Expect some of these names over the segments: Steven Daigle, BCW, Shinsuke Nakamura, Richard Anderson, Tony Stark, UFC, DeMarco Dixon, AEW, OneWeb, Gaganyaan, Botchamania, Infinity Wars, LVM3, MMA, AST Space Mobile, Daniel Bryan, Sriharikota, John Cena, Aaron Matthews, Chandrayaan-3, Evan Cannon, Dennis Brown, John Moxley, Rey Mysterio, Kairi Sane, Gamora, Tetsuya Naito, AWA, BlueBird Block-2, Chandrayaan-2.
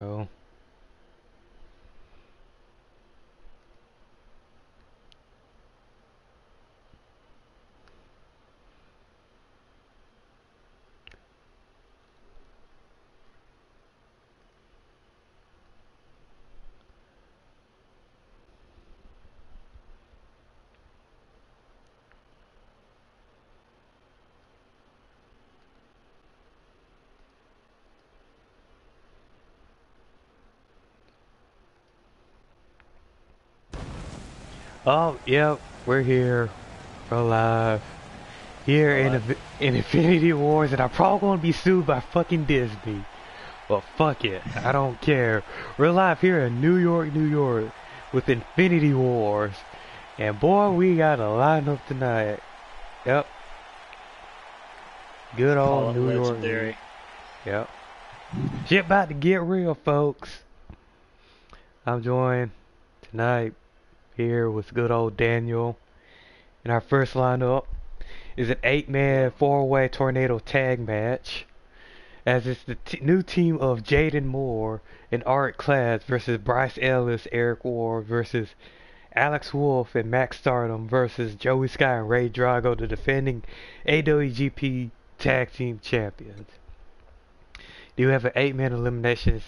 Oh. Oh, yep, we're here. We're live. Here in Infinity Wars, and I'm probably gonna be sued by fucking Disney. Well, fuck it. I don't care. We're live here in New York, New York, with Infinity Wars. And boy, we got a lineup tonight. Yep. Good old New York. Yep. Shit about to get real, folks. I'm joined tonight here with good old Daniel. And our first lineup is an 8-man 4-way tornado tag match, as it's the new team of Jaden Moore and Art Class versus Bryce Ellis, Eric Ward versus Alex Wolf, and Max Stardom versus Joey Sky and Ray Drago, the defending AWGP Tag Team Champions. You have an 8-man elimination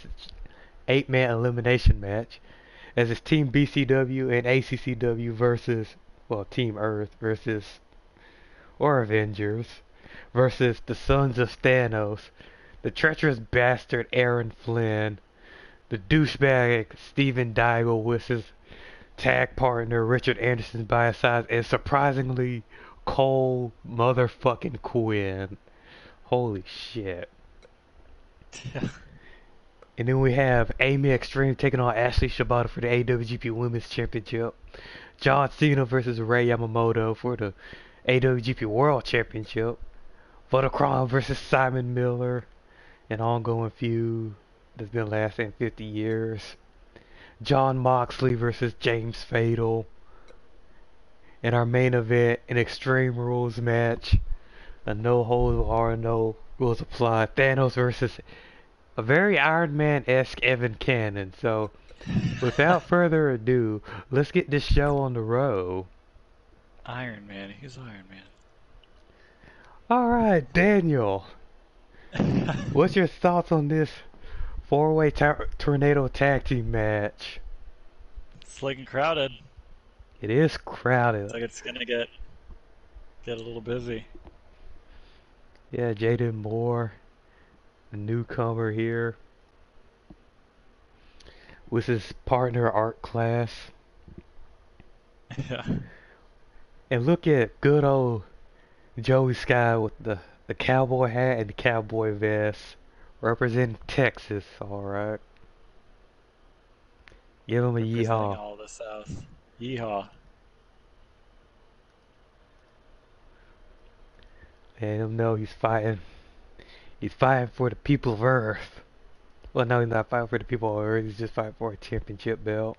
match, as it's Team BCW and ACCW versus, well, Team Earth versus, or Avengers, versus the Sons of Thanos, the treacherous bastard Aaron Flynn, the douchebag Steven Daigle with his tag partner Richard Anderson by his side, and surprisingly, Cole motherfucking Quinn. Holy shit. And then we have Amy Extreme taking on Ashley Shibata for the AWGP Women's Championship. John Cena versus Ray Yamamoto for the AWGP World Championship. Vodacron versus Simon Miller, an ongoing feud that's been lasting 50 years. John Moxley versus James Fadal. And our main event, an Extreme Rules match, a no holds barred, no rules apply. Thanos versus a very Iron Man-esque Evan Cannon. So, without further ado, let's get this show on the road. Iron Man. He's Iron Man. Alright, Daniel. What's your thoughts on this 4-way tornado tag team match? It's looking crowded. It is crowded. It's like it's going to get a little busy. Yeah, Jaden Moore, a newcomer here, with his partner Art Class. Yeah. And look at good old Joey Sky with the cowboy hat and the cowboy vest, representing Texas. All right. Give him a yeehaw. All the South. Yeehaw. And him know he's fighting. He's fighting for the people of Earth. Well, no, he's not fighting for the people of Earth. He's just fighting for a championship belt.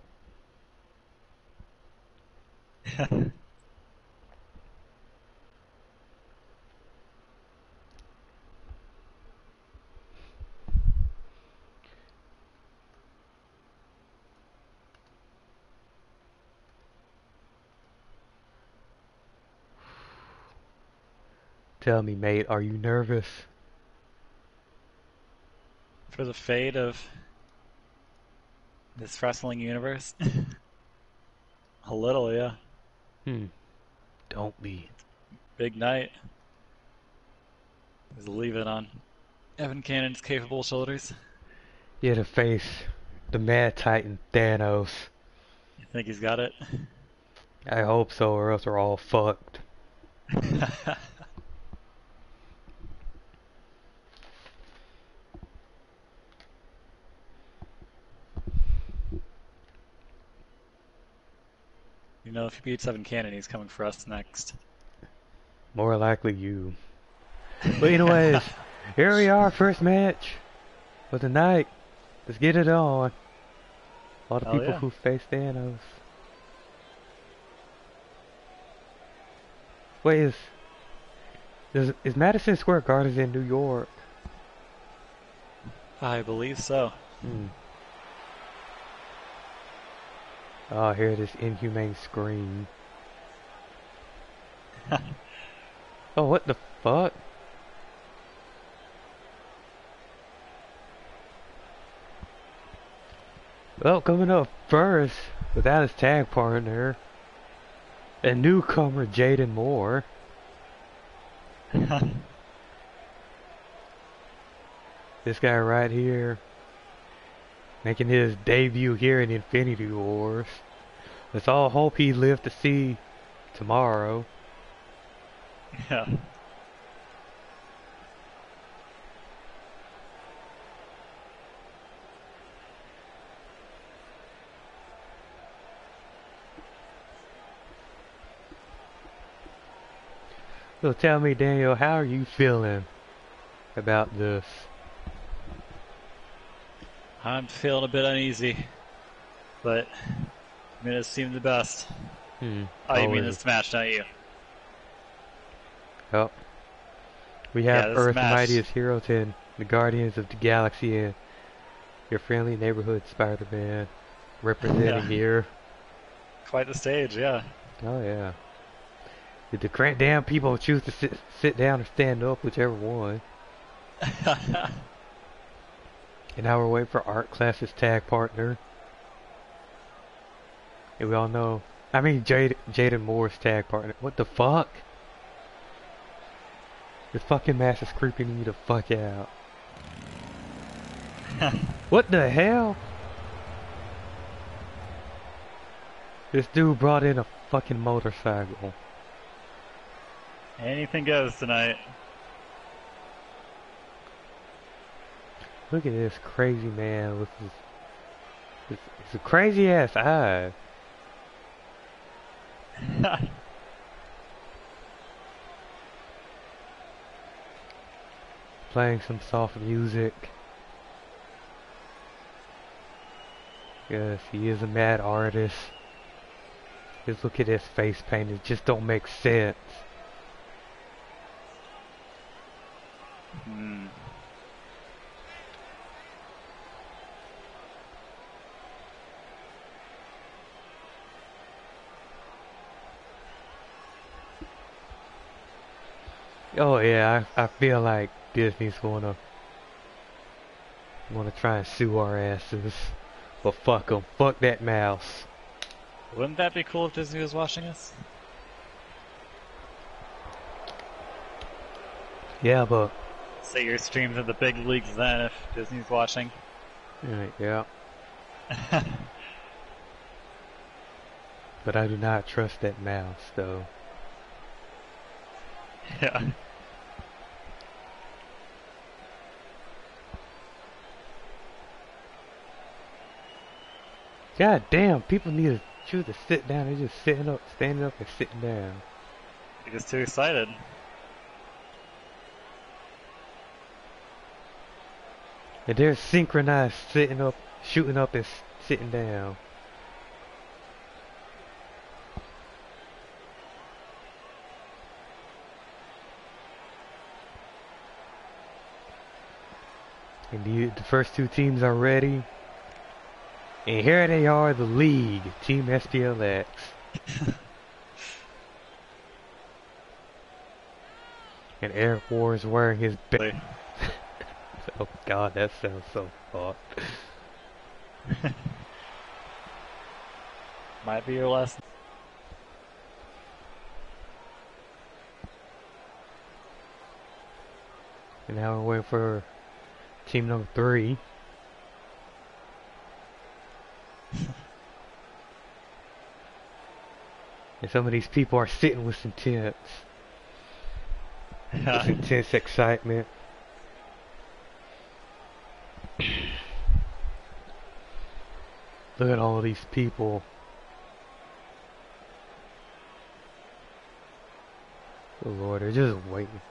Tell me, mate, are you nervous? For the fate of this wrestling universe? A little, yeah. Don't be. Big night. Just leave it on Evan Cannon's capable shoulders. Yeah, to face the Mad Titan Thanos. You think he's got it? I hope so, or else we're all fucked. You know, if he beats Evan Cannon, he's coming for us next. More likely you. But anyways, here we are, first match for the night. Let's get it on. All the people who face Thanos. Wait, is Madison Square Garden in New York? I believe so. Oh, I hear this inhumane scream. Oh, what the fuck? Well, coming up first, without his tag partner, a newcomer, Jaden Moore. This guy right here, making his debut here in Infinity Wars. Let's all hope he lives to see tomorrow. Yeah. So tell me, Daniel, how are you feeling about this? I'm feeling a bit uneasy, but minutes seem the best. Oh, you mean this match, not you? Oh. We have Earth's Mightiest Hero 10, the Guardians of the Galaxy, and your friendly neighborhood Spider-Man representing here. Quite the stage, yeah. Oh, yeah. Did the crank damn people choose to sit down or stand up, whichever one. And now we're waiting for Art Class's tag partner. And we all know, I mean, Jaden Moore's tag partner. What the fuck? This fucking mask is creeping me the fuck out. What the hell? This dude brought in a fucking motorcycle. Anything goes tonight. Look at this crazy man with his crazy ass eye. Playing some soft music. Yes, he is a mad artist. Just look at his face paint. It just don't make sense. Oh yeah, I feel like Disney's gonna try and sue our asses, but fuck them. Fuck that mouse. Wouldn't that be cool if Disney was watching us? Yeah, but say your streams in the big leagues then if Disney's watching. Yeah. But I do not trust that mouse, though. Yeah. God damn, people need to choose to sit down. They're just sitting up, standing up, and sitting down. They're just too excited. And they're synchronized sitting up, shooting up, and sitting down. And the first two teams are ready. And here they are, the league, Team SPLX. And Eric Ward is wearing his belt. Oh god, that sounds so fucked. Might be your last. And now we're waiting for team number 3. And some of these people are sitting with intense, excitement. Look at all these people. Oh Lord, they're just waiting.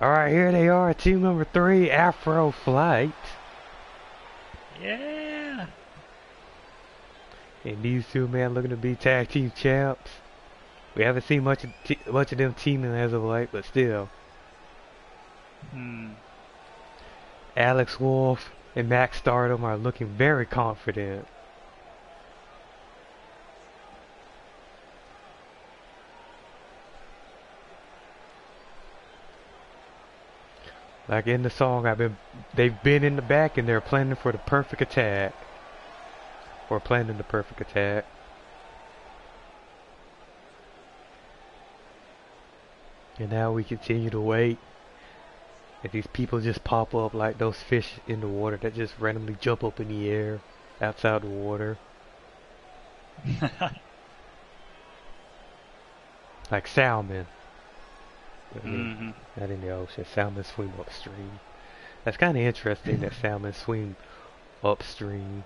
Alright, here they are, team number 3, Afro Flight. Yeah! And these two men looking to be tag team champs. We haven't seen much of them teaming as of late, but still. Alex Wolf and Max Stardom are looking very confident. Like in the song, they've been in the back and they're planning for the perfect attack. Or planning the perfect attack. And now we continue to wait. And these people just pop up like those fish in the water that just randomly jump up in the air outside the water. Like salmon. Not in the ocean. Salmon swim upstream. That's kind of interesting that salmon swim upstream.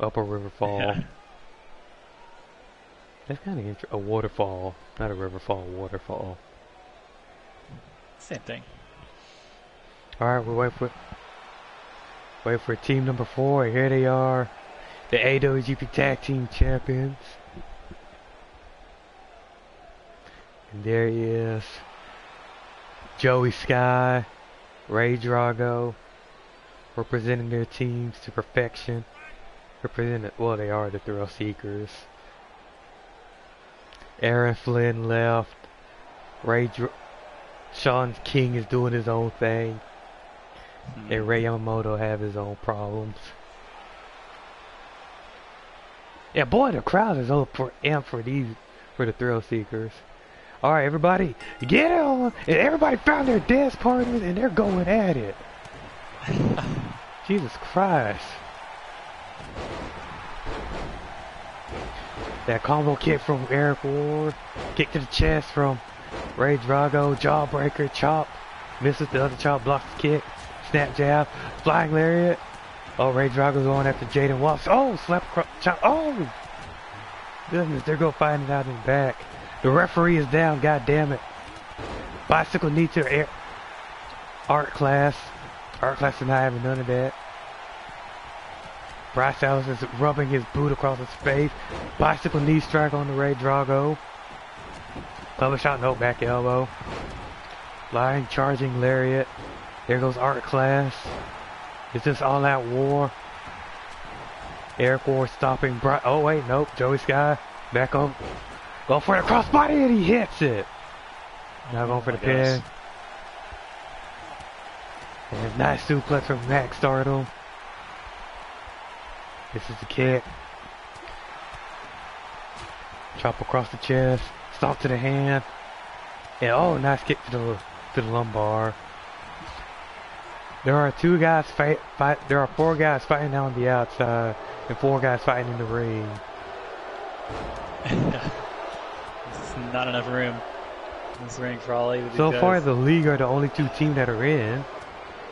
Up a river fall. Yeah. That's kind of interesting. A waterfall. Not a river fall, a waterfall. Same thing. Alright, we'll wait for team number 4. Here they are. The AWGP Tag Team Champions. And there he is, Joey Sky, Ray Drago, representing their teams to perfection. Well, they are the Thrill Seekers. Aaron Flynn left. Sean King is doing his own thing, and Ray Yamamoto have his own problems. Yeah, boy, the crowd is up for the Thrill Seekers. Alright, everybody, get on! And everybody found their dance partners and they're going at it. Jesus Christ. That combo kick from Eric Ward. Kick to the chest from Ray Drago. Jawbreaker, chop. Misses the other chop, blocks the kick. Snap jab, flying lariat. Oh, Ray Drago's going after Jaden Moore. Oh, slap, chop. Oh! Goodness, they're going to find it out in the back. The referee is down, god damn it. Bicycle knee to Art Class. Art Class is not having none of that. Bryce Ellis is rubbing his boot across his face. Bicycle knee strike on the Ray Drago. Double shot, no, back elbow. Flying, charging lariat. There goes Art Class. Is this all out war? Air Force stopping Bryce. Oh wait, nope. Joey Sky back on. Go for the crossbody and he hits it. Now going for the pin. And a nice suplex from Max Stardom. This is the kick. Chop across the chest. Stomp to the hand. And oh, nice kick to the lumbar. There are four guys fighting on the outside and 4 guys fighting in the ring. Not enough room in this ring for all 8 of these guys. So far, the league are the only 2 teams that are in.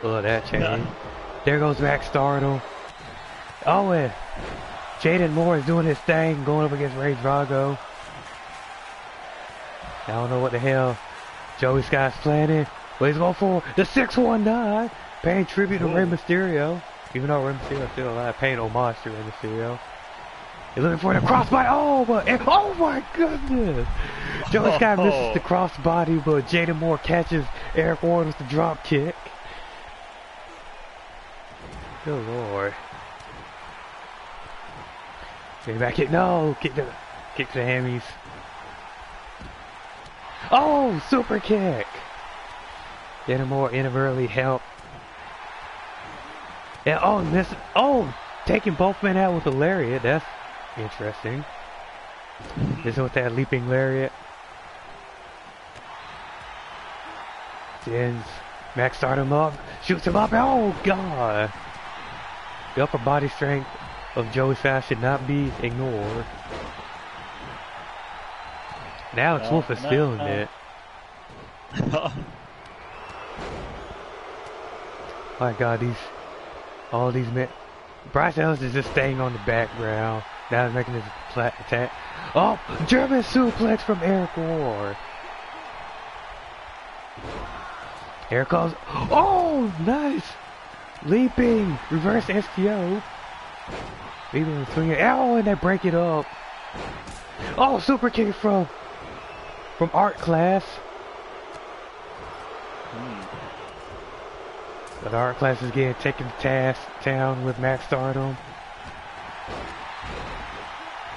Oh, that changed. No. There goes Max Stardom. Oh, and Jaden Moore is doing his thing, going up against Ray Drago. I don't know what the hell Joey Sky's planning. But he's going for the 619, paying tribute to Rey Mysterio. Even though Rey Mysterio is still alive, paying homage to Rey Mysterio. He's looking for the crossbody. Oh, but oh my goodness! Joey Sky misses the crossbody, but Jaden Moore catches Eric Ward with the drop kick. Good lord! Get back it! No, kick to the hammies. Oh, super kick! Jaden Moore inadvertently helped. And oh, taking both men out with a lariat. That's interesting. This is with that leaping lariat. Then Max Stardom up, shoots him up. Oh god! The upper body strength of Joey Sky should not be ignored. And Alex Wolf is stealing it. My god, all these men. Bryce Ellis is just staying on the background. Now he's making his attack. Oh! German suplex from Eric Ward. Here comes. Oh! Nice! Leaping! Reverse STO. Leaping and swinging. Oh! And they break it up. Oh! Super kick from Art Class. But Art Class is getting taken to town with Max Stardom.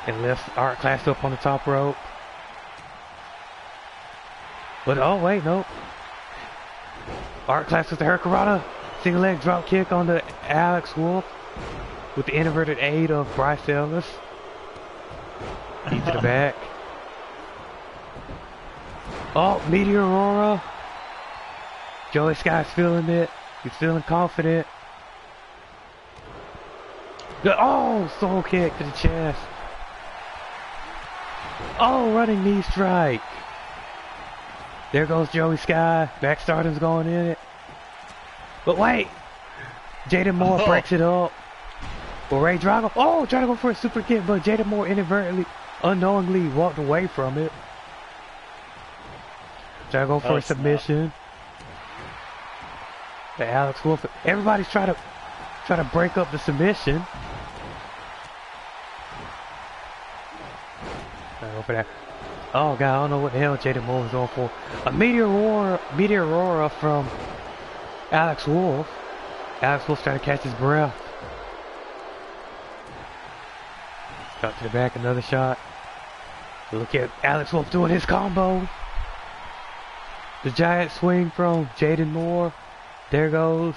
And lifts Art Class up on the top rope. But oh wait, nope. Art Class with the Hurricanrana. Single leg drop kick on the Alex Wolf with the inverted aid of Bryce Ellis. Knee to the back. Oh, Meteor Aurora. Joey Sky's feeling it. He's feeling confident. Good. Oh, soul kick to the chest. Oh, running knee strike. There goes Joey Sky. Max Stardom's going in it. But wait. Jaden Moore breaks it up. But Ray Drago. Oh, trying to go for a super kick, but Jaden Moore inadvertently, unknowingly walked away from it. Trying to go for a submission. The Alex Wolf. Everybody's trying to break up the submission. Trying to go for that. Oh god, I don't know what the hell Jaden Moore was on for. A meteor roar from Alex Wolf. Alex Wolf trying to catch his breath. Shot to the back, another shot. Look at Alex Wolf doing his combo. The giant swing from Jaden Moore. There goes.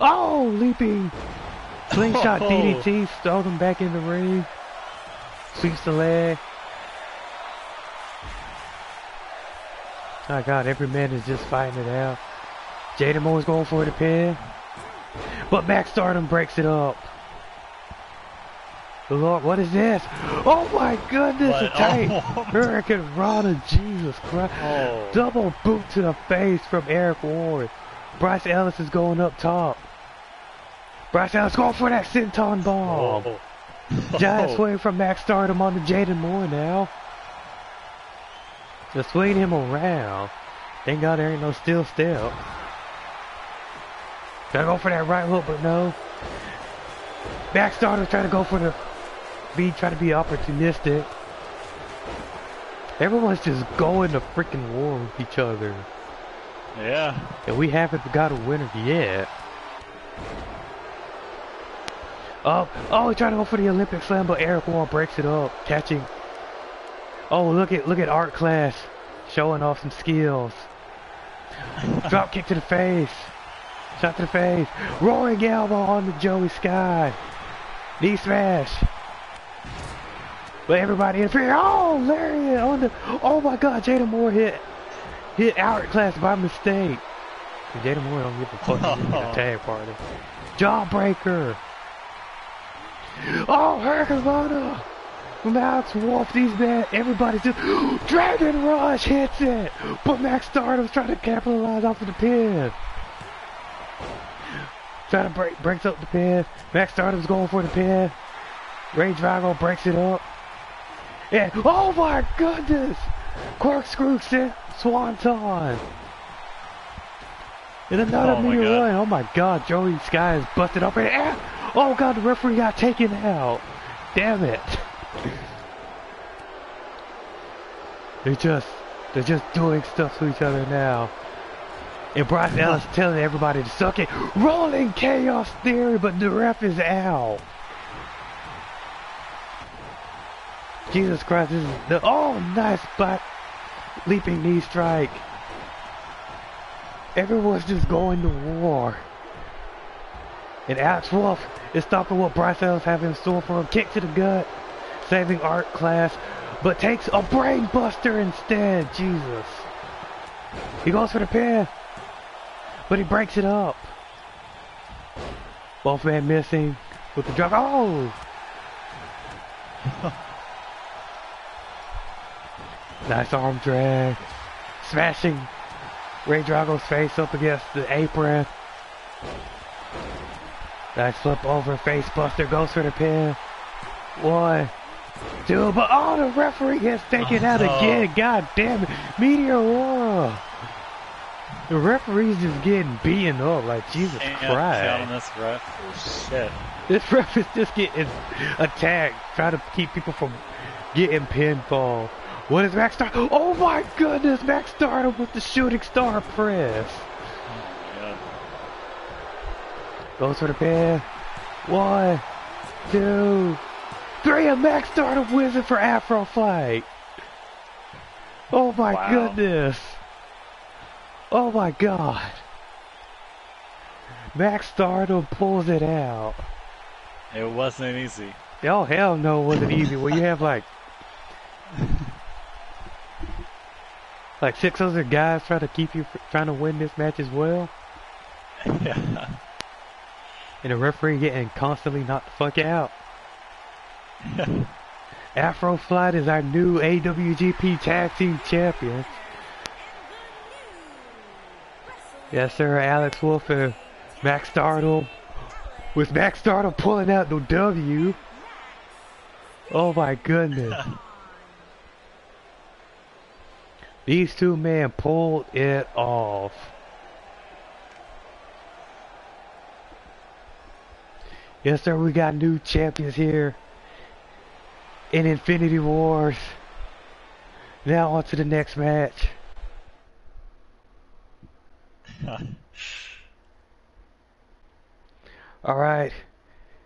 Oh, leaping slingshot DDT. Throws him back in the ring. Sweeps the leg. Oh god, every man is just fighting it out. Jaden Moore's going for the pin. But Max Stardom breaks it up. Lord, what is this? Oh my goodness, what? A tight Hurricanrana, Jesus Christ. Oh. Double boot to the face from Eric Ward. Bryce Ellis is going up top. Bryce Ellis going for that senton bomb. Oh. Giant swing from Max Stardom on to Jaden Moore now. Just swing him around. Thank God there ain't no still step. Gotta go for that right hook, but no. Max Stardom trying to go for the trying to be opportunistic. Everyone's just going to freaking war with each other. Yeah. And we haven't got a winner yet. Oh, he tried to go for the Olympic slam, but Eric Ward breaks it up, catching. Oh, look at Art Class showing off some skills. Drop kick to the face. Shot to the face. Roaring elbow on the Joey Sky. Knee smash. Let everybody interfere. Oh, Lariat on the. Oh my God, Jaden Moore hit Art Class by mistake. Jaden Moore don't give a fuck. He's in the tag party. Jawbreaker. Oh, Hurricanrana from Alex Wolf. These men, everybody's just Dragon Rush hits it, but Max Stardom's trying to capitalize off of the pin. Trying to breaks up the pin. Max Stardom's going for the pin. Ray Drago breaks it up. And oh my goodness! Corkscrew Swanton. And another meteor run. Oh my God, Joey Sky is busted up. And, oh God, the referee got taken out. Damn it. They're just doing stuff to each other now. And Bryce Ellis telling everybody to suck it. Rolling chaos theory, but the ref is out. Jesus Christ, this is the... Oh, nice spot. Leaping knee strike. Everyone's just going to war. And Alex Wolf is stopping what Bryce Ellis has in store for him. Kick to the gut. Saving Art Class. But takes a brain buster instead. Jesus. He goes for the pin. But he breaks it up. Both men missing with the drop. Oh! Nice arm drag. Smashing Ray Drago's face up against the apron. Nice flip over. Face buster. Goes for the pin. 1, 2. But oh, the referee gets taken out again. God damn it. Meteor War. The referee's just getting beaten up, like Jesus Christ. This ref is shit. This ref is just getting attacked, trying to keep people from getting pinfall. What is Max Stardom? Oh my goodness, Max Stardom with the shooting star press. Oh Goes for the pin. 1, 2, 3, and Max Stardom wins it for Afro Flight. Oh my goodness. Oh my god. Max Stardom pulls it out. It wasn't easy. Oh hell no, it wasn't easy. Well, you have like 600 guys trying to win this match as well. Yeah. And the referee getting constantly knocked the fuck out. Afro Flight is our new AWGP Tag Team Champions. Yes, sir. Alex Wolf and Max Stardom. With Max Stardom pulling out the W. Oh my goodness. These two men pulled it off. Yes, sir. We got new champions here in Infinity Wars. Now on to the next match. Alright.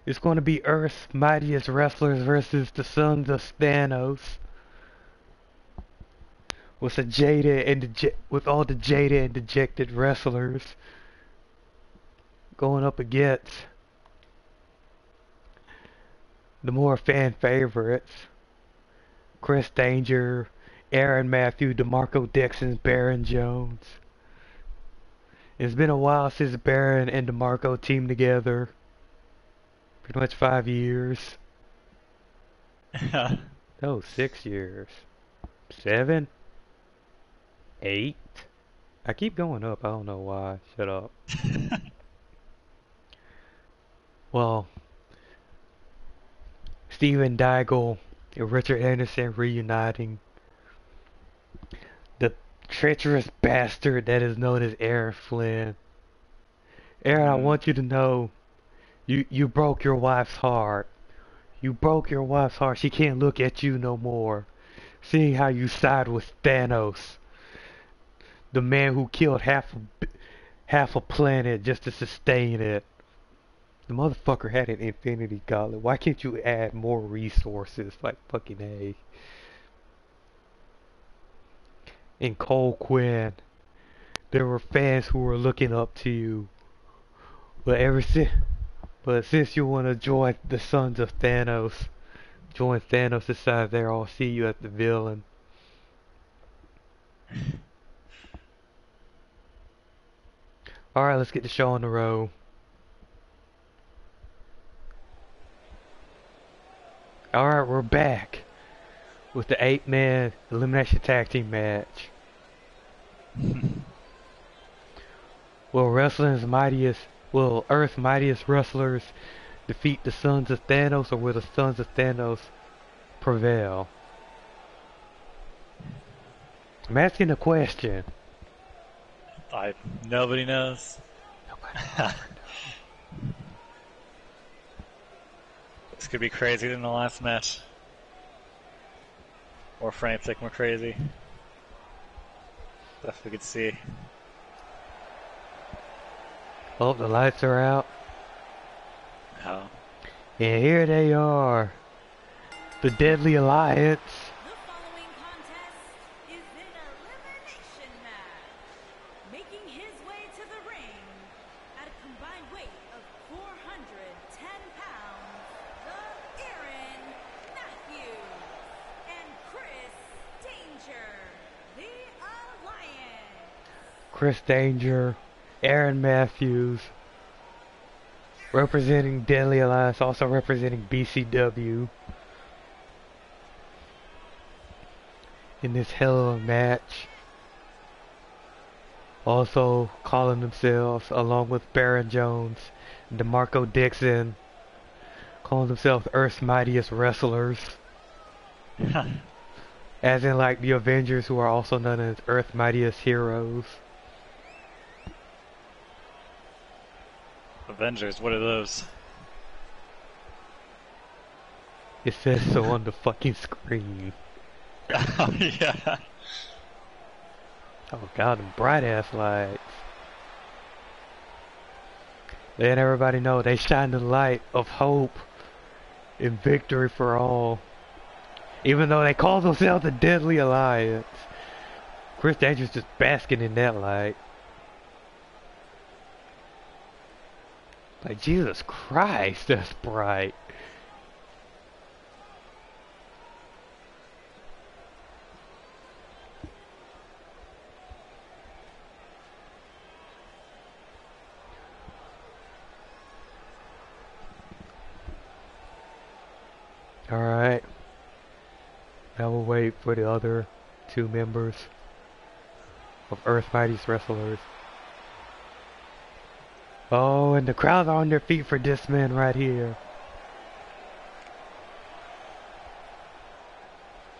It's going to be Earth's Mightiest Wrestlers versus the Sons of Thanos. With the jaded and with all the jaded and dejected wrestlers going up against the more fan favorites, Chris Danger, Aaron Matthews, DeMarco Dixon, Baron Jones. It's been a while since Baron and DeMarco teamed together. Pretty much 5 years. No, 6 years. 7? 8? I keep going up. I don't know why. Shut up. Well, Steven Daigle and Richard Anderson reuniting. The treacherous bastard that is known as Aaron Flynn. Aaron, I want you to know you broke your wife's heart. You broke your wife's heart. She can't look at you no more. Seeing how you side with Thanos, the man who killed half a planet just to sustain it. The motherfucker had an infinity gauntlet. Why can't you add more resources? Like fucking A. And Cole Quinn. There were fans who were looking up to you. But since you want to join the Sons of Thanos, join Thanos aside there, I'll see you at the villain. Alright, let's get the show on the road. Alright, we're back with the 8-man elimination tag team match. Will Earth's Mightiest Wrestlers defeat the Sons of Thanos, or will the Sons of Thanos prevail? I'm asking a question. Nobody knows. Nobody knows. This could be crazier than the last match. More frantic, more crazy. Stuff we could see. Oh, the lights are out. Oh. And here they are. The Deadly Alliance. The following contest is an elimination match. Making his way to the ring at a combined weight of 410 pounds, the Aaron Matthews and Chris Danger, the Alliance. Chris Danger, Aaron Matthews, representing Deadly Alliance, also representing BCW in this hell of a match. Also calling themselves, along with Baron Jones and DeMarco Dixon, calling themselves Earth's Mightiest Wrestlers. As in like the Avengers, who are also known as Earth's Mightiest Heroes. Avengers, what are those? It says so on the fucking screen. Oh, yeah. Oh god, them bright ass lights. Let everybody know they shine the light of hope and victory for all. Even though they call themselves the Deadly Alliance, Chris Danger's just basking in that light. Like, Jesus Christ, that's bright. Alright. Now we'll wait for the other two members of Earth Mighty's Wrestlers. Oh, and the crowd's on their feet for this man right here.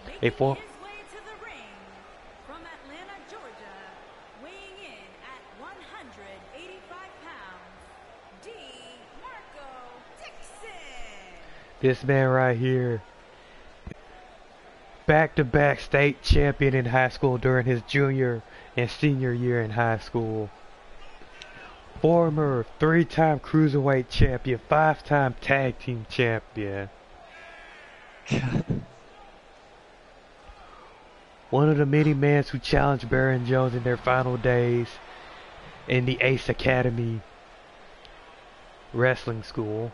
Making his way to the ring from Atlanta, Georgia, weighing in at 185 pounds, DeMarco Dixon. This man right here, back-to-back state champion in high school during his junior and senior year in high school. Former 3-time cruiserweight champion, 5-time tag team champion. God. One of the many men who challenged Baron Jones in their final days in the ACCW wrestling school.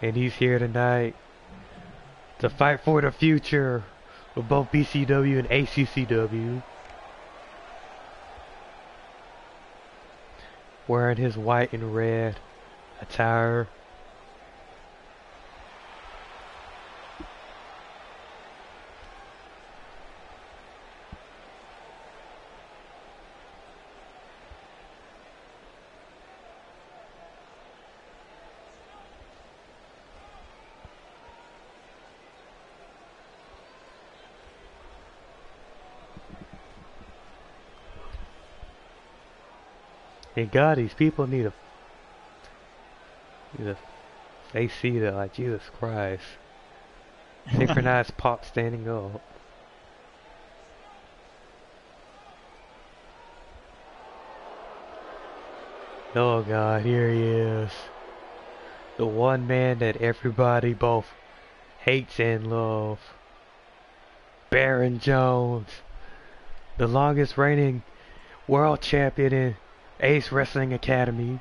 And he's here tonight to fight for the future of both BCW and ACCW. Wearing his white and red attire. And God, these people need a... They see that, like, Jesus Christ. Synchronized pop standing up. Oh God, here he is. The one man that everybody both hates and loves. Baron Jones. The longest reigning world champion in Ace Wrestling Academy,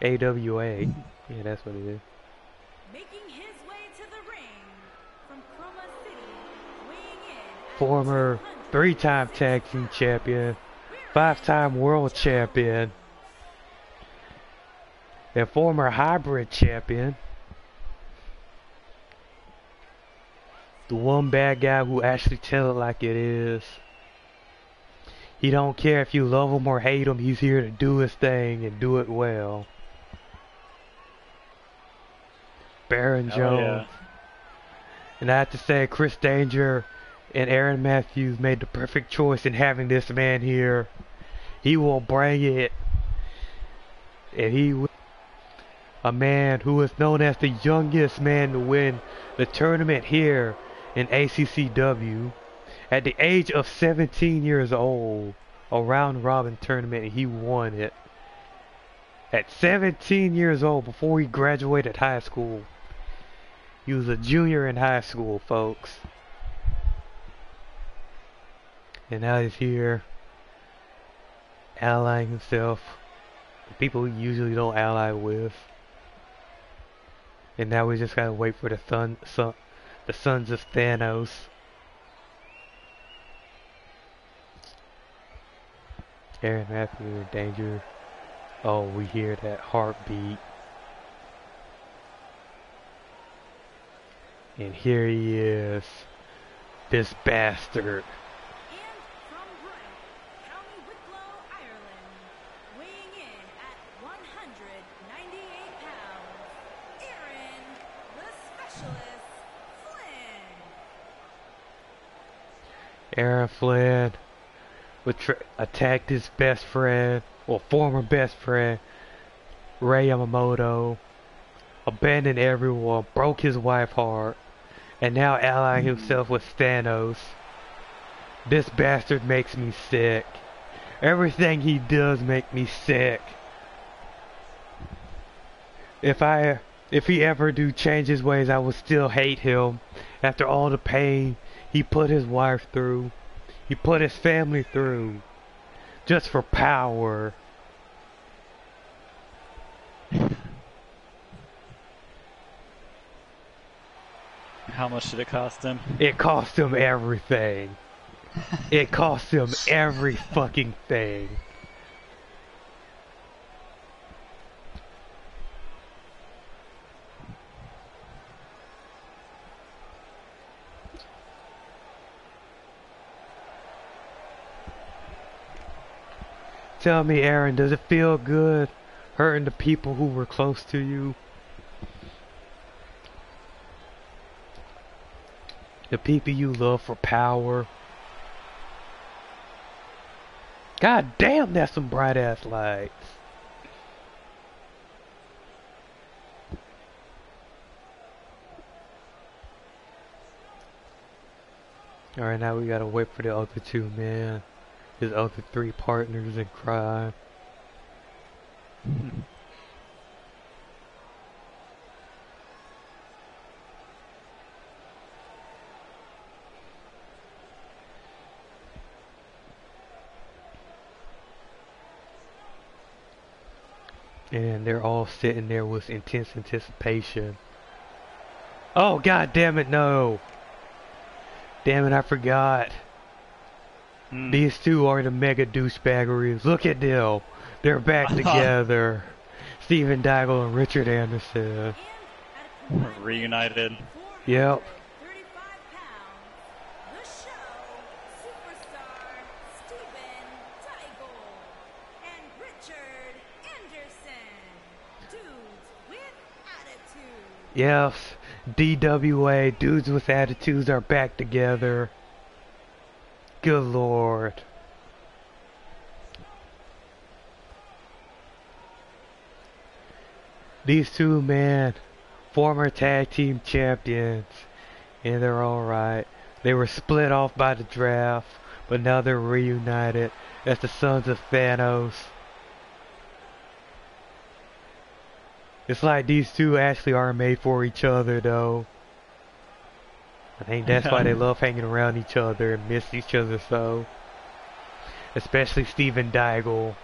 AWA. Yeah, that's what it is. Making his way to the ring from Chroma City, weighing in. Former 3-time tag team champion, 5-time world champion, and former hybrid champion. The one bad guy who actually tell it like it is. He don't care if you love him or hate him. He's here to do his thing and do it well. Baron Jones. Yeah. And I have to say, Chris Danger and Aaron Matthews made the perfect choice in having this man here. He will bring it. And he... A man who is known as the youngest man to win the tournament here in ACCW. At the age of 17 years old, a round-robin tournament, and he won it. At 17 years old, before he graduated high school. He was a junior in high school, folks. And now he's here, allying himself with people he usually don't ally with. And now we just gotta wait for the sons of Thanos. Aaron Matthews in danger. Oh, we hear that heartbeat. And here he is. This bastard. And from Brent, County Wicklow, Ireland, weighing in at 198 pounds, Aaron, the Specialist, Flynn. Aaron Flynn attacked his best friend, or former best friend, Ray Yamamoto, abandoned everyone, broke his wife heart, and now allying himself with Thanos. This bastard makes me sick. Everything he does make me sick. If he ever do change his ways, I will still hate him. After all the pain he put his wife through, he put his family through, just for power. How much did it cost him? It cost him everything. It cost him every fucking thing. Tell me, Aaron, does it feel good hurting the people who were close to you? The people you love for power? God damn, that's some bright ass lights. Alright, now we gotta wait for the other two, man. His other three partners and cry. And they're all sitting there with intense anticipation. Oh, god damn it, no! Damn it, I forgot. These two are the mega douchebaggeries. Look at them. They're back together. Steven Daigle and Richard Anderson. Reunited. Yep. Yes, DWA, Dudes with Attitudes, are back together. Good lord. These two men, former tag team champions, and they're alright. They were split off by the draft, but now they're reunited as the Sons of Thanos. It's like these two actually are made for each other, though. I think that's why they love hanging around each other and miss each other so. Especially Steven Daigle.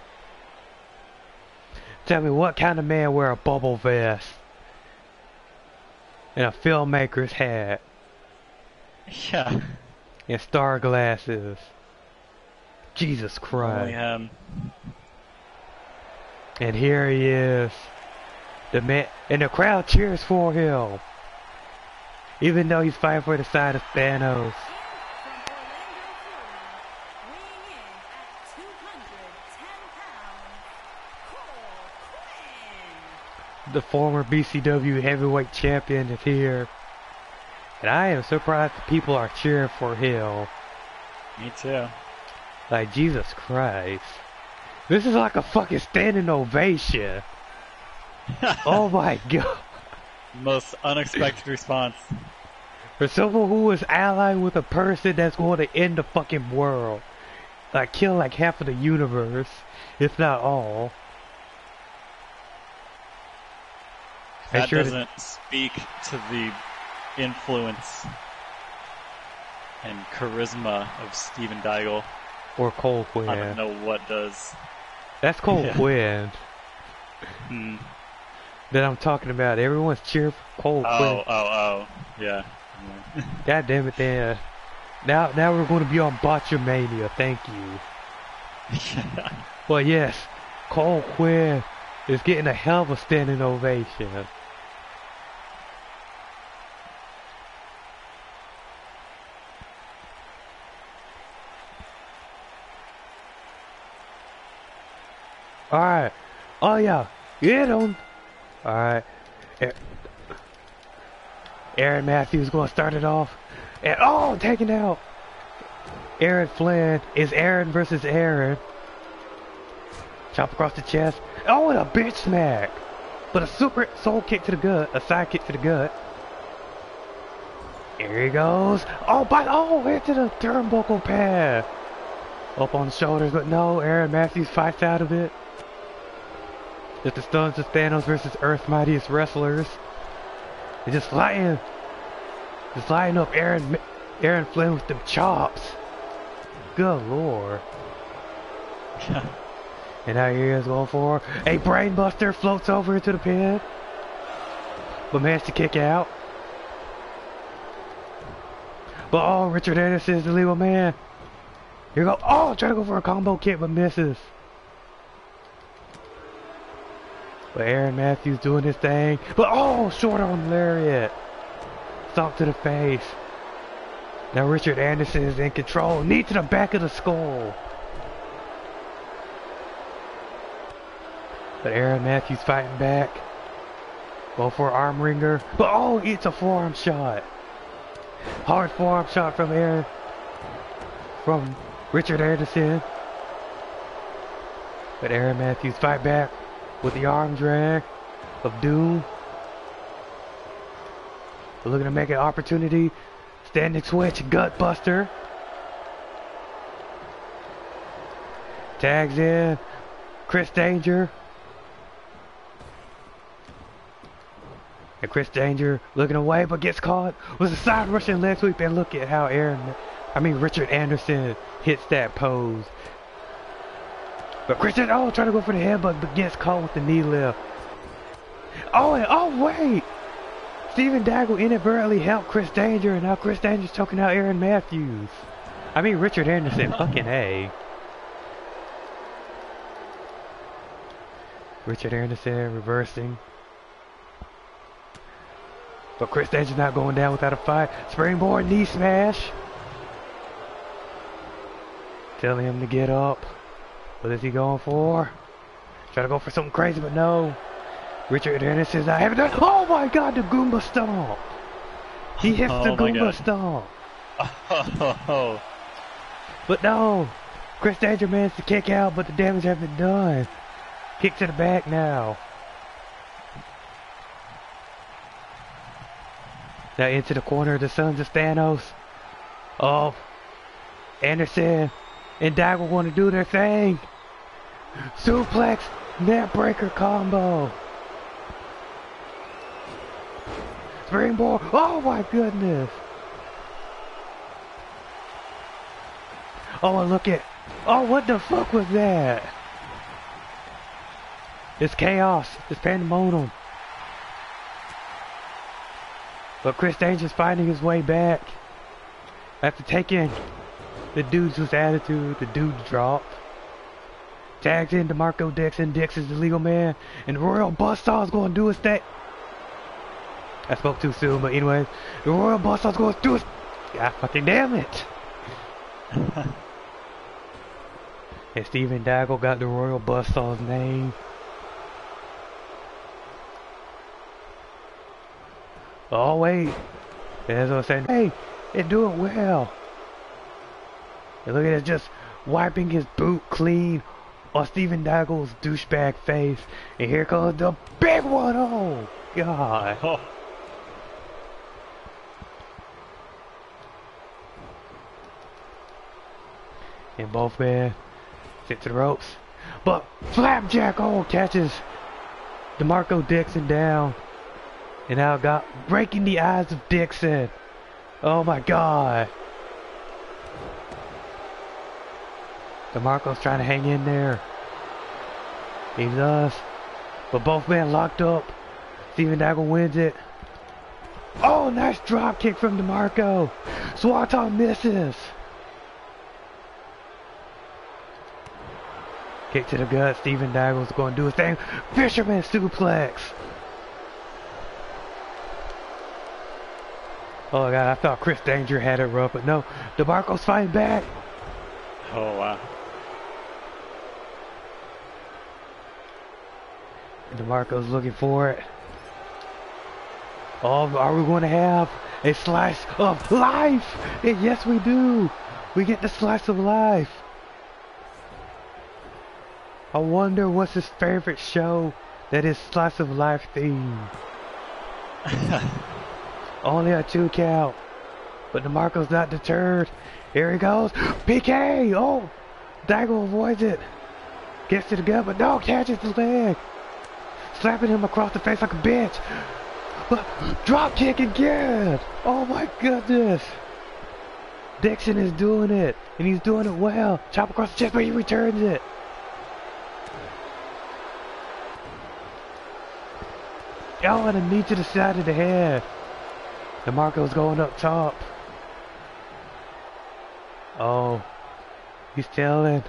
Tell me, what kind of man wear a bubble vest and a filmmaker's hat? Yeah. And star glasses. Jesus Christ. And here he is. The man, and the crowd cheers for him. Even though he's fighting for the side of Thanos. The former BCW heavyweight champion is here. And I am surprised the people are cheering for him. Me too. Like, Jesus Christ. This is like a fucking standing ovation. Oh my god. Most unexpected response. For someone who is allied with a person that's going to end the fucking world. Like, kill like half of the universe, if not all. That doesn't speak to the influence and charisma of Steven Daigle. Or Cole Quinn. I don't know what does. That's Cole Quinn. Hmm. That I'm talking about. Everyone's cheering for Cole Quinn. Yeah. God damn it, Dan. Now we're going to be on Botchamania. Thank you. Well, yes, Cole Quinn is getting a hell of a standing ovation. All right. Oh yeah, get him. Alright. Aaron Matthews going to start it off. And oh, taken out. Aaron Flynn is Aaron versus Aaron. Chop across the chest. Oh, and a bitch smack. But a super soul kick to the gut. A side kick to the gut. Here he goes. Oh, into the turnbuckle pad. up on the shoulders, but no, Aaron Matthews fights out of it. Just the stuns of Thanos versus Earth's Mightiest Wrestlers. They're just lighting. Just lighting up Aaron Flynn with them chops. Good lord. And now he is going for a brainbuster, floats over into the pin, but managed to kick out. But oh, Richard Anderson is the legal man. Here we go. Oh, trying to go for a combo kick, but misses. But Aaron Matthews doing his thing. But oh, short arm lariat. Stomp to the face. Now Richard Anderson is in control. Knee to the back of the skull. But Aaron Matthews fighting back. Go for an arm wringer. But oh, it's a forearm shot. Hard forearm shot from Richard Anderson. But Aaron Matthews fight back with the arm drag of doom. Looking to make an opportunity. Standing switch, gut buster. Tags in Chris Danger. And Chris Danger looking away, but gets caught with a side Russian leg sweep, and look at how Richard Anderson hits that pose. But Christian, oh, trying to go for the headbutt, but gets caught with the knee lift. Oh, and oh, wait! Steven Daigle inadvertently helped Chris Danger, and now Chris Danger's choking out Aaron Matthews. Richard Anderson, fucking A. Richard Anderson reversing. But Chris Danger's not going down without a fight. Springboard knee smash. Telling him to get up. What is he going for? Try to go for something crazy, but no. Richard Anderson's not having that. Oh my god, the Goomba stomp! He hits the Goomba stomp! But no! Chris Danger manages to kick out, but the damage has been done. Kick to the back now. Now into the corner of the Sons of Thanos. Oh, Anderson and Daigle want to do their thing. Suplex, net breaker combo. Springboard. Oh my goodness. Oh, and look at. Oh, what the fuck was that? It's chaos. It's pandemonium. But Chris Danger's finding his way back. After taking the dude's attitude, the dude dropped. Tags in DeMarco Dixon. Dixon's the legal man. And the Royal Buzzsaw's going to do his thing. I spoke too soon, but anyway, the Royal Buzzsaw's going to do his... God fucking damn it! And Steven Daigle got the Royal Buzzsaw's name. Oh wait, that's what I'm saying. Hey, they're doing well. And look at it, just wiping his boot clean on Steven Daigle's douchebag face. And here comes the big one. Oh god. Oh. And both men sit to the ropes, but Flapjack catches DeMarco Dixon down. And now got breaking the eyes of Dixon. Oh my god. DeMarco's trying to hang in there. He does. But both men locked up. Steven Daigle wins it. Oh, nice drop kick from DeMarco. Swanton misses. Kick to the gut. Steven Daigle's going to do his thing. Fisherman suplex. Oh god, I thought Chris Danger had it rough, but no, DeMarco's fighting back. Oh wow. DeMarco's looking for it. Oh, are we going to have a slice of life? And yes we do. We get the slice of life. I wonder what's his favorite show that is slice of life themed. Only a 2 count, but DeMarco's not deterred. Here he goes, PK. Oh, Daigle avoids it. Gets to the gut, but no, catches the leg. Slapping him across the face like a bitch. Drop kick again. Oh my goodness. Dixon is doing it. And he's doing it well. Chop across the chest, but he returns it. Oh, and a knee to the side of the head. DeMarco's going up top. Oh. He's telling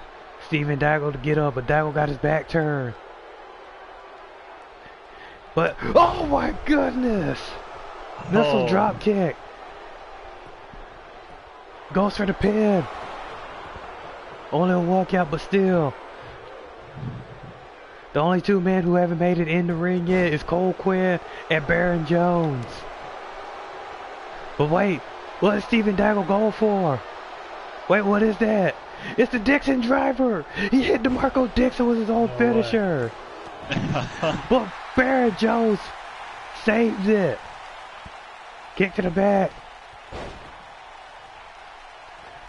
Steven Daigle to get up, but Daigle got his back turned. But, oh my goodness! Missile drop kick. Goes for the pin. Only a walkout, but still. The only two men who haven't made it in the ring yet is Cole Quinn and Baron Jones. But wait, what is Steven Daigle going for? Wait, what is that? It's the Dixon driver! He hit DeMarco Dixon with his own finisher. But Baron Jones saves it. Kick to the back.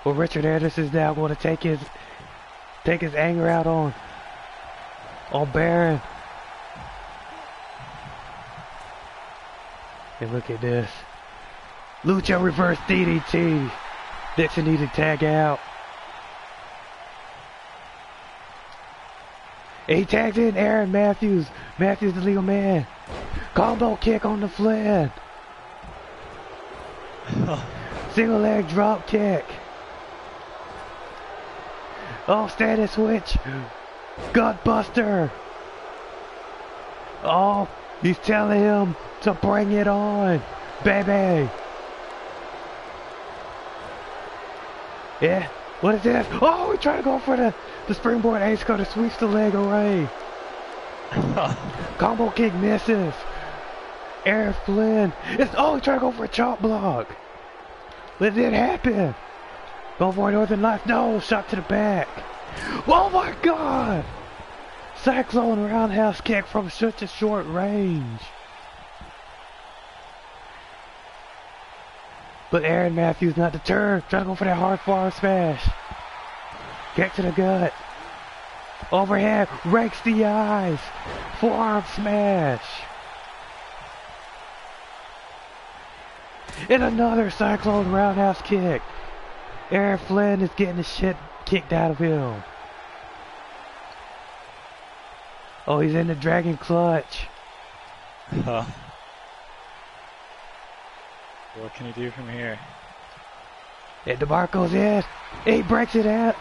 Well, Richard Anderson is now going to take his anger out on Baron. And look at this. Lucha reverse DDT. Dixon needed to tag out. And he tags in Aaron Matthews. Matthews the legal man. Combo kick on the flat. Single leg drop kick. Oh, status switch. Gut buster. Oh, he's telling him to bring it on, baby. Yeah, what is this? Oh, we try to go for the springboard ace cutter, sweeps the leg away. Combo kick misses. Aaron Flynn. Oh, we try to go for a chop block. Let it happen. Go for a northern left. No, shot to the back. Oh my god! Cyclone roundhouse kick from such a short range. But Aaron Matthews not deterred. Trying to go for that hard forward smash. Kick to the gut. Overhead. Rakes the eyes. Forearm smash. And another Cyclone roundhouse kick. Aaron Flynn is getting the shit kicked out of him. Oh, he's in the Dragon Clutch. Huh. What can he do from here? And DeMarco's in. He breaks it out.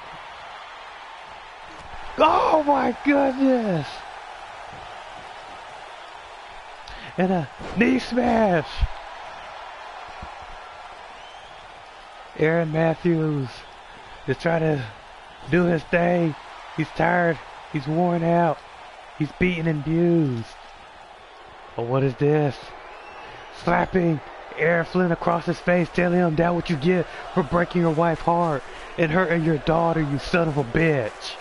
Oh my goodness! And a knee smash. Aaron Matthews is trying to do his thing. He's tired. He's worn out. He's beaten and abused. Oh, what is this? Slapping Aaron Flynn across his face, telling him that's what you get for breaking your wife's heart and hurting your daughter, you son of a bitch.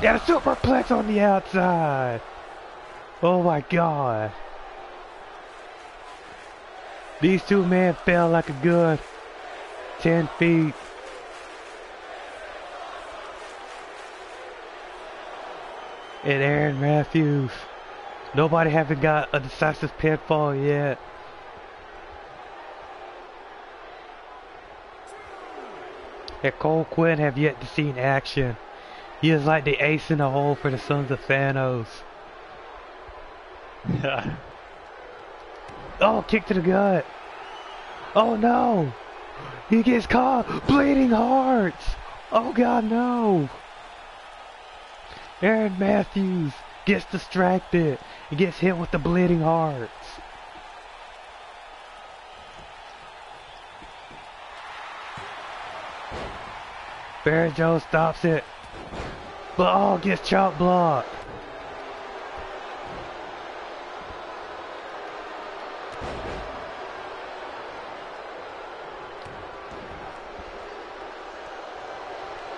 Got a superplex on the outside. Oh my god. These two men fell like a good 10 feet. And Aaron Matthews. Nobody haven't got a decisive pinfall yet. And Cole Quinn have yet to see action. He is like the ace in the hole for the Sons of Thanos. Oh, kick to the gut. Oh no! He gets caught! Bleeding hearts! Oh god, no! Aaron Matthews gets distracted and gets hit with the bleeding hearts. Baron Jones stops it, but all gets chop blocked.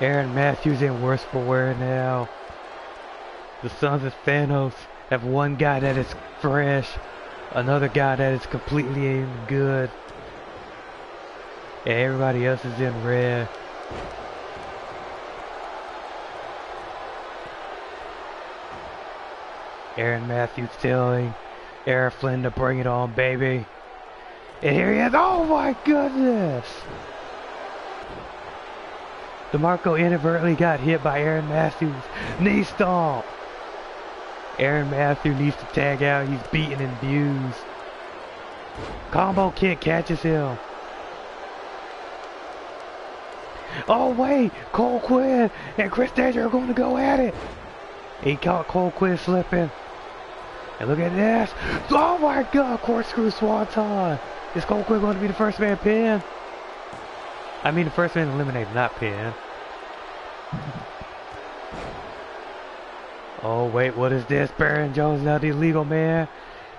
Aaron Matthews in worse for wear now. The Sons of Thanos have one guy that is fresh, another guy that is completely in good, and everybody else is in red. Aaron Matthews telling Aaron Flynn to bring it on, baby. And here he is. Oh my goodness! DeMarco inadvertently got hit by Aaron Matthews. Knee stomp! Aaron Matthews needs to tag out. He's beaten and abused. Combo kick catches him. Oh wait! Cole Quinn and Chris Danger are going to go at it. He caught Cole Quinn slipping. And look at this! Oh my god! Corkscrew Swanton! Is Cole Quinn going to be the first man pinned? I mean the first man eliminated, not pinned. Oh wait, what is this? Baron Jones now the illegal man.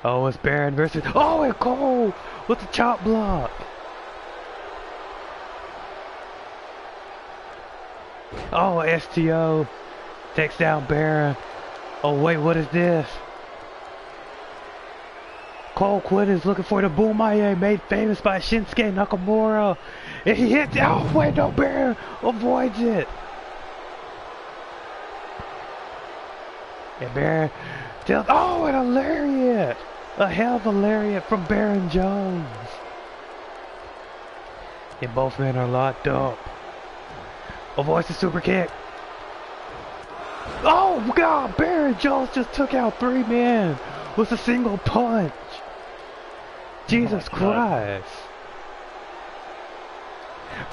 Oh, it's Baron versus... Oh, and Cole with the chop block. Oh, STO takes down Baron. Oh wait, what is this? Cole Quinn is looking for the Boomaye made famous by Shinsuke Nakamura. And he hits... Oh wait, no, Baron avoids it. And Baron tells... Oh, and a lariat! A hell of a lariat from Baron Jones. And both men are locked up. Avoids the super kick. Oh god, Baron Jones just took out three men with a single punch. Jesus Christ.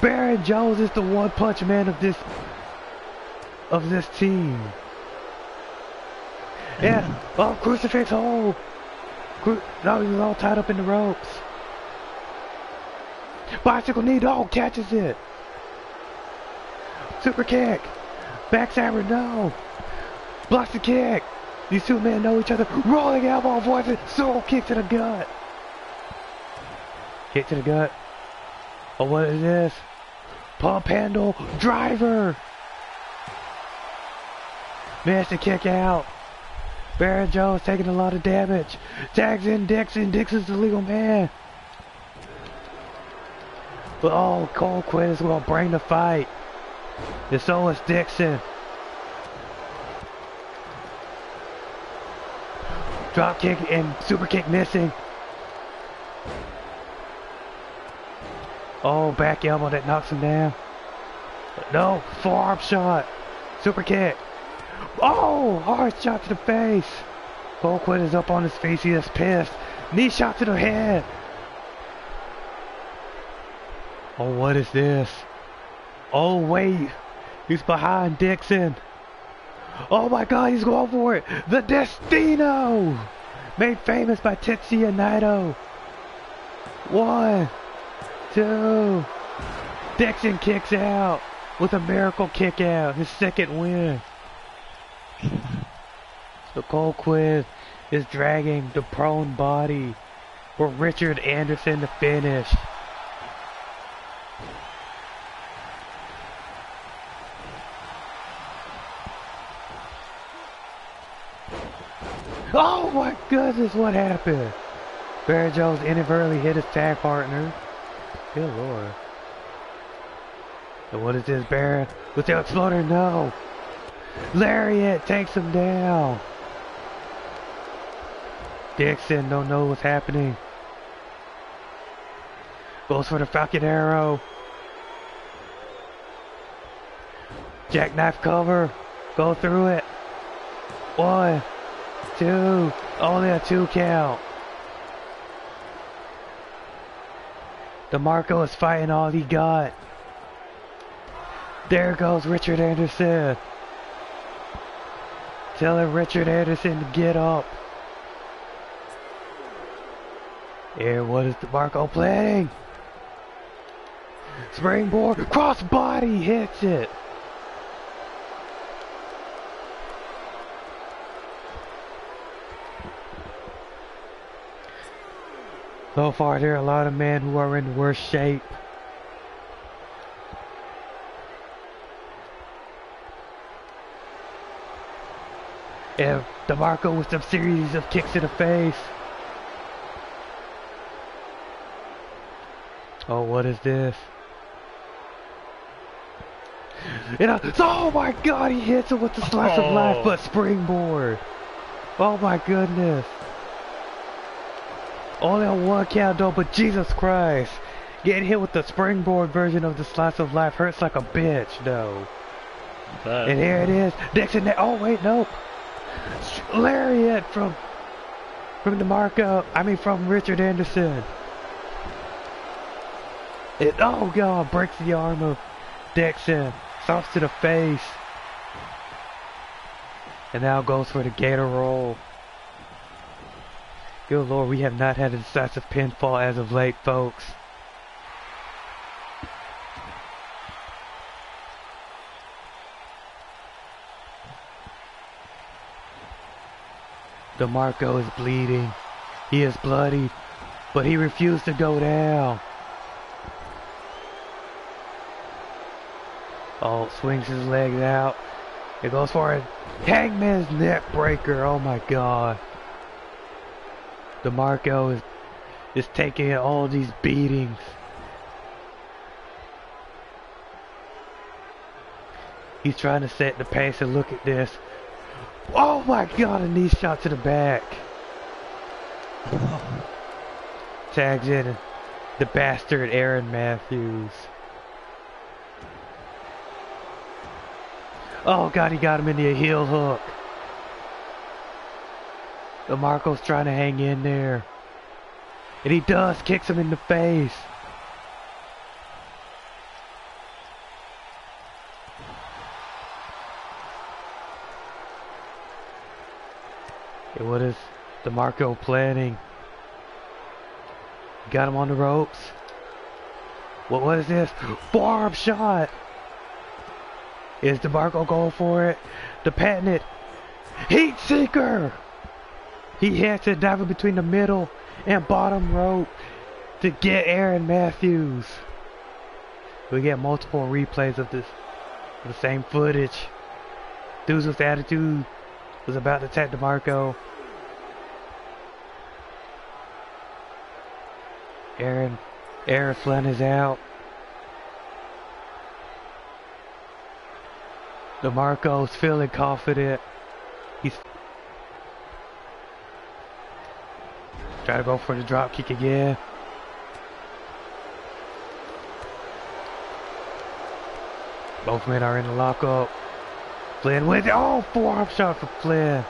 Baron Jones is the one punch man of this team. Yeah, oh, crucifix hold. No, he was all tied up in the ropes. Bicycle knee, no, catches it. Super kick. Backstabber, no. Blocks the kick. These two men know each other. Rolling elbow, avoids it. Soul kick to the gut. Kick to the gut. Oh, what is this? Pump handle, driver. Managed to kick out. Baron Jones taking a lot of damage. Tags in Dixon. Dixon's the legal man. But oh, Cole Quinn is going to bring the fight. And so is Dixon. Drop kick and super kick missing. Oh, back elbow that knocks him down. No, forearm shot. Super kick. Oh, hard shot to the face. Cole Quinn is up on his face. He is pissed. Knee shot to the head. Oh, what is this? Oh, wait. He's behind Dixon. Oh my god, he's going for it. The Destino. Made famous by Tetsuya Naito. 1, 2. Dixon kicks out with a miracle kick out. His second win. So Cole Quinn is dragging the prone body for Richard Anderson to finish. Oh my goodness, what happened? Baron Jones inadvertently hit his tag partner. Good lord. And what is this, Baron? With the exploder, no. Lariat takes him down. Dixon don't know what's happening. Goes for the Falcon Arrow. Jackknife cover. Go through it. 1, 2. Only a 2 count. DeMarco is fighting all he got. There goes Richard Anderson. Telling Richard Anderson to get up. Here, what is DeMarco planning? Springboard, crossbody hits it. So far, there are a lot of men who are in worse shape. And DeMarco with some series of kicks to the face. Oh, what is this? And oh my god, he hits him with the slice of life, but springboard. Oh my goodness. Only on one count though, but Jesus Christ. Getting hit with the springboard version of the slice of life hurts like a bitch though. That and here it is. Dixon, oh wait, nope. Lariat from DeMarco, I mean from Richard Anderson. It, oh God, breaks the arm of Dixon. Sauce to the face. And now goes for the gator roll. Good Lord, we have not had a decisive pinfall as of late, folks. DeMarco is bleeding. He is bloodied, but he refused to go down. Oh, swings his legs out. It goes for a Hangman's neck breaker. Oh my God. DeMarco is taking all these beatings. He's trying to set the pace, and look at this. Oh my God, a knee shot to the back. Tags in the bastard Aaron Matthews. Oh God, he got him into a heel hook. DeMarco's trying to hang in there. And he does, kicks him in the face. And what is DeMarco planning? Got him on the ropes. What is this? Forearm shot! Is DeMarco going for it? The patented Heat Seeker! He hits it, diving between the middle and bottom rope to get Aaron Matthews. We get multiple replays of this, the same footage. Dude's attitude was about to attack DeMarco. Aaron Flynn is out. DeMarco's feeling confident. He's trying to go for the drop kick again. Both men are in the lockup. Flynn with it. Oh, forearm shot for Flynn.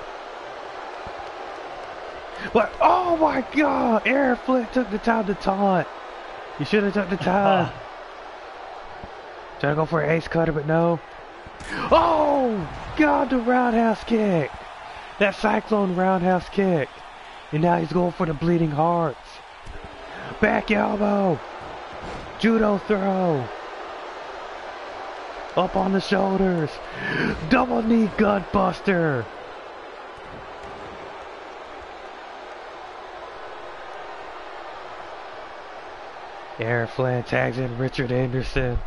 But oh my God, Aaron Flynn took the time to taunt. He should have took the time. Trying to go for an ace cutter, but no. Oh God, the roundhouse kick, that cyclone roundhouse kick, and now he's going for the bleeding hearts. Back elbow, judo throw, up on the shoulders, double knee gut buster. Aaron Flynn tags in Richard Anderson.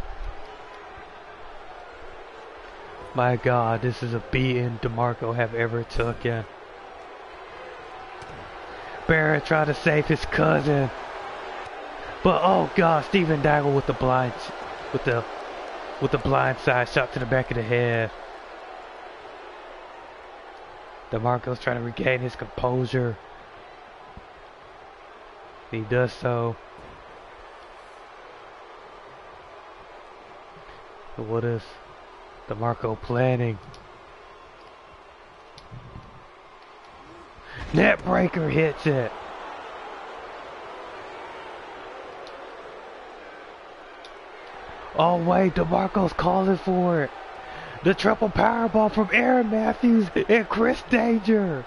My God, this is a beating DeMarco have ever taken. Barrett tried to save his cousin, but oh God, Steven Daigle with the blind side shot to the back of the head. DeMarco's trying to regain his composure. He does so. But what is DeMarco planning? Net breaker hits it. Oh wait, DeMarco's calling for it. The triple powerbomb from Aaron Matthews and Chris Danger.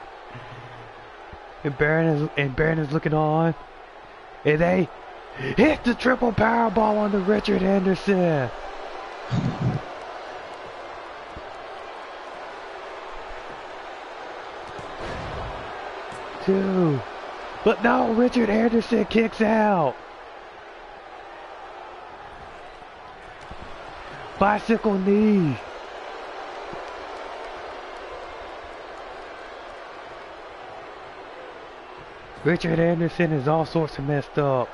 And Baron is looking on. And they hit the triple powerbomb on the Richard Anderson. But no, Richard Anderson kicks out. Bicycle knee. Richard Anderson is all sorts of messed up.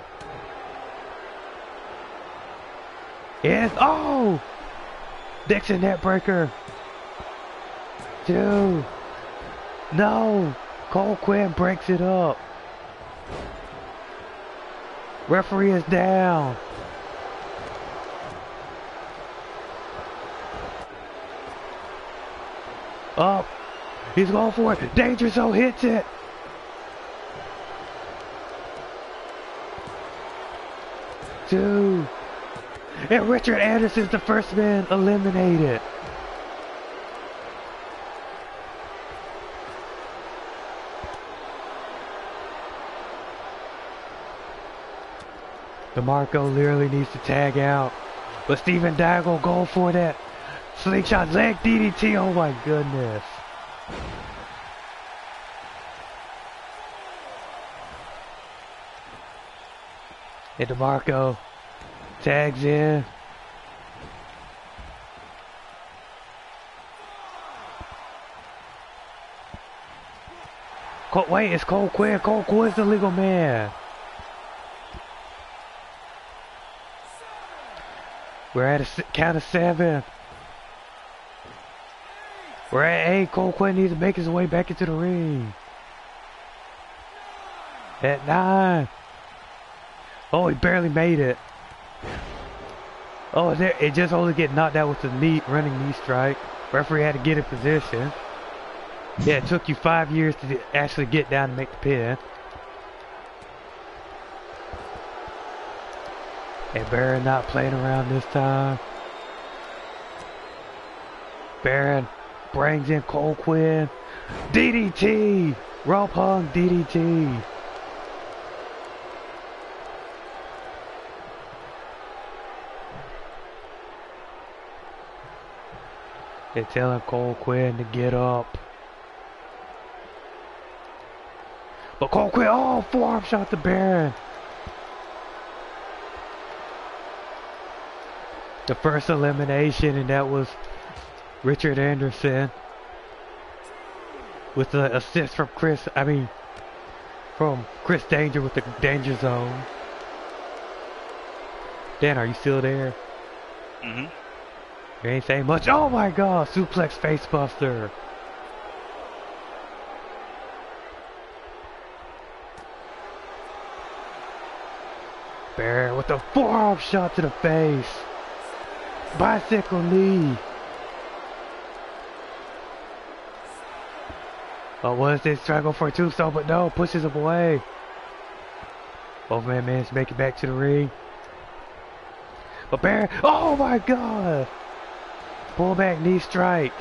Yes, oh! Dixon net breaker. Two. No. Cole Quinn breaks it up. Referee is down. Up. He's going for it. Danger Zone hits it. Two. And Richard Anderson's the first man eliminated. DeMarco literally needs to tag out. But Steven Daigle going for that slingshot leg DDT. Oh my goodness. And DeMarco tags in. Wait, it's Cole Quinn. Cole Quinn's the legal man. We're at a count of 7. We're at 8. Cole Quinn needs to make his way back into the ring. At 9. Oh, he barely made it. Oh, it just only get knocked out with the running knee strike. Referee had to get in position. Yeah, it took you 5 years to actually get down and make the pin. And Baron not playing around this time. Baron brings in Cole Quinn. DDT! Rope hung DDT. They're telling Cole Quinn to get up. But Cole Quinn, oh, forearm shot to Baron. The first elimination, and that was Richard Anderson. With the assist from Chris Danger with the Danger Zone. Dan, are you still there? Mm-hmm. You ain't saying much. Oh my god, suplex facebuster. Baron with the forearm shot to the face. Bicycle knee. Oh, what is this? Trying to go for a tombstone, but no, pushes him away. Both men make it back to the ring. But Baron, oh my god! Pullback knee strike.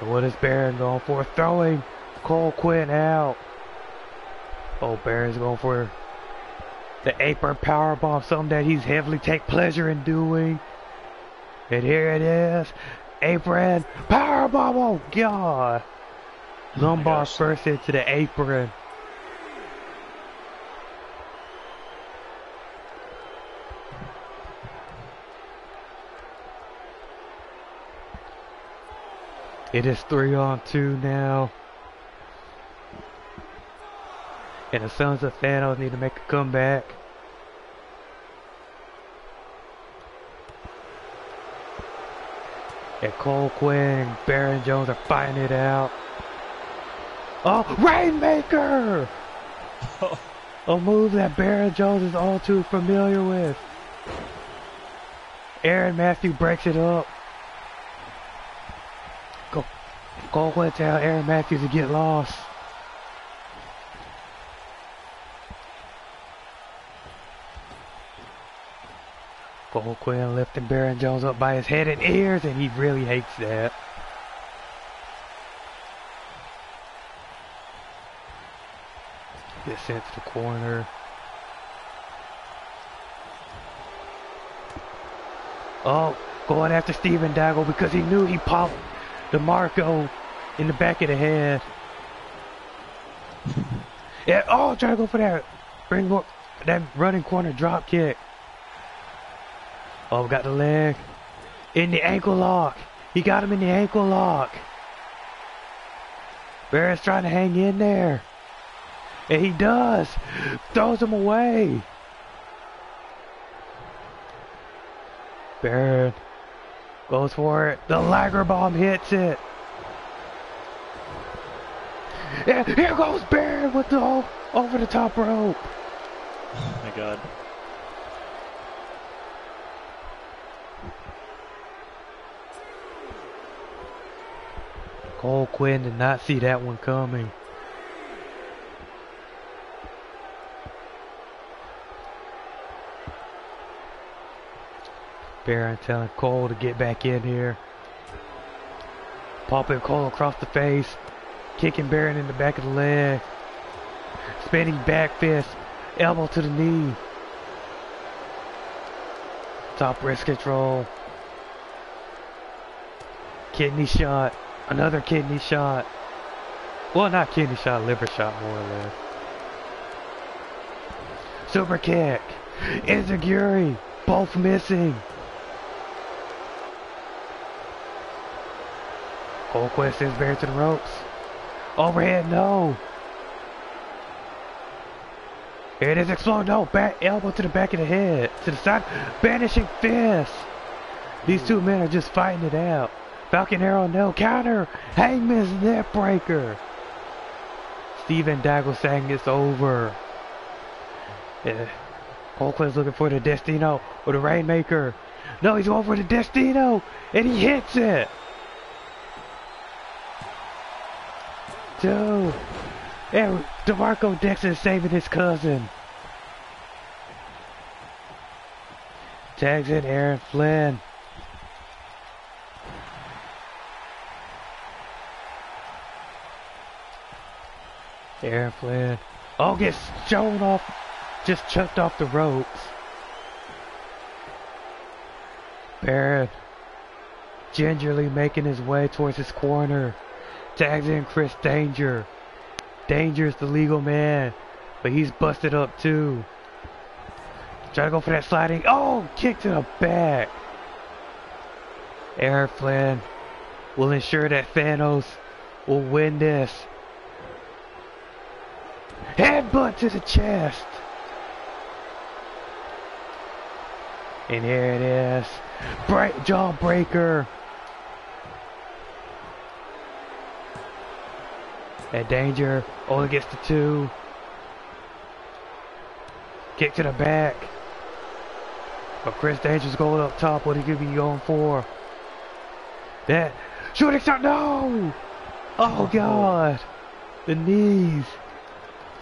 And what is Baron going for? Throwing Cole Quinn out. Oh, Baron's going for the apron powerbomb, something that he's heavily take pleasure in doing. And here it is. Apron powerbomb. Oh, god. Lombard first into the apron. It is 3-on-2 now. And the sons of Thanos need to make a comeback. And Cole Quinn and Baron Jones are fighting it out. Oh, Rainmaker! A move that Baron Jones is all too familiar with. Aaron Matthews breaks it up. Cole Quinn tells Aaron Matthews to get lost. Cole Quinn lifting Baron Jones up by his head and ears, and he really hates that. Gets sent to the corner. Oh, going after Steven Daigle because he knew he popped DeMarco in the back of the head. Yeah, oh, trying to go for that. Bring up that running corner drop kick. Oh, got the leg. In the ankle lock. He got him in the ankle lock. Barrett's trying to hang in there. And he does. Throws him away. Barrett Goes for it. The Lager Bomb hits it. Yeah, here goes Baron with the over the top rope. Oh my God. Cole Quinn did not see that one coming. Baron telling Cole to get back in here. Popping Cole across the face. Kicking Baron in the back of the leg. Spinning back fist. Elbow to the knee. Top wrist control. Kidney shot. Another kidney shot. Well, not kidney shot, liver shot more or less. Super kick. Enziguri. Both missing. Cole Quinn sends Baron to the ropes. Overhead, no. Here it is, explode, no. Back elbow to the back of the head. To the side. Banishing fist. These two men are just fighting it out. Falcon Arrow, no. Counter. Hangman's neck breaker. Steven Daigle saying it's over. Yeah. Cole Quinn's looking for the Destino or the Rainmaker. No, he's going for the Destino. And he hits it. Dude, and DeMarco Dixon saving his cousin. Tags in Aaron Flynn. Aaron Flynn. Oh, gets shown off. Just chucked off the ropes. Baron gingerly making his way towards his corner. Tags in Chris Danger. Danger's the legal man, but he's busted up too. Try to go for that sliding. Oh, kick to the back. Aaron Flynn will ensure that Thanos will win this. Headbutt to the chest. And here it is. Bright jawbreaker. And Danger only gets the two. Kick to the back. But Chris Danger's going up top. What he could be going for? That shooting start. No! Oh God! The knees.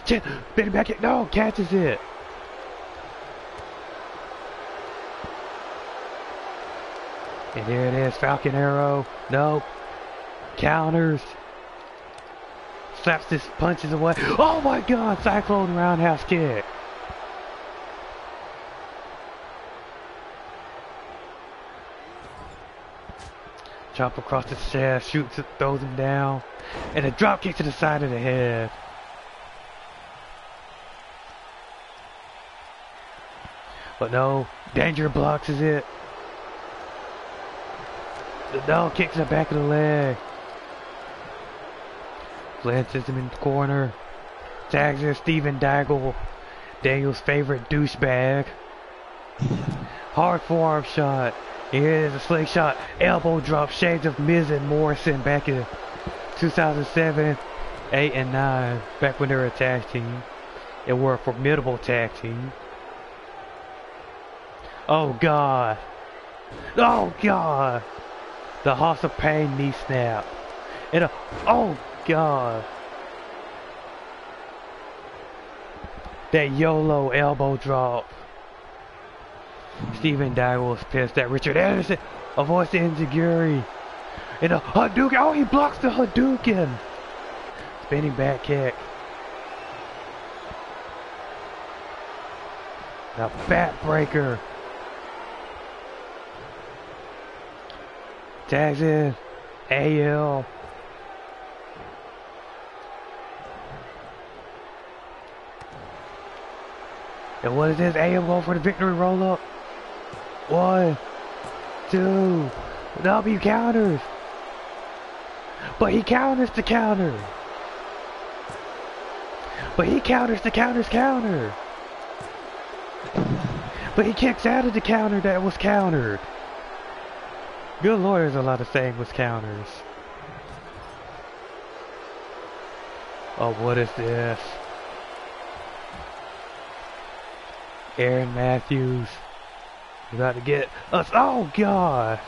Chin, bend back it. No, catches it. And here it is. Falcon Arrow. Nope. Counters. Slaps his punches away. Oh my God! Cyclone roundhouse kick. Chop across the chest, shoots it, throws him down, and a drop kick to the side of the head. But no, Danger blocks it. The dog kicks the back of the leg. Lances him in the corner. Tags in Steven Daigle, Daniel's favorite douchebag. Hard forearm shot. Here is a slingshot. Elbow drop. Shades of Miz and Morrison back in 2007, 8, and 9. Back when they were a tag team. They were a formidable tag team. Oh God. Oh God. The House of Pain knee snap. And a... Oh God. That YOLO elbow drop. Steven Daigle was pissed at Richard Anderson. Avoids the Enziguri. And a Hadouken. Oh, he blocks the Hadouken. Spinning back kick. The bat breaker. Tags in AL. And what is this? AM going for the victory roll up. 1, 2, W counters. But he counters the counter. But he counters the counter's counter. But he kicks out of the counter that was countered. Good lord, there's a lot of seamless counters. Oh, what is this? Aaron Matthews about to get us. Oh, God!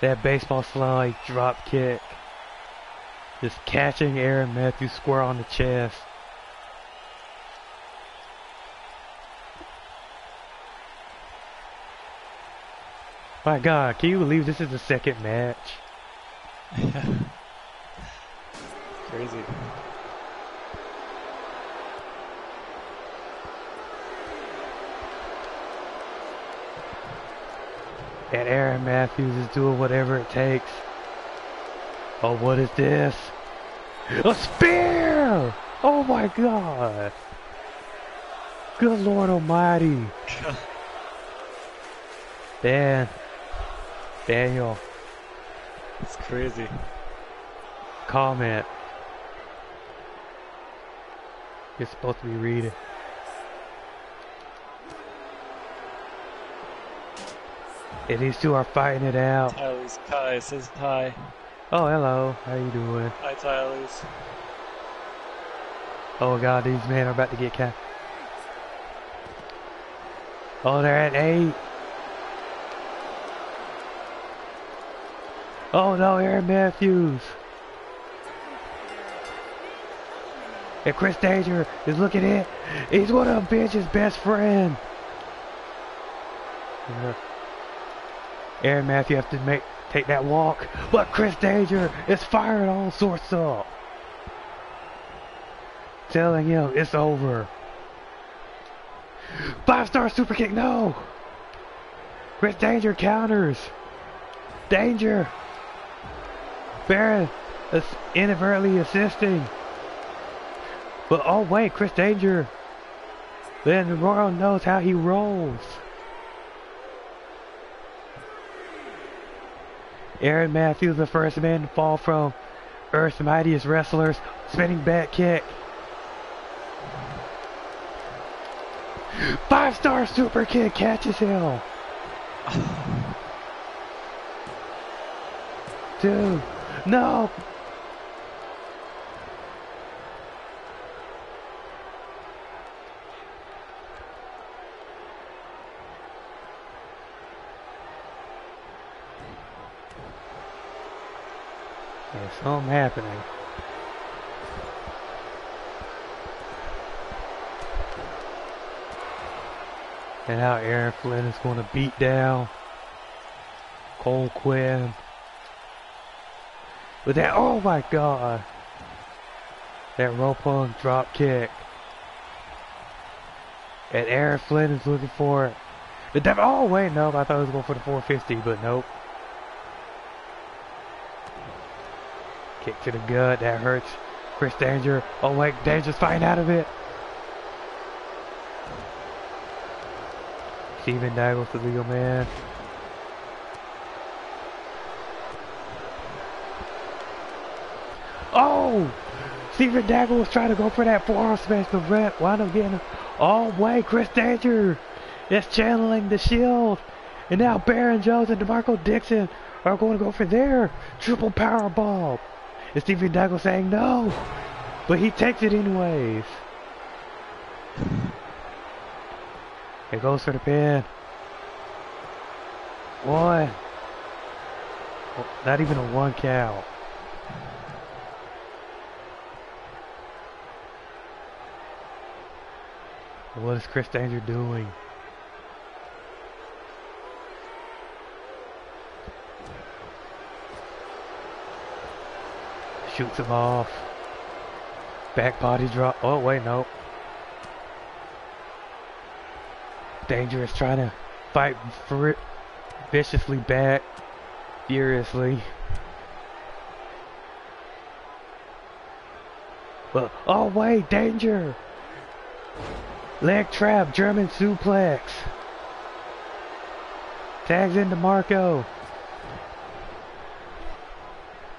That baseball slide drop kick. Just catching Aaron Matthews square on the chest. My God, can you believe this is the second match? Crazy. And Aaron Matthews is doing whatever it takes. Oh, what is this? A spear! Oh my God! Good Lord Almighty! Dan. Daniel. It's crazy. Comment. You're supposed to be reading. And these two are fighting it out. Tyler's Kai says hi. Oh, hello. How you doing? Hi, Tyler's. Oh, God. These men are about to get caught. Oh, they're at 8. Oh, no. Aaron Matthews. And Chris Danger is looking at it. He's one of Bench's best friend. Yeah. Aaron Matthews has to take that walk, but Chris Danger is firing all sorts up, telling him it's over. 5-star super kick, no! Chris Danger counters. Danger. Baron is inadvertently assisting, but oh wait, Chris Danger. Then the world knows how he rolls. Aaron Matthews, the first man to fall from Earth's Mightiest Wrestlers, spinning back kick. 5-star super kick catches him. 2. No. Something happening. And how Aaron Flynn is going to beat down Cole Quinn with that. Oh my God! That rope-hung drop kick. And Aaron Flynn is looking for it. Oh wait, nope. I thought he was going for the 450, but nope. Kick to the gut, that hurts. Chris Danger, oh wait, Danger's fighting out of it. Steven Daigle's the legal man. Oh! Steven Daigle was trying to go for that forearm smash, but Brett wound up getting him. Oh wait, Chris Danger is channeling the Shield. And now Baron Jones and DeMarco Dixon are going to go for their triple power bomb. And Steven Daigle saying no, but he takes it anyways. It goes for the pin. 1. Well, not even a 1 count. What is Chris Danger doing? Shoots him off. Back body drop. Oh, wait, no. Danger is trying to fight for it. Viciously back. Furiously. Well, oh, wait, Danger. Leg trap. German suplex. Tags in DeMarco.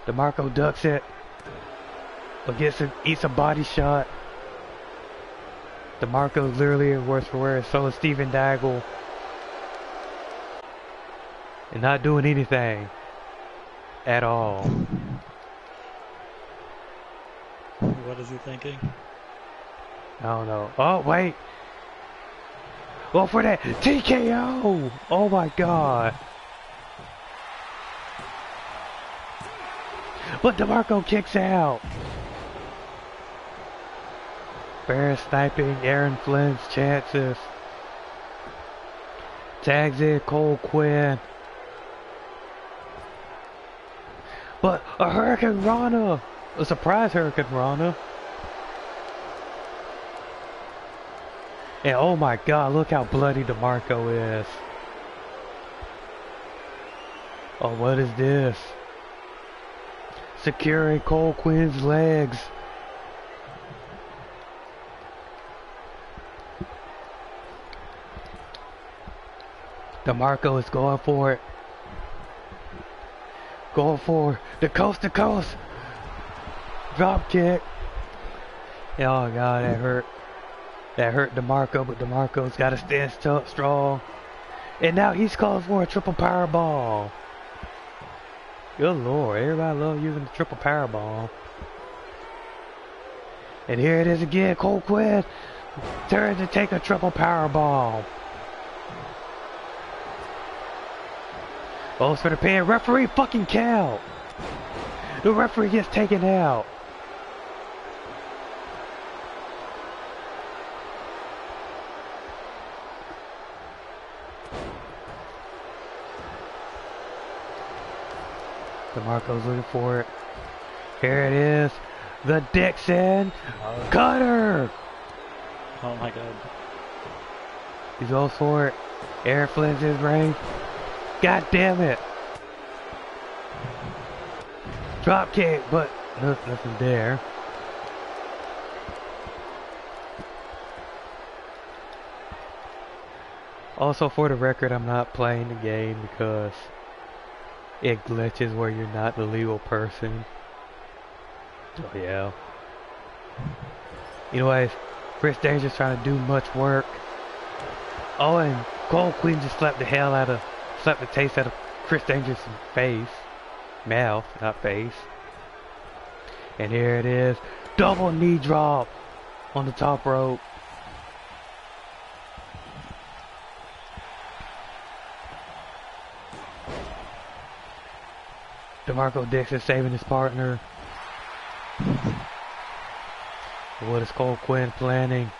DeMarco ducks it. But gets him, eats a body shot. DeMarco's literally worse for wear, so is Steven Daigle. and not doing anything at all. What is he thinking? I don't know. Oh, wait. Go for that TKO! Oh my god. But DeMarco kicks out. Bear sniping Aaron Flynn's chances. Tags in Cole Quinn. But a Hurricane Rana! A surprise Hurricane Rana. And oh my god, look how bloody DeMarco is. Oh, what is this? Securing Cole Quinn's legs. DeMarco is going for it. Going for the coast to coast drop kick. Oh god, that hurt. That hurt DeMarco, but DeMarco's got to stand strong. And now he's calling for a triple powerball. Good lord, everybody loves using the triple powerball. And here it is again, Cole Quinn turns to take a triple powerball. Goes for the pin, referee fucking count. The referee gets taken out. DeMarco's looking for it. Here it is. The Dixon Cutter! Oh my god. He goes for it. Aaron Flynn's his range. God damn it! Drop kick, but nothing there. Also, for the record, I'm not playing the game because it glitches where you're not the legal person. Oh yeah. Anyways, Chris Danger's trying to do much work. Oh, and Cole Quinn just slapped the taste out of Chris Danger's face. Mouth, not face. And here it is. Double knee drop on the top rope. DeMarco Dixon saving his partner. What is Cole Quinn planning?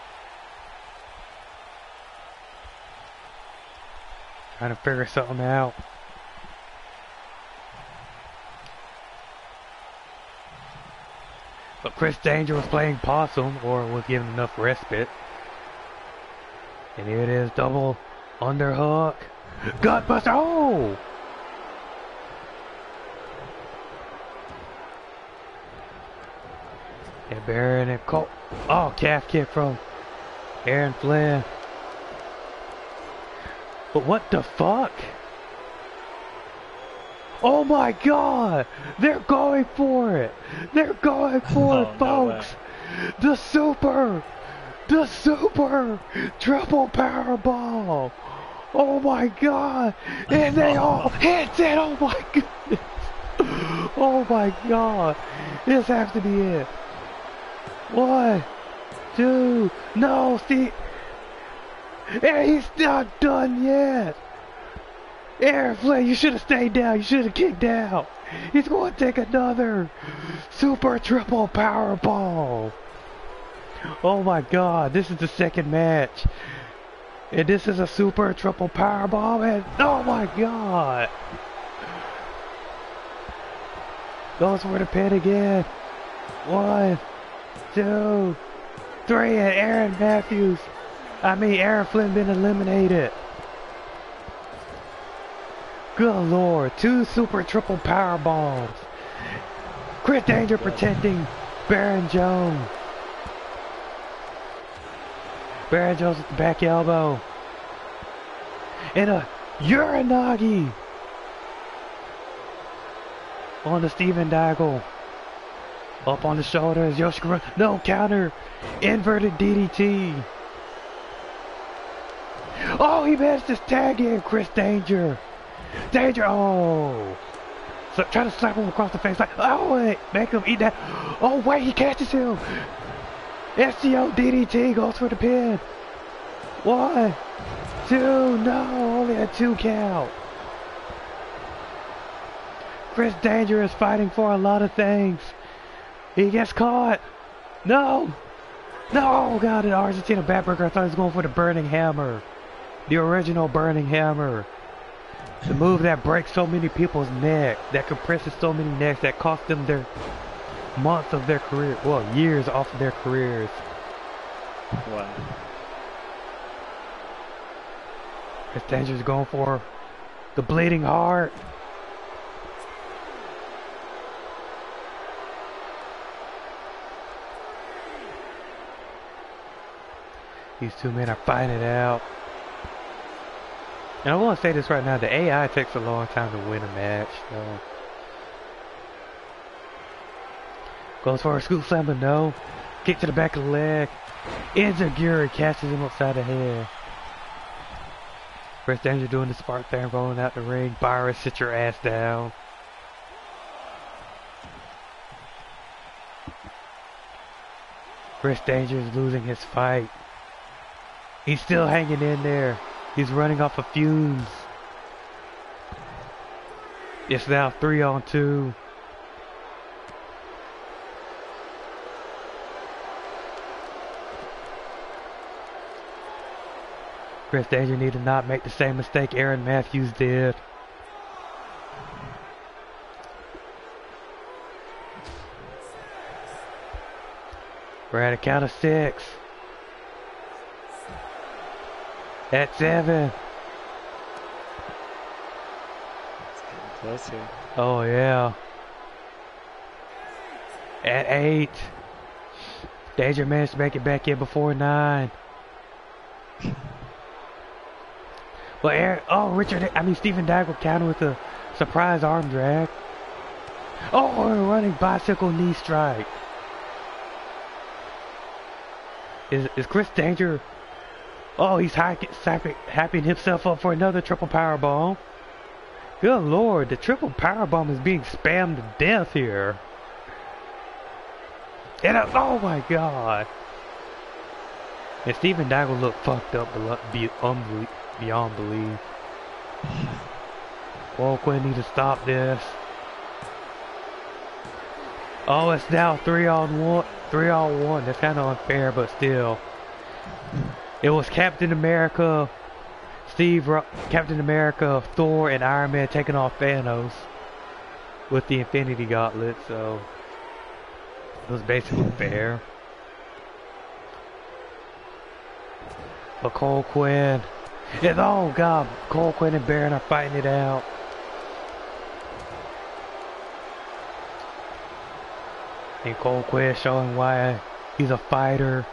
Trying to figure something out. But Chris Danger was playing possum, or was given enough respite. And here it is, double underhook. Gutbuster! Oh! And Baron and Cole. Oh, calf kick from Aaron Flynn. But what the fuck? Oh my god! They're going for it! They're going for it, folks! No, the super triple powerball! Oh my god! And they all hit it! Oh my goodness! Oh my god! This has to be it! 1, 2, no, see, and he's not done yet. Aaron Flynn, you should have stayed down. You should have kicked out. He's going to take another super triple powerball. Oh my god, this is the second match, and this is a super triple powerball. And oh my god, goes for the pin again. 1, 2, 3, and Aaron Flynn been eliminated. Good lord, 2 super triple power bombs. Chris Danger protecting Baron Jones. Baron Jones with the back elbow. And a Uranagi on the Steven Daigle. Up on the shoulders, Yoshikura, no counter, inverted DDT. Oh, he managed to tag in Chris Danger. Danger! Oh! So, try to slap him across the face. Like, oh, wait! Make him eat that. Oh, wait, he catches him! STO DDT goes for the pin. 1, 2, no, only a 2 count. Chris Danger is fighting for a lot of things. He gets caught. No! No! God, an Argentina backbreaker. I thought he was going for the burning hammer. The original burning hammer. The move that breaks so many people's necks, that compresses so many necks, that cost them their months of their career, well, years off of their careers. Wow. Chris Danger's going for the bleeding heart. These two men are fighting it out. And I want to say this right now, the AI takes a long time to win a match. So. Goes for a scoop slam, but no. Kick to the back of the leg. Enziguri catches him upside the head. Chris Danger doing the spark there, rolling out the ring. Byron, sit your ass down. Chris Danger is losing his fight. He's still hanging in there. He's running off of fumes. It's now 3-on-2. Chris Danger need to not make the same mistake Aaron Matthews did. We're at a count of 6. At 7. It's getting close here. Oh, yeah. At 8. Danger managed to make it back in before 9. Well, Steven Daigle countered with a surprise arm drag. Oh, a running bicycle knee strike. Is Chris Danger... Oh, he's hyping himself up for another triple powerbomb. Good lord, the triple powerbomb is being spammed to death here. And oh my god. And Steven Daigle looked fucked up beyond belief. Cole Quinn need to stop this. Oh, it's now 3-on-1. 3-on-1. That's kind of unfair, but still. It was Captain America, Captain America, Thor, and Iron Man taking off Thanos with the Infinity Gauntlet, so it was basically fair. But Cole Quinn, and oh god, Cole Quinn and Baron are fighting it out. And Cole Quinn showing why he's a fighter.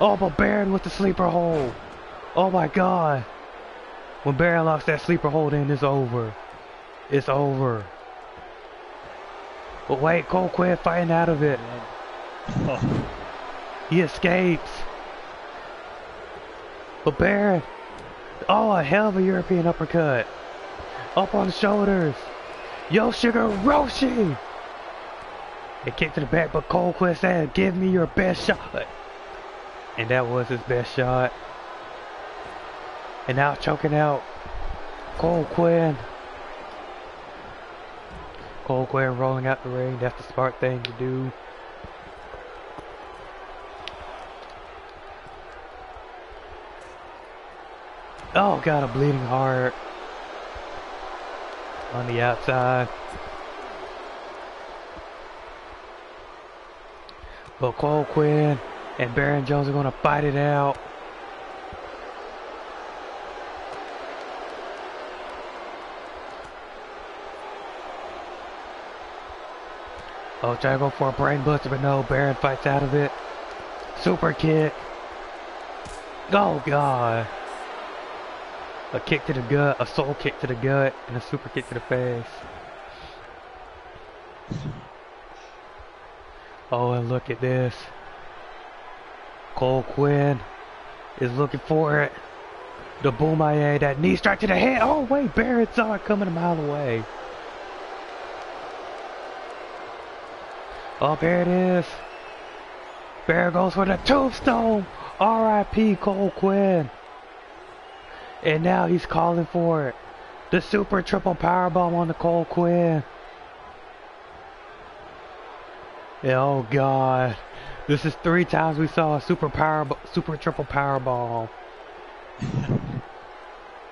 Oh, but Baron with the sleeper hold. Oh my god. When Baron locks that sleeper hold in, it's over. It's over. But wait, Cole Quinn fighting out of it. Oh. He escapes. But Baron. Oh, a hell of a European uppercut. Up on the shoulders. Yoshiguro Roshi. It kicked to the back, but Cole Quinn said, give me your best shot. And that was his best shot. And now choking out Cole Quinn. Cole Quinn rolling out the ring. That's the smart thing to do. Oh, got a bleeding heart. On the outside. But Cole Quinn and Baron Jones are going to fight it out. Oh, trying to go for a brain buster, but no, Baron fights out of it. Super kick. Oh, god. A kick to the gut, a soul kick to the gut, and a super kick to the face. Oh, and look at this. Cole Quinn is looking for it. The Boomaye, that knee strike to the head. Oh, wait, Baron saw it coming a mile away. Up here it is. Baron goes for the tombstone. R.I.P. Cole Quinn. And now he's calling for it. The super triple powerbomb on the Cole Quinn. Oh God. This is 3 times we saw a super triple powerbomb.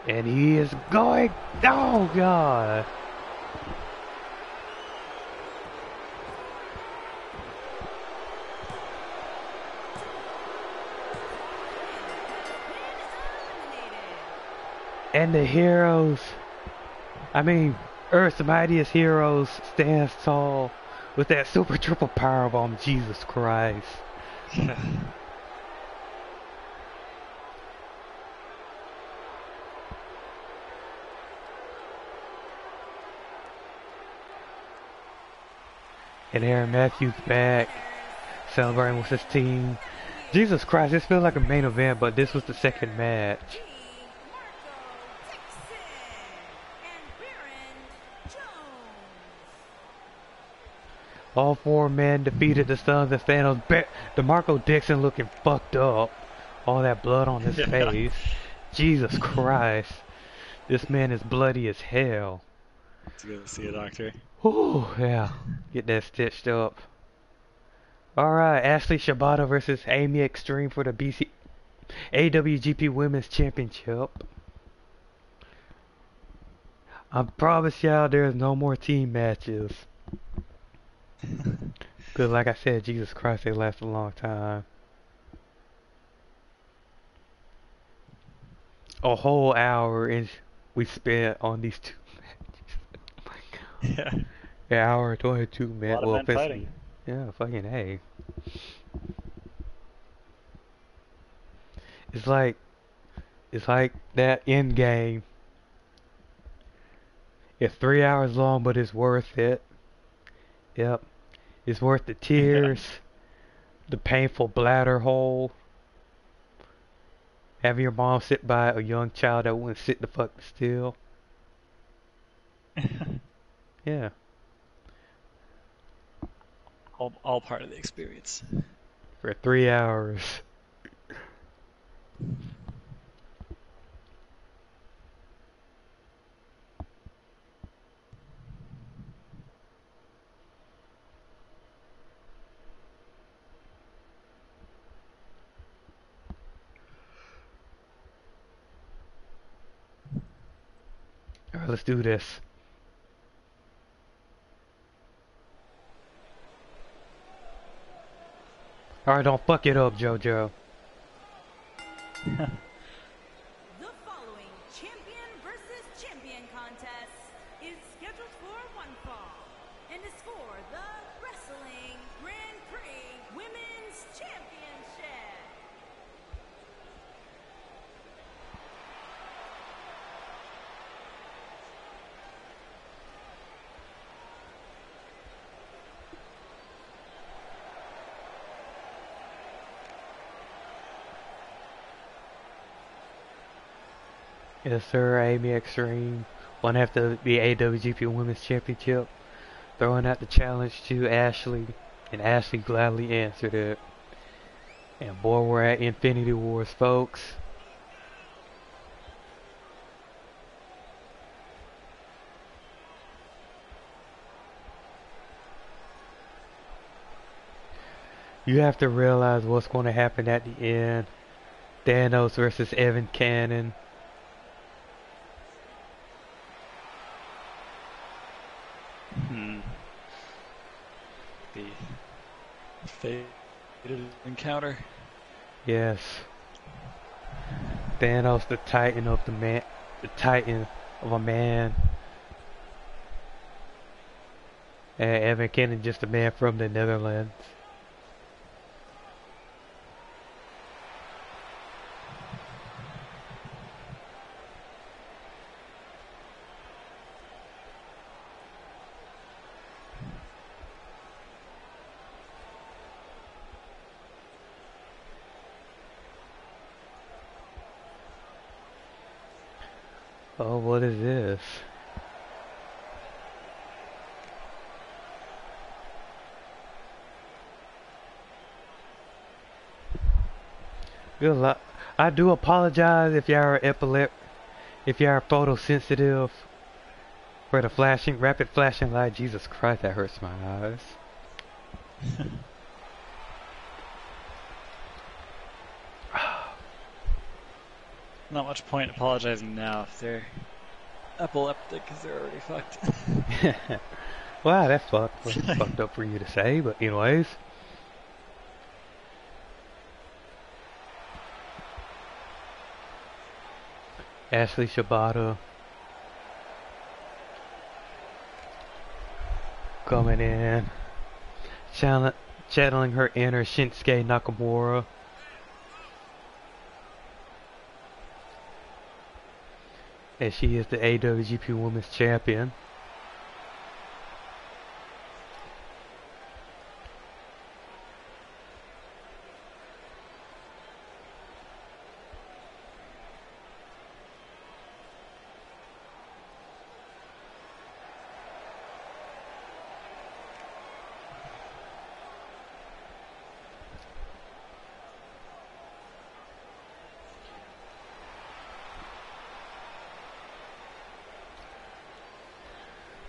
And he is going. Oh God. And the heroes, I mean, Earth's mightiest heroes stands tall with that super triple powerbomb. Jesus Christ. And Aaron Matthews back, celebrating with his team. Jesus Christ, this feels like a main event, but this was the second match. All 4 men defeated the Sons of Thanos. DeMarco Dixon looking fucked up. All that blood on his face. Jesus Christ. This man is bloody as hell. Let's go see a doctor. Ooh, yeah. Get that stitched up. Alright, Ashley Shibata versus Amy Extreme for the AWGP Women's Championship. I promise y'all there's no more team matches. Because like I said, Jesus Christ, they last a long time. A whole hour is we spent on these 2 matches. Oh my God. Yeah. An hour and 22 minutes. A lot of men fighting. Yeah, fucking hey. It's like that end game. It's 3 hours long, but it's worth it. Yep. It's worth the tears, the painful bladder hole, having your mom sit by a young child that wouldn't sit the fuck still. Yeah. All part of the experience. For 3 hours. Let's do this. Alright, don't fuck it up, JoJo. The following champion versus champion contest is scheduled for 1 fall and is for the Wrestling Grand Prix Women's Championship. Yes, sir. Amy Extreme won after the AWGP Women's Championship, throwing out the challenge to Ashley, and Ashley gladly answered it. And boy, we're at Infinity Wars, folks. You have to realize what's going to happen at the end. Thanos versus Evan Cannon. Encounter. Yes. Thanos, the Titan of the man, the Titan of a man, and Evan Cannon, just a man from the Netherlands. Oh, what is this? Good luck. I do apologize if y'all are if y'all are photosensitive for the flashing, rapid flashing light. Jesus Christ, that hurts my eyes. Not much point apologizing now if they're epileptic because they're already fucked. Wow, that's fucked up for you to say, but anyways. Ashley Shibata coming in, channeling her inner Shinsuke Nakamura. And she is the AWGP Women's Champion.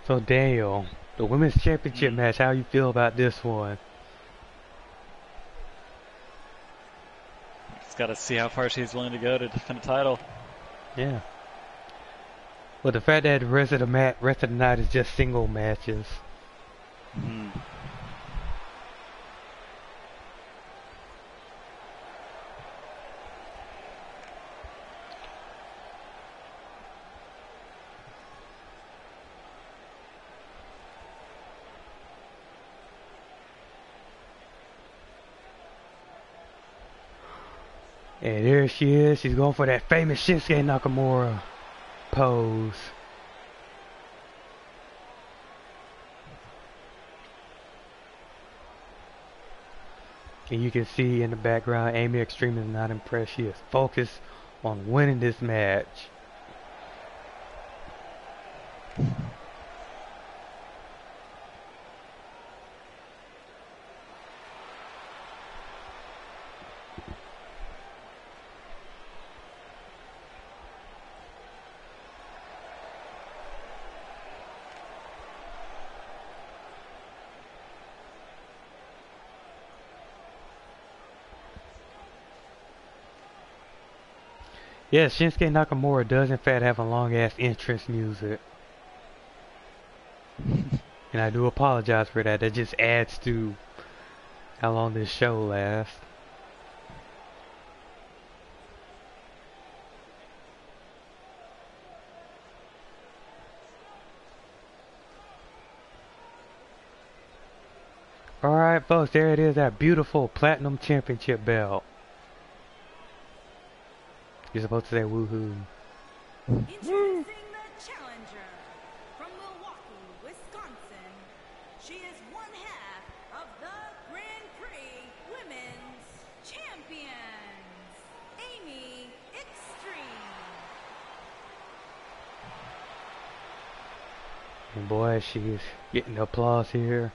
So Daniel, the women's championship match, how you feel about this one? Just gotta see how far she's willing to go to defend the title. Yeah. Well, the fact that the rest of the night is just single matches. Mm-hmm. And there she is. She's going for that famous Shinsuke Nakamura pose. And you can see in the background, Amy Extreme is not impressed. She is focused on winning this match. Yes, Shinsuke Nakamura does in fact have a long-ass entrance music. And I do apologize for that. That just adds to how long this show lasts. Alright folks, there it is, that beautiful Platinum Championship belt. You're supposed to say woohoo. Introducing the challenger from Milwaukee, Wisconsin. She is one half of the Grand Prix Women's Champions, Amy Extreme. And boy, she's getting applause here.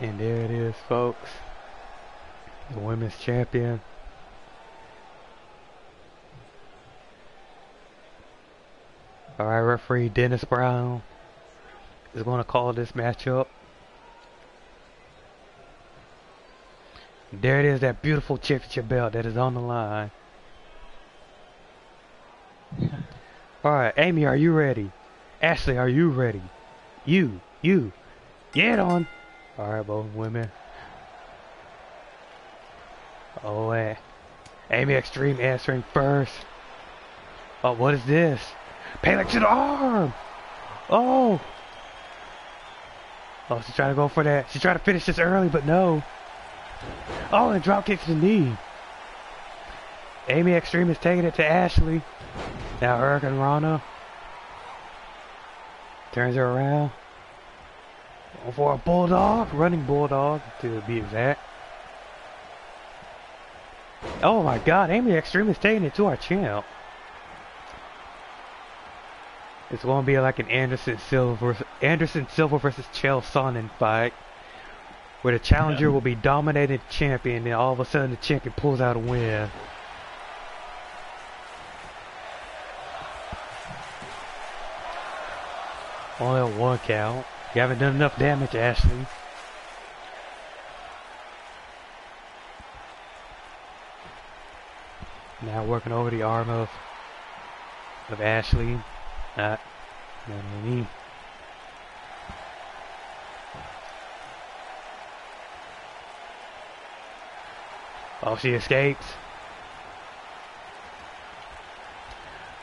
And there it is, folks. The women's champion. Alright, referee Dennis Brown is going to call this match up. There it is, that beautiful championship belt that is on the line. Alright, Amy, are you ready? Ashley, are you ready? You, get on. Alright, both women. Oh, Amy Extreme answering first. Oh, what is this? Payback to the arm! Oh! Oh, she's trying to go for that. She's trying to finish this early, but no. Oh, and drop kick to the knee. Amy Extreme is taking it to Ashley. Now Hurricane Rana turns her around. Going for a bulldog, running bulldog to be exact. Oh my god, Amy Extreme is taking it to our champ. It's gonna be like an Anderson Silva versus Chael Sonnen fight, where the challenger will be dominating the champion, and all of a sudden the champion pulls out a win. Only a one count. You haven't done enough damage, Ashley. Now working over the arm of Ashley. Oh, she escapes.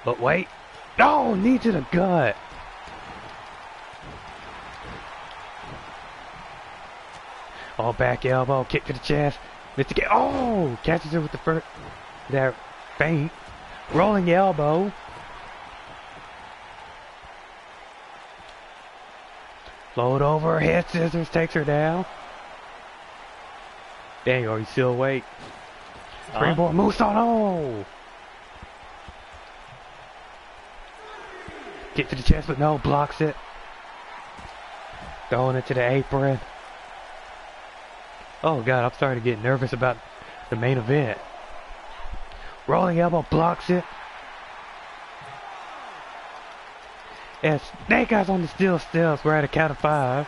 But wait. No, knee to the gut. Oh, back elbow, kick to the chest. Oh, catches her with the first. That feint. Rolling elbow. Load over, head scissors, takes her down. Dang, are you still awake? Springboard moonsault, oh! Get to the chest, but no, blocks it. Throwing it to the apron. Oh god, I'm starting to get nervous about the main event. Rolling elbow, blocks it. And Snake Eyes on the steel steps. We're at a count of 5.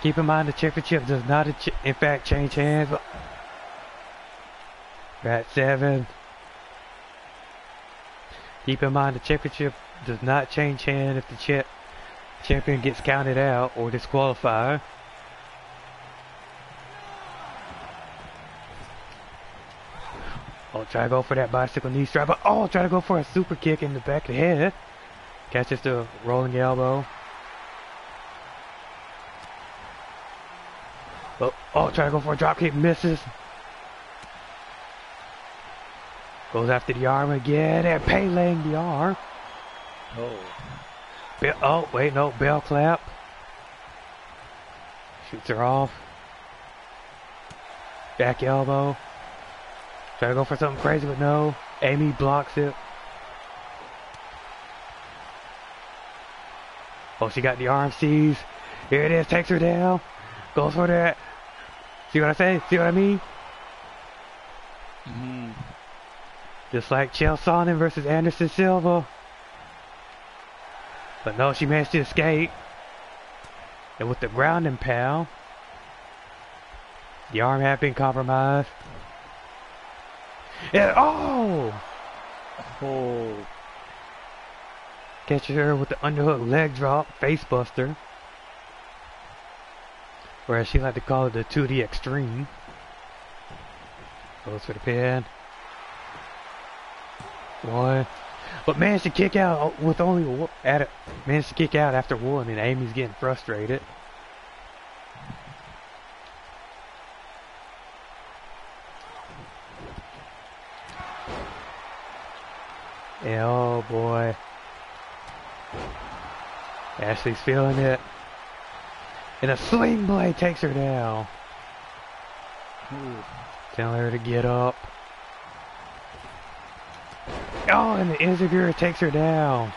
Keep in mind the championship does not, in fact, change hands. We're at 7. Keep in mind the championship does not change hands if the champion gets counted out or disqualified. Oh, try to go for that bicycle knee strike. Oh, try to go for a super kick in the back of the head. Catches the rolling elbow. Oh, try to go for a drop kick, misses. Goes after the arm again, and Peleing the arm. Oh. Bell clap. Shoots her off. Back elbow. Try to go for something crazy, but no. Amy blocks it. Oh, she got the arm seized. Here it is, takes her down. Goes for that. See what I say? See what I mean? Mm-hmm. Just like Chael Sonnen versus Anderson Silva. But no, she managed to escape. And with the ground and pound, the arm had been compromised. Yeah, oh! Catches her with the underhook leg drop, face buster. Or as she liked to call it, the 2D Extreme. Goes for the pin. One. But managed to kick out with only managed to kick out after one, and Amy's getting frustrated. Yeah, oh boy. Ashley's feeling it. And a sling blade takes her down. Ooh. Telling her to get up. Oh, and the enziguri takes her down.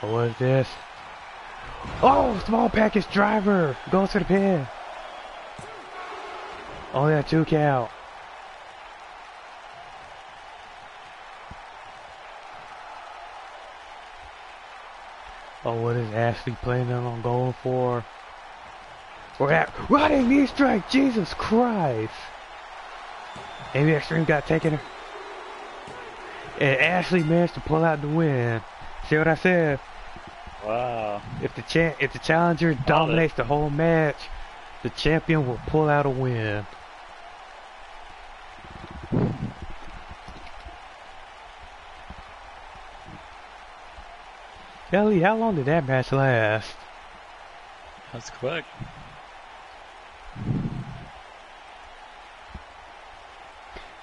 What was this? Oh, small package driver. Goes for the pin. Only a 2 count. Oh, what is Ashley planning on going for? We're at running knee strike, Jesus Christ! Amy Extreme got taken, and Ashley managed to pull out the win. See what I said? Wow! If the challenger dominates the whole match, the champion will pull out a win. Kelly, how long did that match last? That's quick.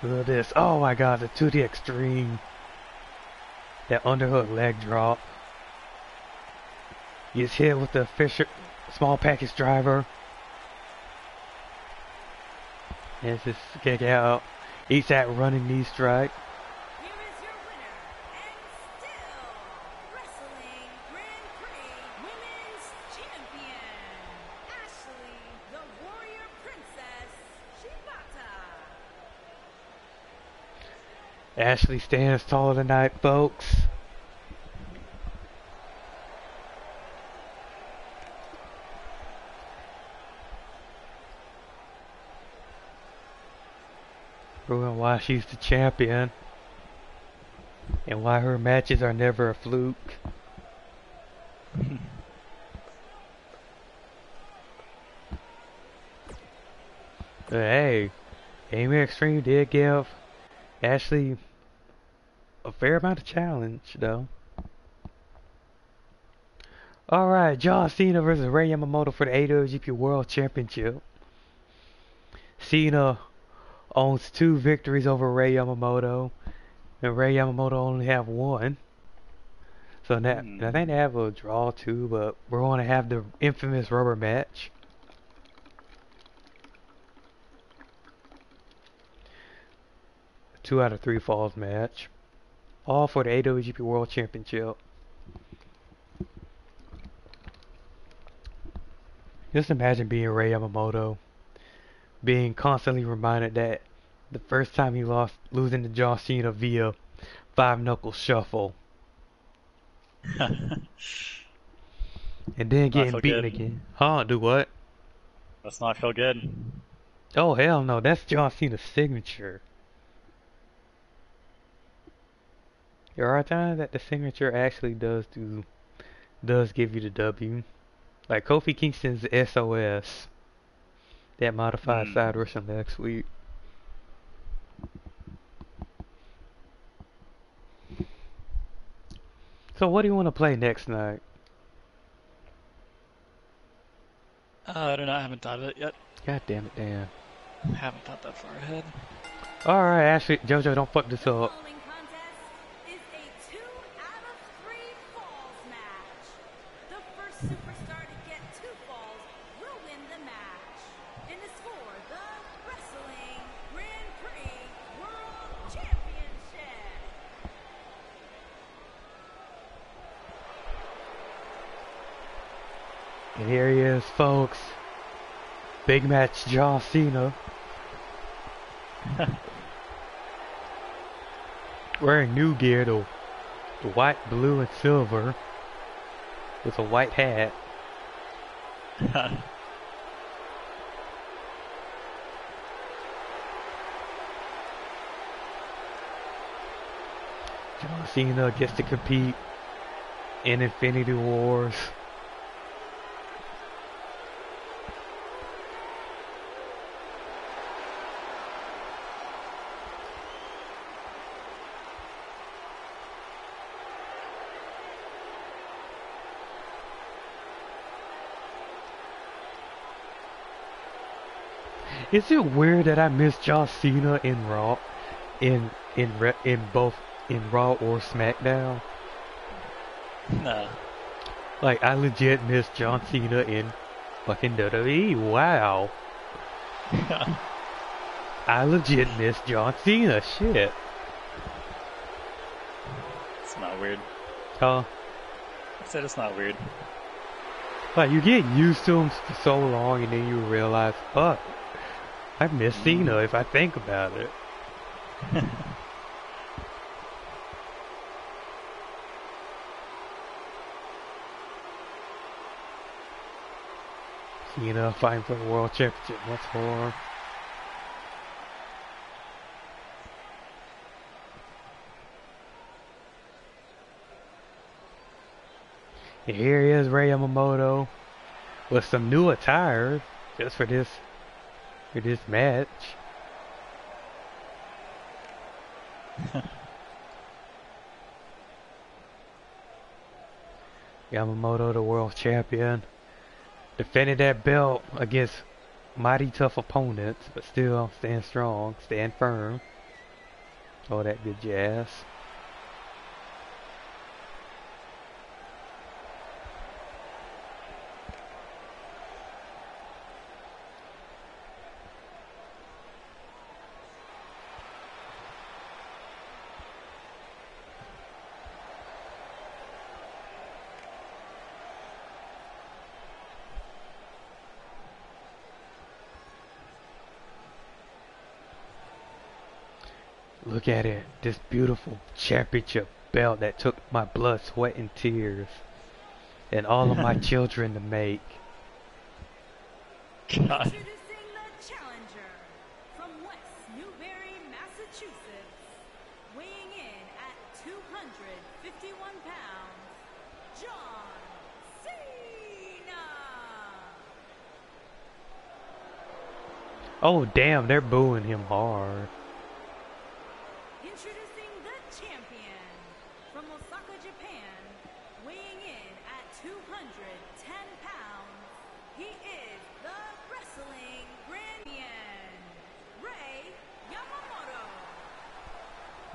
Look at this. Oh my god, the 2D Extreme. That underhook leg drop. Gets hit with the Fisher small package driver. This is kick out. ESAC running knee strike. Here is your winner, and still wrestling Grand Prix Women's Champion, Ashley the Warrior Princess Shibata. Ashley stands tall tonight, folks. And why she's the champion, and why her matches are never a fluke. Hey, Amy Extreme did give Ashley a fair amount of challenge, though. Alright, John Cena versus Ray Yamamoto for the AWGP World Championship. Cena owns 2 victories over Ray Yamamoto, and Ray Yamamoto only have 1. So that, I think they have a draw too, but we're going to have the infamous rubber match. A 2 out of 3 falls match, all for the AWGP World Championship. Just imagine being Ray Yamamoto, being constantly reminded that the first time he lost, losing to John Cena via 5-knuckle shuffle. And then getting beaten again. Huh, do what? That's not feel good. Oh, hell no, that's John Cena's signature. There are times that the signature actually does give you the W. Like Kofi Kingston's SOS. That modified side rush on the next week. So what do you want to play next night? I don't know. I haven't thought of it yet. God damn it, Dan. I haven't thought that far ahead. All right, Ashley, JoJo, don't fuck this up. And here he is, folks. Big match, John Cena. Wearing new gear, the white, blue, and silver. With a white hat. John Cena gets to compete in Infinity Wars. Is it weird that I miss John Cena in Raw, in both Raw or SmackDown? No. Like, I legit miss John Cena in fucking WWE. Wow. I legit miss John Cena. Shit. It's not weird. Huh? I said it's not weird. Like, you get used to him for so long, and then you realize, fuck. I miss Cena if I think about it. Cena fighting for the World Championship once more. And here he is, Ray Yamamoto, with some new attire just for this. For this match. Yamamoto, the world champion, defended that belt against mighty tough opponents, but still stand strong, stand firm. Oh, that good jazz. Look at it, this beautiful championship belt that took my blood, sweat, and tears, and all of my children to make. God. Introducing the challenger from West Newbury, Massachusetts, weighing in at 251 pounds, John Cena. Oh damn, they're booing him hard.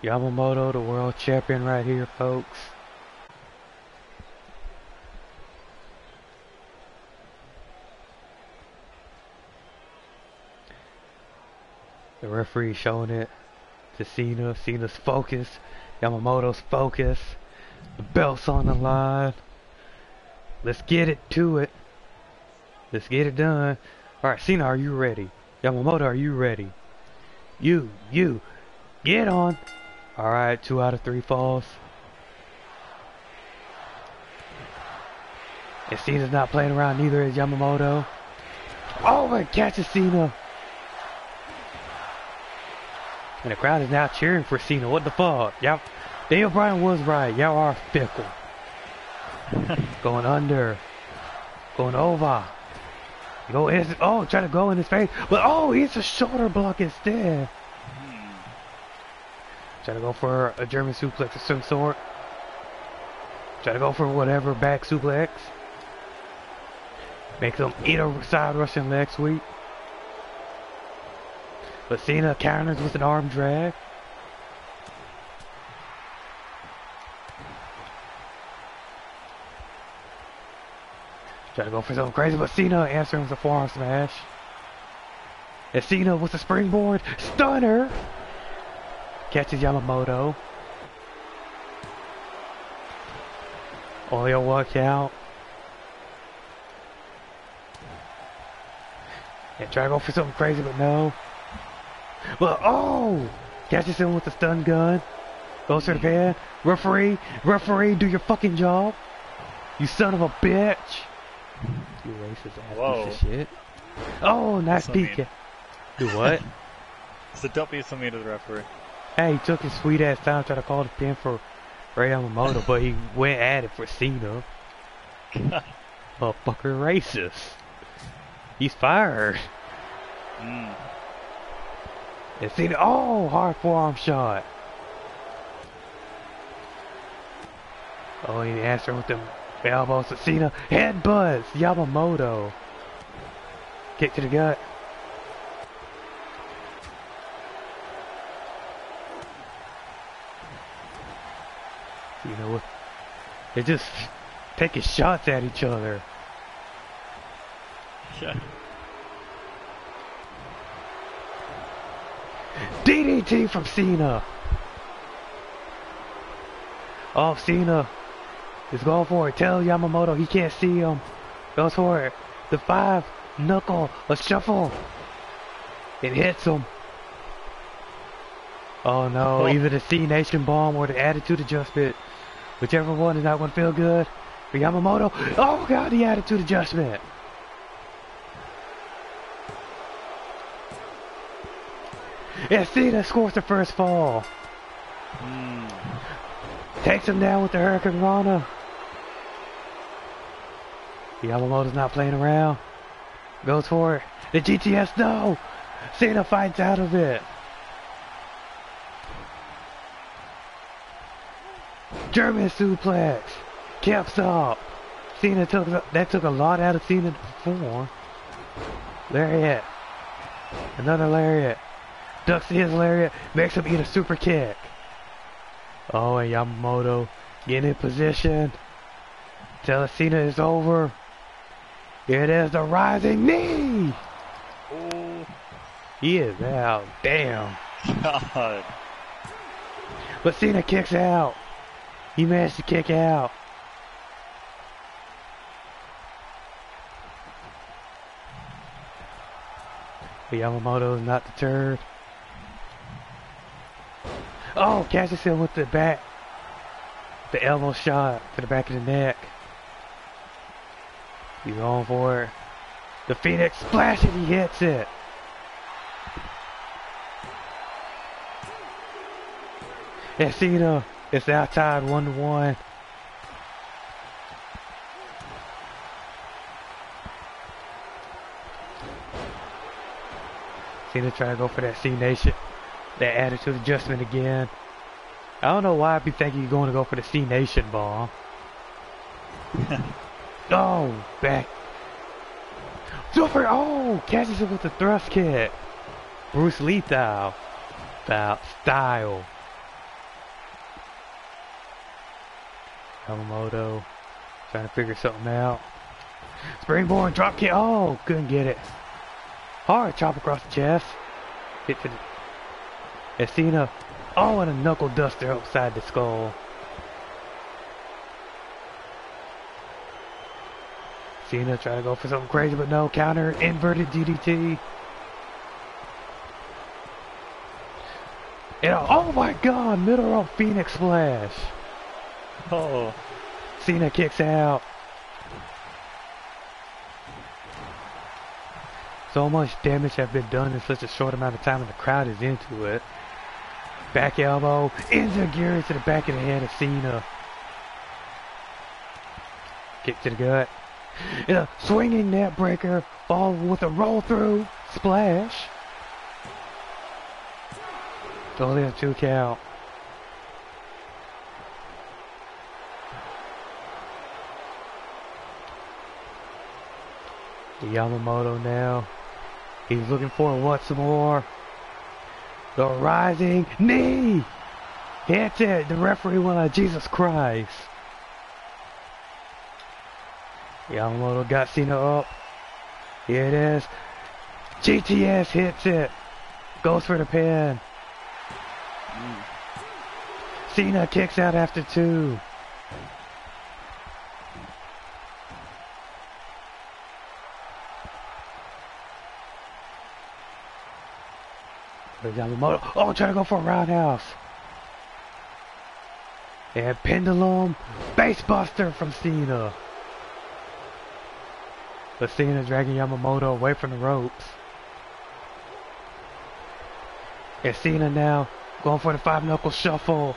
Yamamoto, the world champion right here, folks. The referee showing it to Cena. Cena's focus. Yamamoto's focus. The belt's on the line. Let's get it to it. Let's get it done. Alright, Cena, are you ready? Yamamoto, are you ready? You. Get on. Alright, 2 out of 3 falls. And Cena's not playing around, neither is Yamamoto. Oh, but catches Cena. And the crowd is now cheering for Cena. What the fuck? Y'all, Daniel Bryan was right. Y'all are fickle. Going under. Going over. Go in. Oh, try to go in his face. But oh, he's a shoulder block instead. Try to go for a German suplex of some sort. Try to go for whatever back suplex. Make them eat a side Russian leg sweep. But Cena counters with an arm drag. Try to go for something crazy, but Cena answering with a forearm smash. And Cena with a springboard stunner. Catches Yamamoto. Only a walkout. And try to go for something crazy, but no. But oh! Catches him with a stun gun. Goes to the pin. Referee, do your fucking job. You son of a bitch. You racist ass piece of shit. Oh, nice DK. Do what? It's a W something to the referee. Hey, he took his sweet ass time trying to call the pin for Ray Yamamoto, but he went at it for Cena. Motherfucker racist. He's fired. And Cena, oh, hard forearm shot. Oh, he answered with them elbows to Cena. Headbutts, Yamamoto. Kick to the gut. You know, they're just taking shots at each other. Yeah. DDT from Cena. Oh, Cena is going for it. Tell Yamamoto he can't see him. Goes for it. The 5 knuckle, a shuffle. It hits him. Oh no, either the C-Nation bomb or the attitude adjustment. Whichever one is not going to feel good for Yamamoto. Oh god, the attitude adjustment. And Cena scores the first fall. Takes him down with the Hurricane Rana. Yamamoto's not playing around. Goes for it. The GTS, no! Cena fights out of it. German suplex. Kept up. Cena took a lot out of Cena before. Lariat. Another lariat. ducks his lariat, makes him eat a super kick. Oh, and Yamamoto getting in position. Telling Cena is over. It is the rising knee. Ooh. He is out. Damn. God. But Cena kicks out. He managed to kick out. But Yamamoto is not deterred. Oh, catches him with the back. The elbow shot to the back of the neck. He's going for it. The Phoenix splashes, he hits it. And Cena is now tied 1-1. Cena trying to go for that C-Nation. That attitude adjustment again. I don't know why I'd be thinking you're going to go for the C-Nation bomb. Oh, back. Super, oh, catches it with the thrust kick. Bruce Lee style. Yamamoto trying to figure something out. Springboard drop kick. Oh, couldn't get it. Hard chop across the chest. Hit to the... And Cena, oh, and a knuckle duster upside the skull. Cena trying to go for something crazy, but no. Counter, inverted DDT. And oh my God, middle rope Phoenix splash. Oh, Cena kicks out. So much damage has been done in such a short amount of time, and the crowd is into it. Back elbow, enziguri to the back of the head of Cena. Kick to the gut. And a swinging net breaker, followed with a roll through, splash. Only a 2 count. Yamamoto now. He's looking for what's more. The rising knee. Hits it. The referee went like Jesus Christ. Yamamoto got Cena up. Here it is. GTS hits it. Goes for the pin. Cena kicks out after 2. Yamamoto. Oh, trying to go for a roundhouse. And pendulum basebuster from Cena. But Cena dragging Yamamoto away from the ropes. And Cena now going for the 5-knuckle shuffle.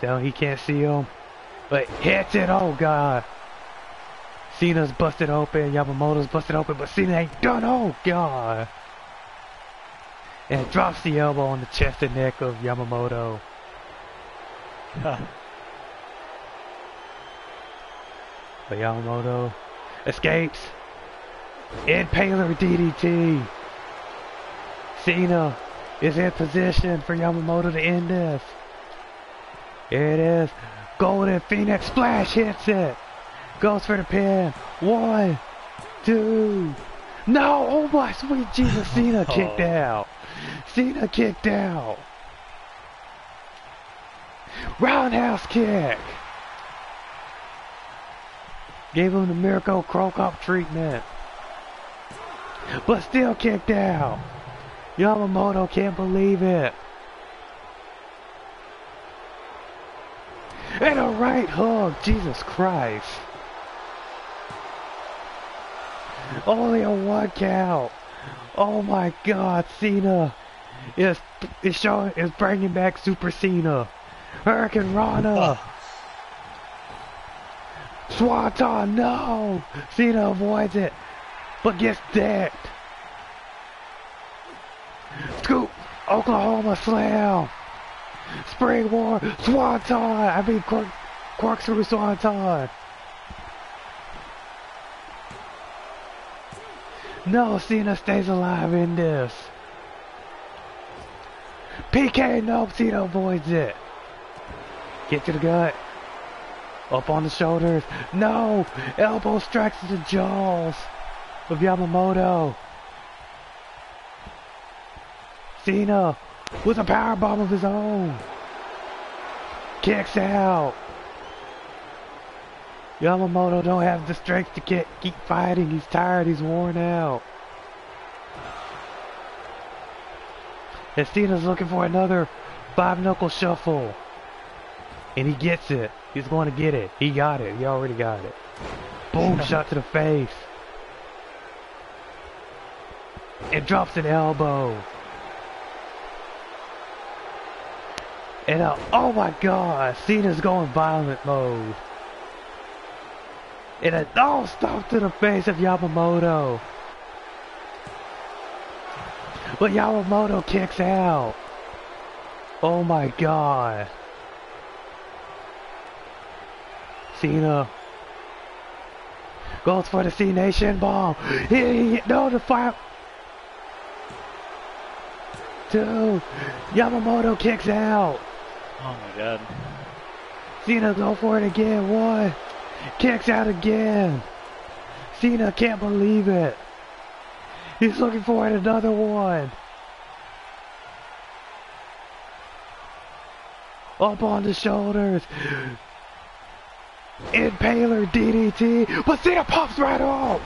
Tell he can't see him. But hits it. Oh, God. Cena's busted open. Yamamoto's busted open. But Cena ain't done. Oh, God. And drops the elbow on the chest and neck of Yamamoto. But Yamamoto escapes. Impaler DDT. Cena is in position for Yamamoto to end this. Here it is. Golden Phoenix Splash hits it. Goes for the pin. 1, 2. No! Oh my sweet Jesus. Cena kicked out. Cena kicked out. Roundhouse kick. Gave him the Miracle Crow Cop treatment. But still kicked out. Yamamoto can't believe it. And a right hook. Jesus Christ. Only a 1 count. Oh my God, Cena is bringing back Super Cena. Hurricane Rana. Swanton, no. Cena avoids it, but gets decked. Scoop, Oklahoma Slam. Springboard, Swanton. I mean, corkscrew Swanton. No, Cena stays alive in this. PK, nope, Cena avoids it. Get to the gut. Up on the shoulders. No! Elbow strikes to the jaws of Yamamoto. Cena with a powerbomb of his own. Kicks out. Yamamoto don't have the strength to keep fighting. He's tired. He's worn out. And Cena's looking for another five-knuckle shuffle. And he gets it. He's going to get it. He got it. He already got it. Boom, shot to the face. And drops an elbow. And oh my god, Cena's going violent mode. And a oh, stomp to the face of Yamamoto. But Yamamoto kicks out. Oh my god. Cena goes for the C-Nation bomb. No, the fire. Two. Yamamoto kicks out. Oh my god. Cena go for it again. One. Kicks out again. Cena can't believe it. He's looking for another one. Up on the shoulders. Impaler DDT, but Cena pops right off.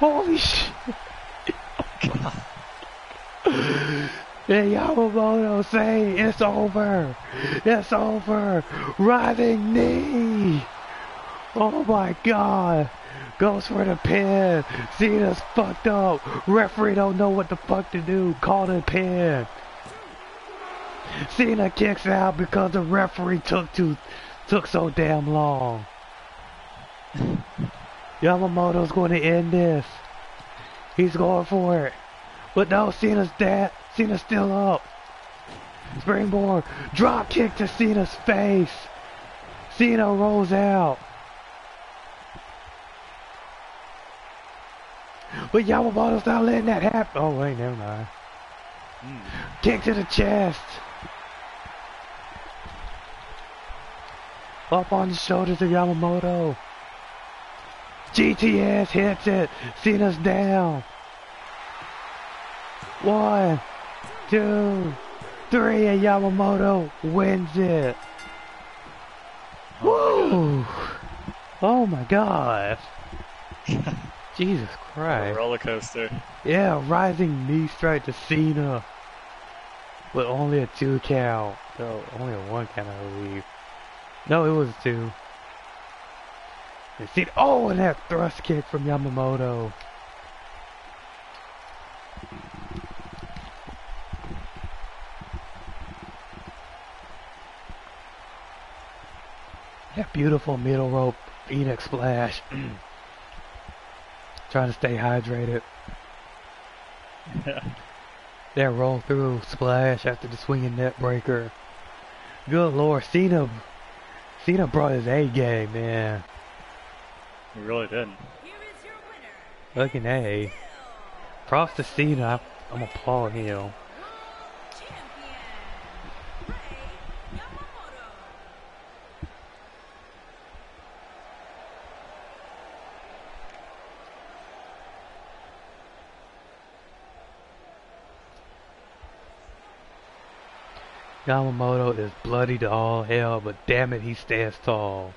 Holy shit! Oh, God. And Yamamoto say it's over. It's over. Riding knee. Oh my God! Goes for the pin. Cena's fucked up. Referee don't know what the fuck to do. Call the pin. Cena kicks out because the referee took so damn long. Yamamoto's going to end this. He's going for it. But no, Cena's still up. Springboard. Drop kick to Cena's face. Cena rolls out. But Yamamoto's not letting that happen. Oh wait, never mind. Kick to the chest. Up on the shoulders of Yamamoto. GTS hits it. Cena's down. 1, 2, 3, and Yamamoto wins it. Woo! Oh my god. Jesus Christ. Roller coaster. Yeah, rising knee strike to Cena. But only a 2 count. So only a 1 count, I believe. No, it was 2. Oh, and that thrust kick from Yamamoto. That beautiful middle rope Phoenix Splash. Trying to stay hydrated. That roll through splash after the swinging net breaker. Good lord, Cena brought his A game, man. He really didn't. Fucking A. Props to Cena. I'm gonna applaud him. Yamamoto is bloody to all hell, but damn it, he stands tall.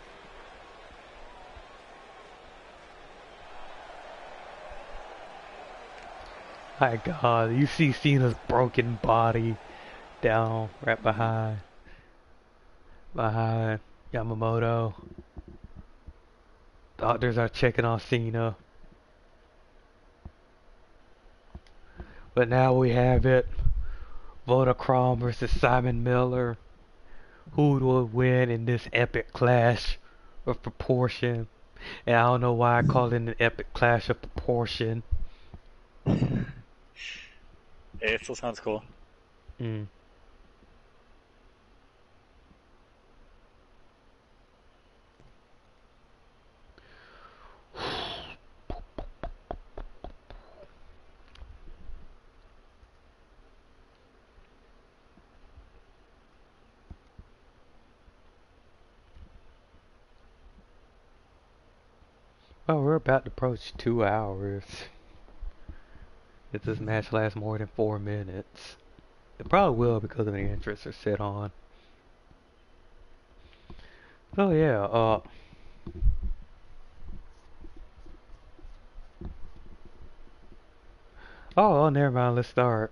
My god, you see Cena's broken body down right behind Yamamoto. Doctors are checking on Cena. But now we have it. Vodacron versus Simon Miller. Who will win in this epic clash of proportion? And I don't know why I call it an epic clash of proportion. Hey, it still sounds cool. Well, we're about to approach 2 hours. If this match lasts more than 4 minutes, it probably will because of the interests are set on. So yeah, oh, never mind, let's start.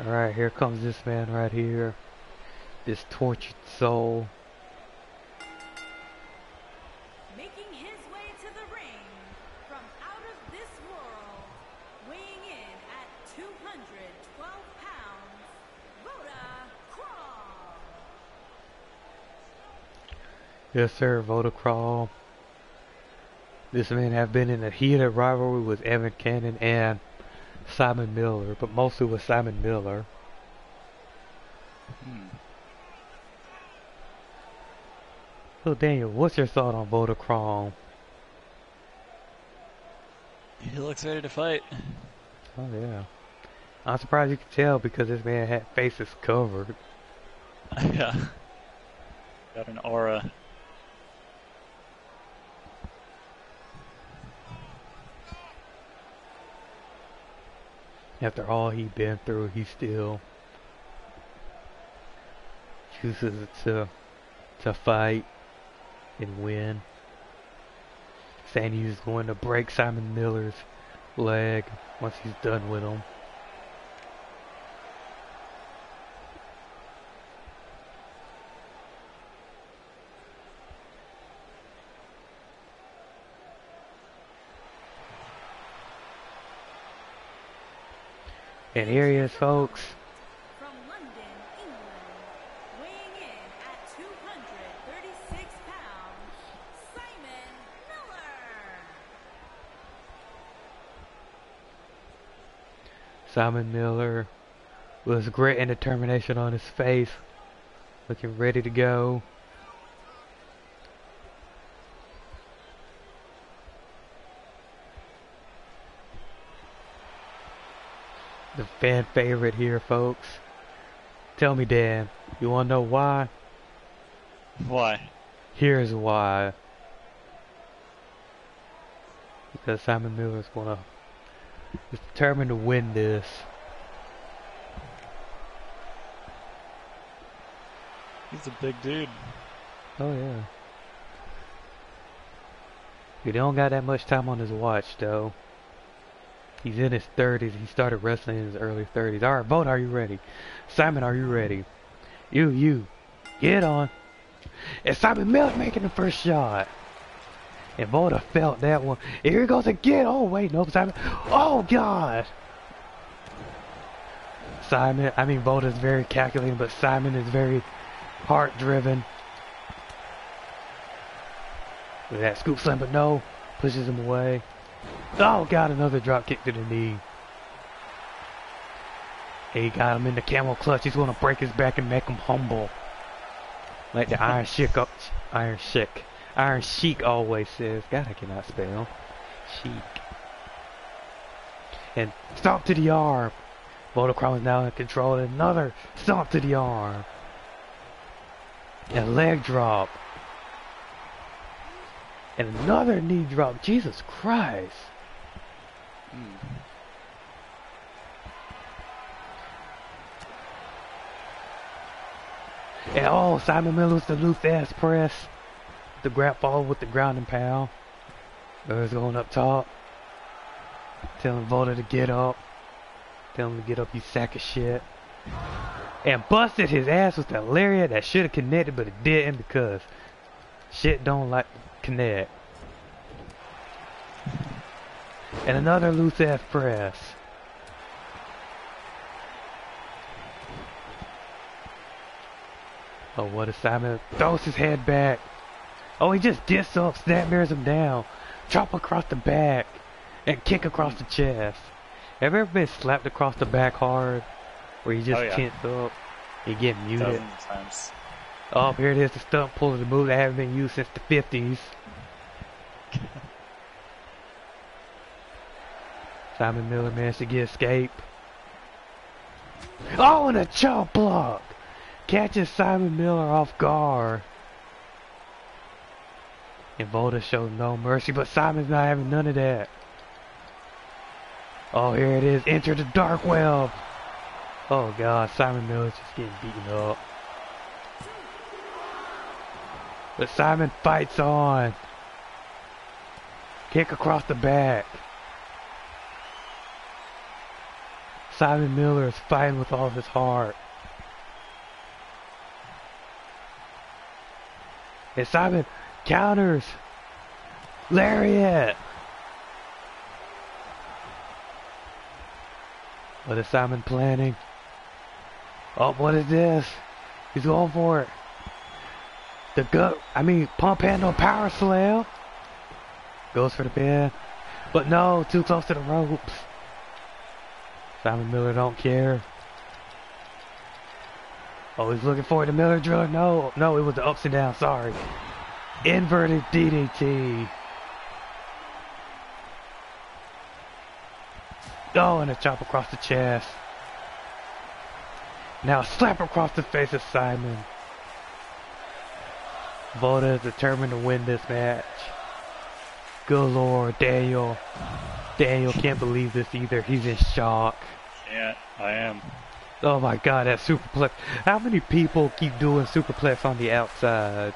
Alright, here comes this man right here. This tortured soul. Making his way to the ring from out of this world, weighing in at 212 pounds, Vodacron. Yes, sir, Vodacron. This man have been in a heated rivalry with Evan Cannon and Simon Miller, but mostly with Simon Miller. So Daniel, what's your thought on Vodacron? He looks ready to fight. Oh yeah. I'm surprised you can tell because this man had faces covered. Yeah. Got an aura. After all he'd been through, he still chooses to fight and win. Saying he's going to break Simon Miller's leg once he's done with him. And here he is, folks. From London, England, weighing in at 236 pounds, Simon Miller. Simon Miller with grit and determination on his face, looking ready to go. The fan favorite here, folks. Tell me, Dan, you want to know why? Why? Here's why. Because Simon Miller is determined to win this. He's a big dude. Oh yeah. He don't got that much time on his watch, though. He's in his 30s. He started wrestling in his early 30s. Alright, Boat, are you ready? Simon, are you ready? You. Get on. And Simon Miller's making the first shot. And Boat felt that one. And here he goes again. Oh, wait, no, Simon. Oh, God. Boat is very calculating, but Simon is very heart-driven. Look at that scoop slam, but no. Pushes him away. Oh, got another drop kick to the knee. He got him in the camel clutch. He's gonna break his back and make him humble, like the Iron Sheik always says. God, I cannot spell Sheik. And stomp to the arm. Vodacron is now in control. Another stomp to the arm. And leg drop. And another knee drop. Jesus Christ. And oh, Simon Miller's the loose ass press. The grab follow with the ground and pound. Miller's going up top. Telling Volta to get up. Tell him to get up, you sack of shit. And busted his ass with that lariat that should have connected, but it didn't because shit don't like connect. And another loose ass press. Oh, what a Simon. Throws his head back. Oh, he just gets up, snap mirrors him down, chop across the back, and kick across the chest. Have you ever been slapped across the back hard? Where you just tense up, you get muted. Dozens of times. Oh, here it is, the stunt pull of the move that haven't been used since the 50s. Simon Miller managed to get escape. Oh, and a chop block! Catches Simon Miller off guard. And Volta shows no mercy, but Simon's not having none of that. Oh, here it is. Enter the dark web. Oh, God. Simon Miller's just getting beaten up. But Simon fights on. Kick across the back. Simon Miller is fighting with all of his heart. And Simon counters. Lariat. What is Simon planning? Oh, what is this? He's going for it. The pump handle power slam. Goes for the pin. But no, too close to the ropes. Simon Miller don't care. Oh, he's looking for the Miller driller. No, it was the ups and downs, sorry. Inverted DDT. Oh, and a chop across the chest. Now a slap across the face of Simon. Volta is determined to win this match. Good Lord, Daniel. Daniel can't believe this either. He's in shock. Yeah, I am. Oh my God, that superplex. How many people keep doing superplex on the outside?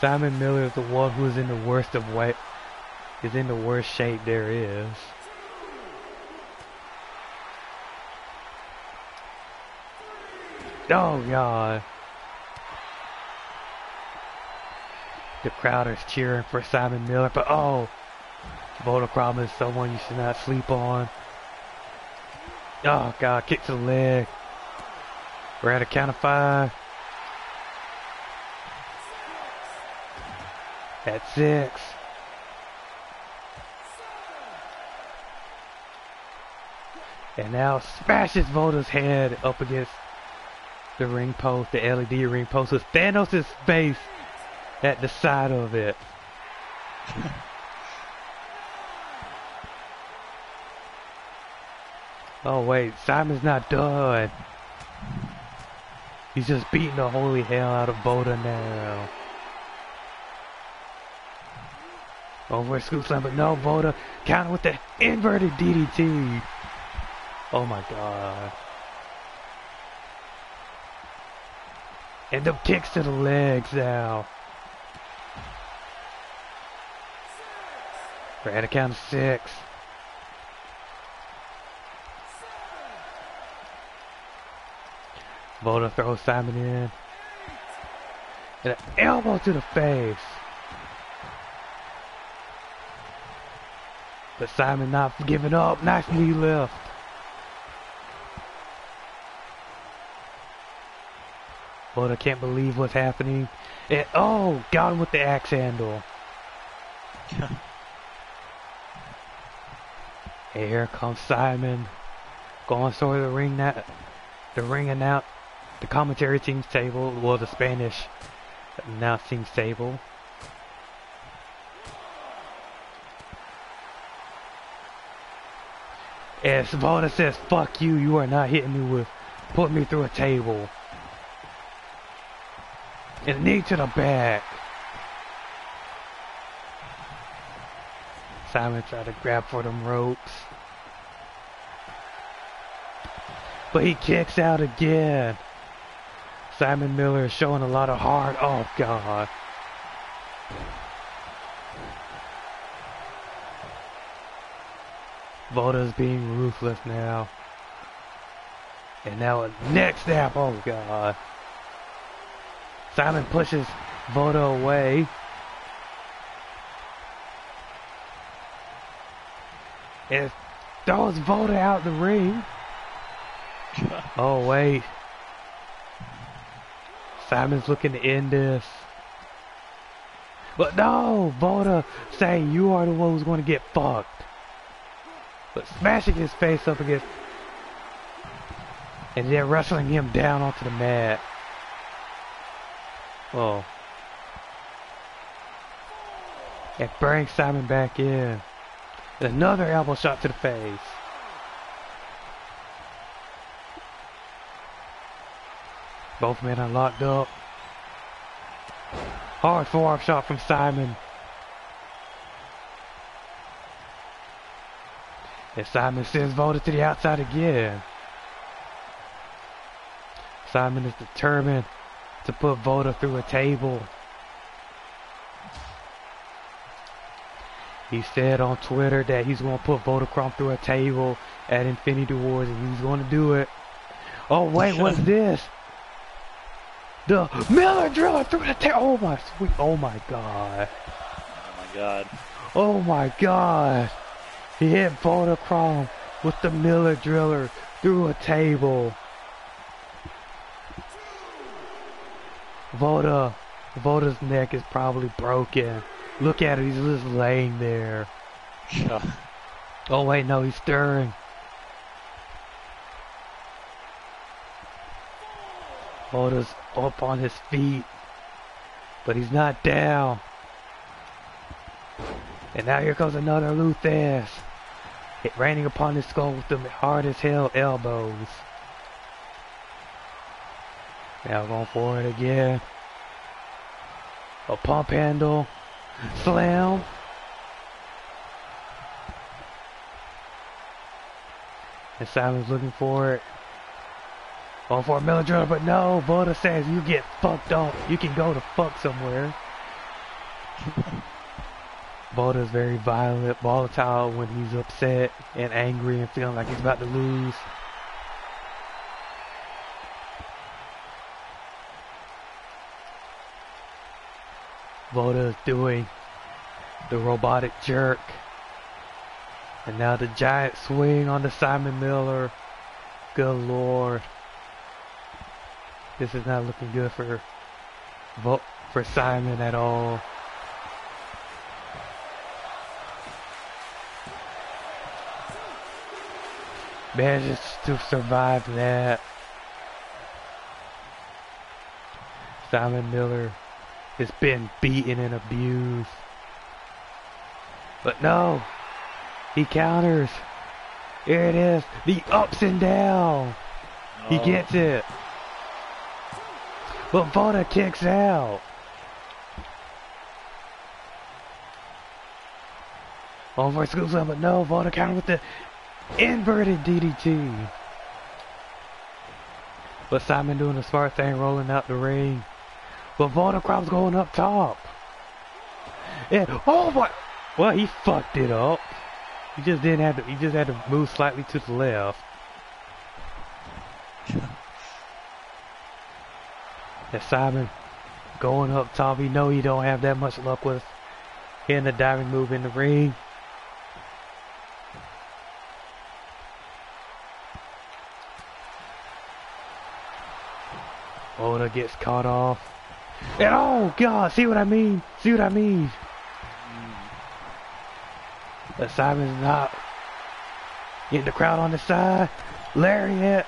Simon Miller is the one who is in the worst of way. Is in the worst shape there is. Oh, God. The crowd is cheering for Simon Miller, but oh! Vodacron is someone you should not sleep on. Oh, God. Kick to the leg. We're at a count of 5. At 6. And now smashes Volta's head up against the ring post, the LED ring post, with Thanos' face at the side of it. Oh wait, Simon's not done. He's just beating the holy hell out of Volta now. Over a scoop slam, but no, Volta counter with the inverted DDT. Oh my God. And them kicks to the legs now. We're at a count of 6. Volta throws Simon in. And an elbow to the face. But Simon not giving up. Nice knee lift. Volta can't believe what's happening. And oh, got him with the axe handle. And here comes Simon. Going toward the ring now. The ring announce. The commentary team's table. Well, the Spanish announcing table. And Volta says, fuck you. You are not hitting me with. Put me through a table. And knee to the back. Simon tried to grab for them ropes. But he kicks out again. Simon Miller is showing a lot of heart. Oh, God. Volta's being ruthless now. And now a neck snap. Oh, God. Simon pushes Volta away. And throws Volta out the ring. Oh, wait. Simon's looking to end this. But no! Volta saying you are the one who's going to get fucked. But smashing his face up against. And then wrestling him down onto the mat. Oh. And brings Simon back in. And another elbow shot to the face. Both men are locked up. Hard forearm shot from Simon. And Simon sends Voda to the outside again. Simon is determined to put Voda through a table. He said on Twitter that he's going to put Vodacron through a table at Infinity Wars, and he's going to do it. Oh, wait, what's this? The Miller Driller through the table. Oh, my sweet. Oh, my God. Oh, my God. Oh, my God. He hit Vodacron with the Miller Driller through a table. Voda's neck is probably broken. Look at it, he's just laying there. Yeah. Oh wait, no, he's stirring. Voda's up on his feet, but he's not down. And now here comes another Luthas. It raining upon his skull with them hard as hell elbows. Now going for it again. A pump handle. Slam. And Simon's looking for it. Going for a Miller Driller, but no. Voda says you get fucked off. You can go to fuck somewhere. Voda's very violent, volatile when he's upset and angry and feeling like he's about to lose. Voda is doing the robotic jerk. And now the giant swing on the Simon Miller. Good Lord. This is not looking good for Simon at all. Manages to survive that. Simon Miller has been beaten and abused. But no, he counters. Here it is, the ups and down. Oh. He gets it. But Voda kicks out. Over scoops up, but no, Voda counter with the inverted DDT. But Simon doing the smart thing, rolling out the ring. But Vodacron's going up top. And oh my! Well, he fucked it up. He just didn't have to. He just had to move slightly to the left. And Simon going up top. He know he don't have that much luck with hitting the diving move in the ring. Voda gets caught off. And oh God, see what I mean? See what I mean? But Simon's not getting the crowd on the side. Lariat.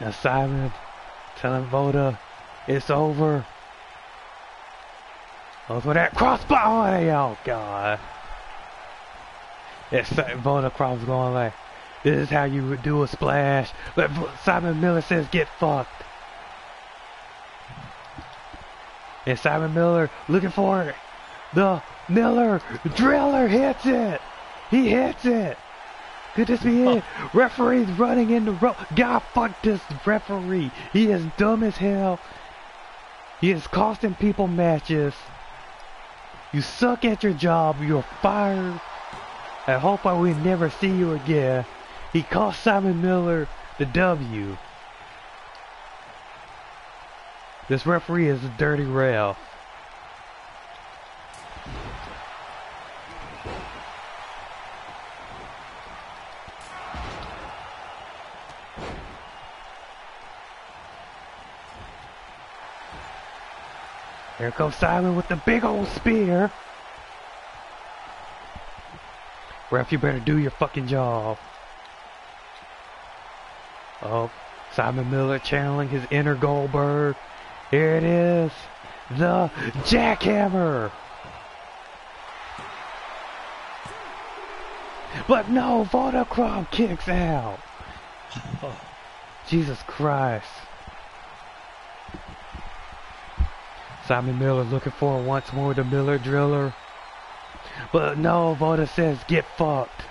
Now Simon telling Voda it's over. Oh, for that crossbar! Oh God! It's Vodacron's going like, this is how you would do a splash. But Simon Miller says get fucked. And Simon Miller looking for it. The Miller Driller hits it. He hits it. Could this be it? Referee's running in the rope. God fuck this referee. He is dumb as hell. He is costing people matches. You suck at your job. You're fired. I hope I will never see you again. He cost Simon Miller the W. This referee is a dirty ref. Here comes Simon with the big old spear. Ref, you better do your fucking job. Oh, Simon Miller channeling his inner Goldberg. Here it is. the jackhammer. But no, Vodacron kicks out. Oh, Jesus Christ. Simon Miller looking for once more the Miller Driller. But no, Voda says get fucked.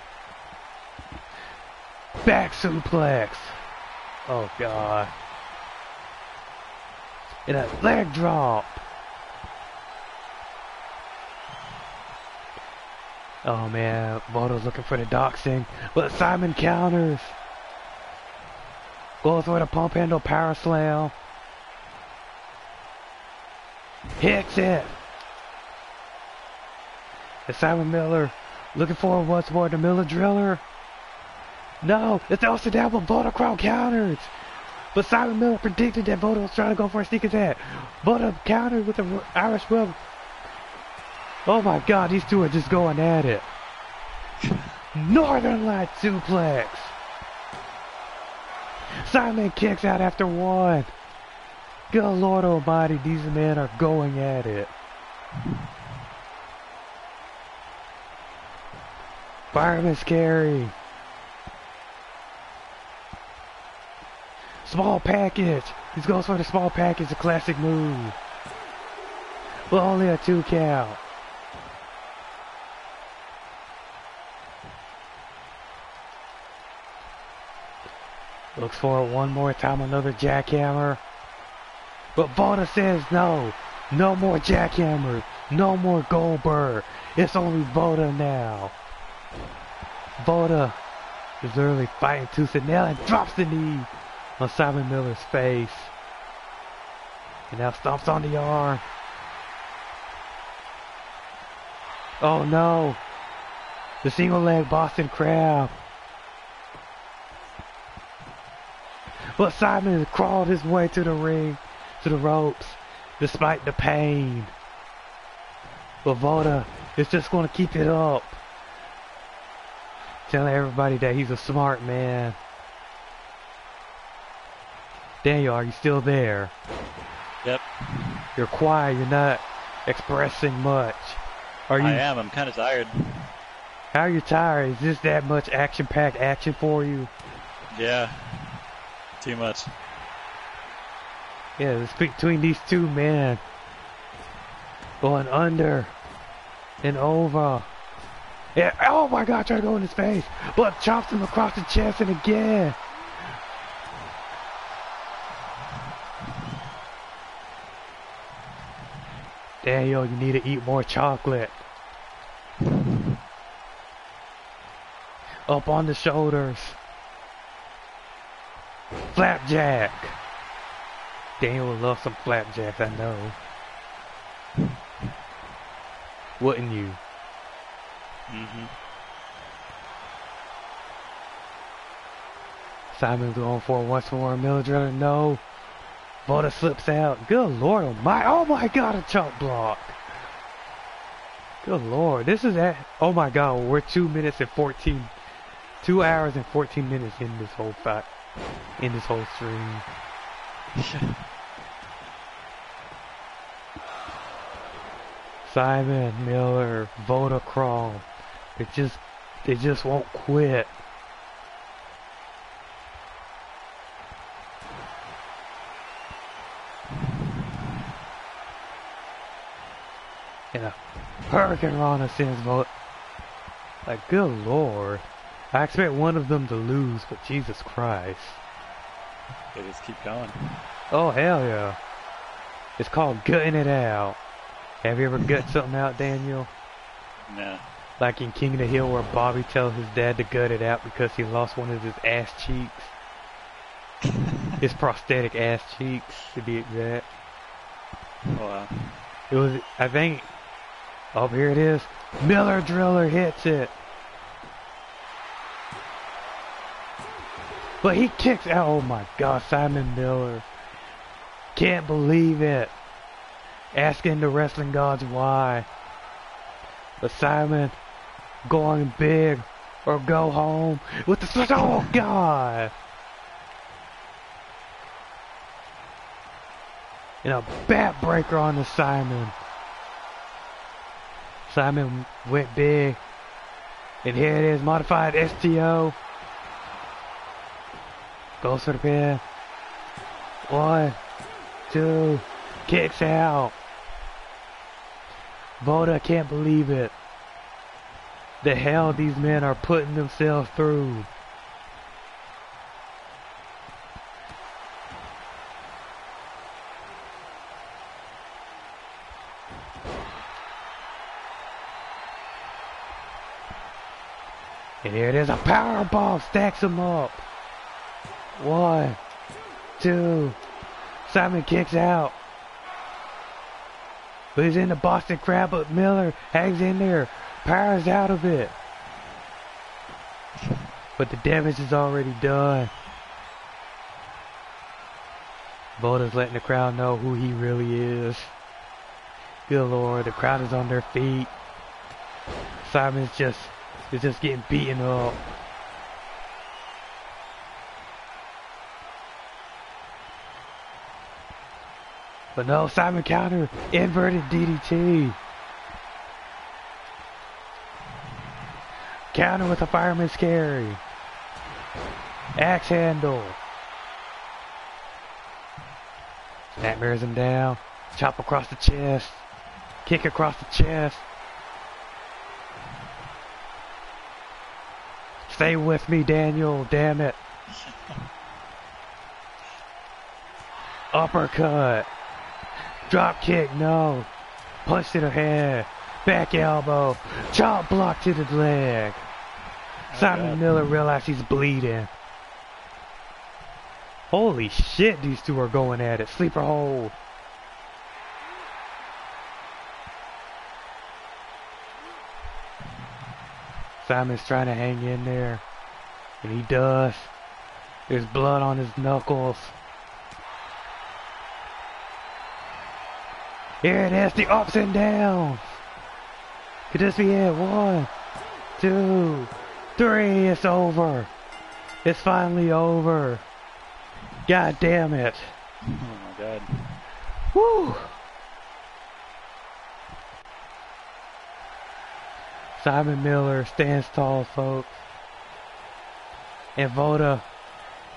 Back suplex. Oh God. And a leg drop. Oh man, Voda's looking for the doxing, but Simon counters. Goes for the pump handle power slam. Hits it. And Simon Miller looking for once more the Miller Driller. No, it's also down with Vodacron counters. But Simon Miller predicted that Voda was trying to go for a sneak attack. Voda countered with an Irish rub. Oh my God, these two are just going at it. Northern Light suplex. Simon kicks out after one. Good Lord Almighty, these men are going at it. Fireman's carry. Small package. He goes for the small package, a classic move. Well, only a 2 count. Looks for it one more time, another jackhammer. But Voda says no. No more jackhammer. No more Goldberg. It's only Voda now. Voda is literally fighting tooth and nail and drops the knee on Simon Miller's face. And now stomps on the arm. Oh no. The single leg Boston Crab. But Simon crawled his way to the ring, to the ropes, despite the pain. But Voda is just going to keep it up. Telling everybody that he's a smart man. Daniel, are you still there? Yep. You're quiet. You're not expressing much. Are you? I am. I'm kind of tired. How are you tired? Is this that much action-packed action for you? Yeah. Too much. Yeah, it's between these two men. Going under and over. Yeah. Oh my God! Trying to go in his face, but chops him across the chest and again. Daniel, you need to eat more chocolate. Up on the shoulders. Flapjack. Daniel would love some flapjacks, I know. Wouldn't you? Mm-hmm. Simon's going for once more. Miller Driller, no. Voda slips out. Good Lord Almighty. Oh my God, a chunk block. Good Lord. This is at, oh my God, we're 2 hours and 14 minutes in this whole fight, in this whole stream. Simon Miller, Vodacron. They just won't quit. Hurricane Rana sends vote. Like, good Lord. I expect one of them to lose, but Jesus Christ. They just keep going. Oh, hell yeah. It's called gutting it out. Have you ever gut something out, Daniel? No. Like in King of the Hill where Bobby tells his dad to gut it out because he lost one of his ass cheeks. His prosthetic ass cheeks, to be exact. Wow. It was, I think... Oh, here it is. Miller Driller hits it. But he kicks out. Oh my God, Simon Miller. Can't believe it. Asking the wrestling gods why. But Simon going big or go home with the switch. Oh God. and a bat breaker on to Simon. Simon went big. And here it is, modified STO. Goes for the pin. 1, 2, kicks out. Voda can't believe it. The hell these men are putting themselves through. And here it is, a power bomb stacks him up. 1, 2, Simon kicks out. But he's in the Boston Crab, but Miller hangs in there, powers out of it. But the damage is already done. Voda's letting the crowd know who he really is. Good lord, the crowd is on their feet. Simon's just getting beaten up. But no, Simon counter, inverted DDT. Counter with a fireman's carry. Axe handle. Snap mirrors him down. Chop across the chest. Kick across the chest. Stay with me, Daniel, damn it. Uppercut. Drop kick, no. Punch to the head. Back elbow. Chop block to the leg. Simon Miller realized he's bleeding. Holy shit, these two are going at it. Sleeper hold. Simon's trying to hang in there. And he does. There's blood on his knuckles. Here it is, the ups and downs. Could this be it? 1, 2, 3, it's over. It's finally over. God damn it. Oh my god. Woo! Simon Miller stands tall, folks. And Voda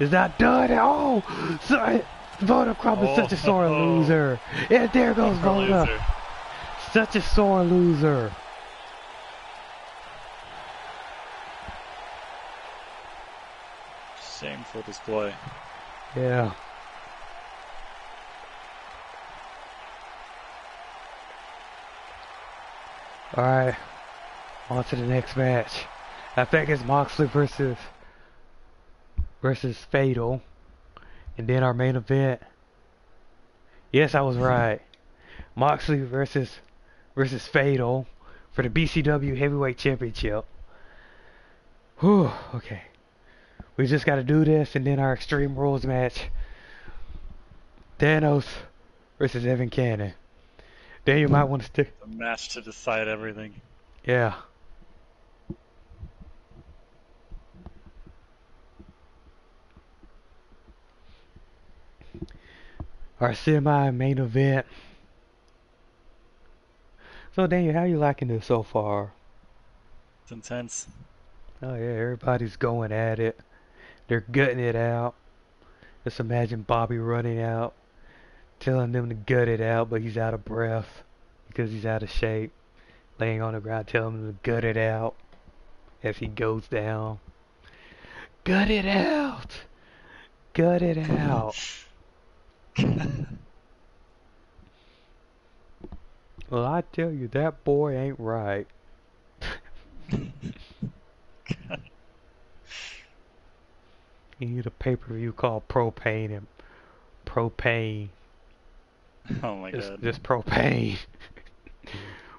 is not done at all. Sorry. Vodacron is such a sore loser. And there goes Voda. Such a sore loser. Shameful display. Yeah. Alright. On to the next match. I think it's Moxley versus Fadal. And then our main event. Yes, I was right. Moxley versus Fadal for the BCW Heavyweight Championship. Whew, okay. We just got to do this, and then our Extreme Rules match. Thanos versus Evan Cannon. Then you might want to stick. A match to decide everything. Yeah. Our semi-main event. So Daniel, how you liking this so far? It's intense. Oh yeah, everybody's going at it. They're gutting it out. Just imagine Bobby running out, telling them to gut it out, but he's out of breath because he's out of shape. Laying on the ground, telling them to gut it out as he goes down. Gut it out! Gut it out! Well, I tell you, that boy ain't right. You need a pay-per-view called Propane and Propane. Oh my god. Just Propane.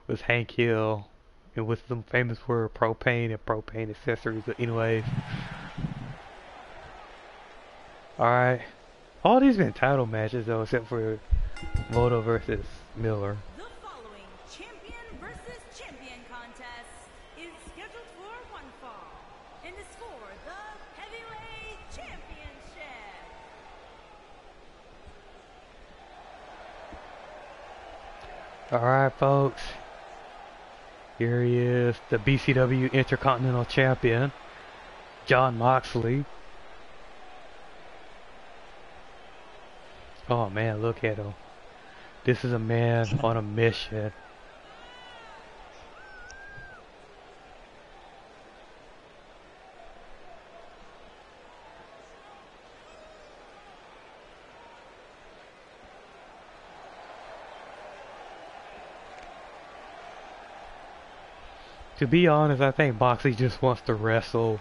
With Hank Hill and with some famous word Propane and Propane accessories. But anyways. Alright. All these been title matches though, except for Voda versus Miller. The following champion versus champion contest is scheduled for one fall, and is for the heavyweight championship. Alright folks, here he is, the BCW Intercontinental Champion, John Moxley. Oh man, look at him. This is a man on a mission. To be honest, I think Moxley just wants to wrestle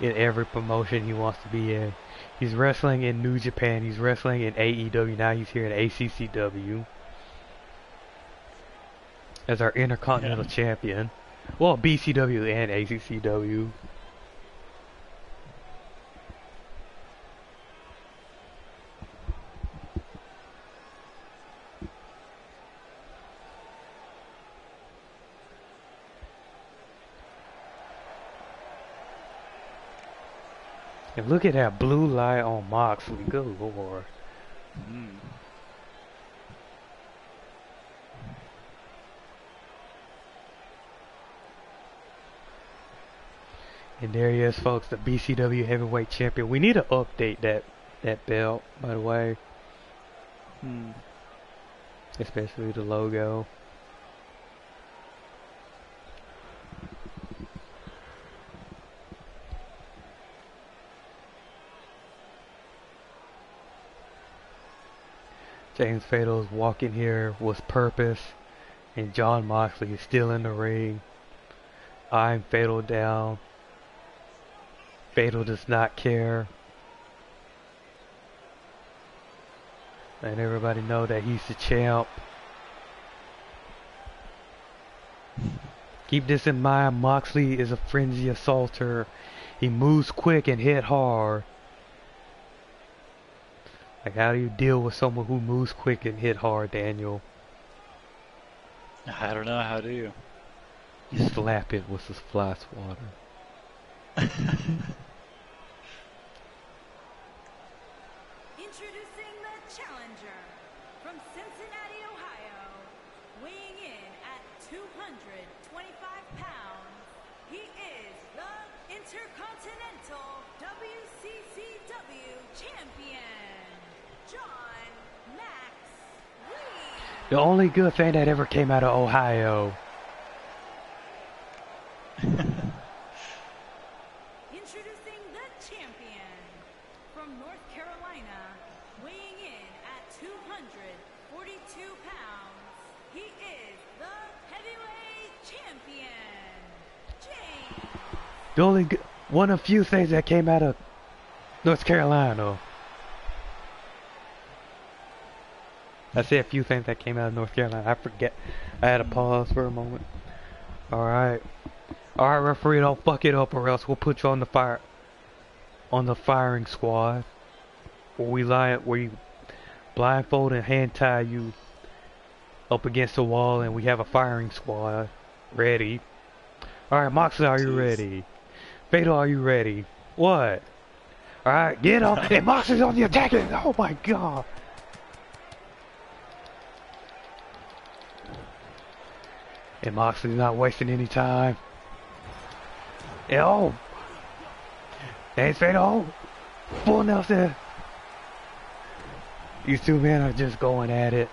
in every promotion he wants to be in. He's wrestling in New Japan, he's wrestling in AEW, now he's here in ACCW as our Intercontinental Champion. Well, BCW and ACCW. And look at that blue light on Moxley, good lord. And there he is folks, the BCW Heavyweight Champion. We need to update that belt, by the way. Especially the logo. James Fadal's walk in here was purpose, and John Moxley is still in the ring. Eyeing Fadal down. Fadal does not care. Let everybody know that he's the champ. Keep this in mind, Moxley is a frenzy assaulter. He moves quick and hit hard. Like, how do you deal with someone who moves quick and hit hard, Daniel? I don't know, how do you? You slap it with a fly swatter. Introducing the challenger from Cincinnati, Ohio, weighing in at 225 pounds. He is the Intercontinental WCCW Champion, John Moxley. The only good thing that ever came out of Ohio. Introducing the champion from North Carolina, weighing in at 242 pounds. He is the heavyweight champion, James. The only one of few things that came out of North Carolina. I said a few things that came out of North Carolina. I forget. I had a pause for a moment. Alright. Alright, referee, don't fuck it up or else we'll put you on the fire. On the firing squad. Where we blindfold and hand tie you up against the wall and we have a firing squad ready. Alright, Moxley, are you ready? Fadal, are you ready? What? Alright, get up. And Moxley's on the attacking. Oh my god. And Moxley's not wasting any time. And oh! James Fadal! Full Nelson! These two men are just going at it.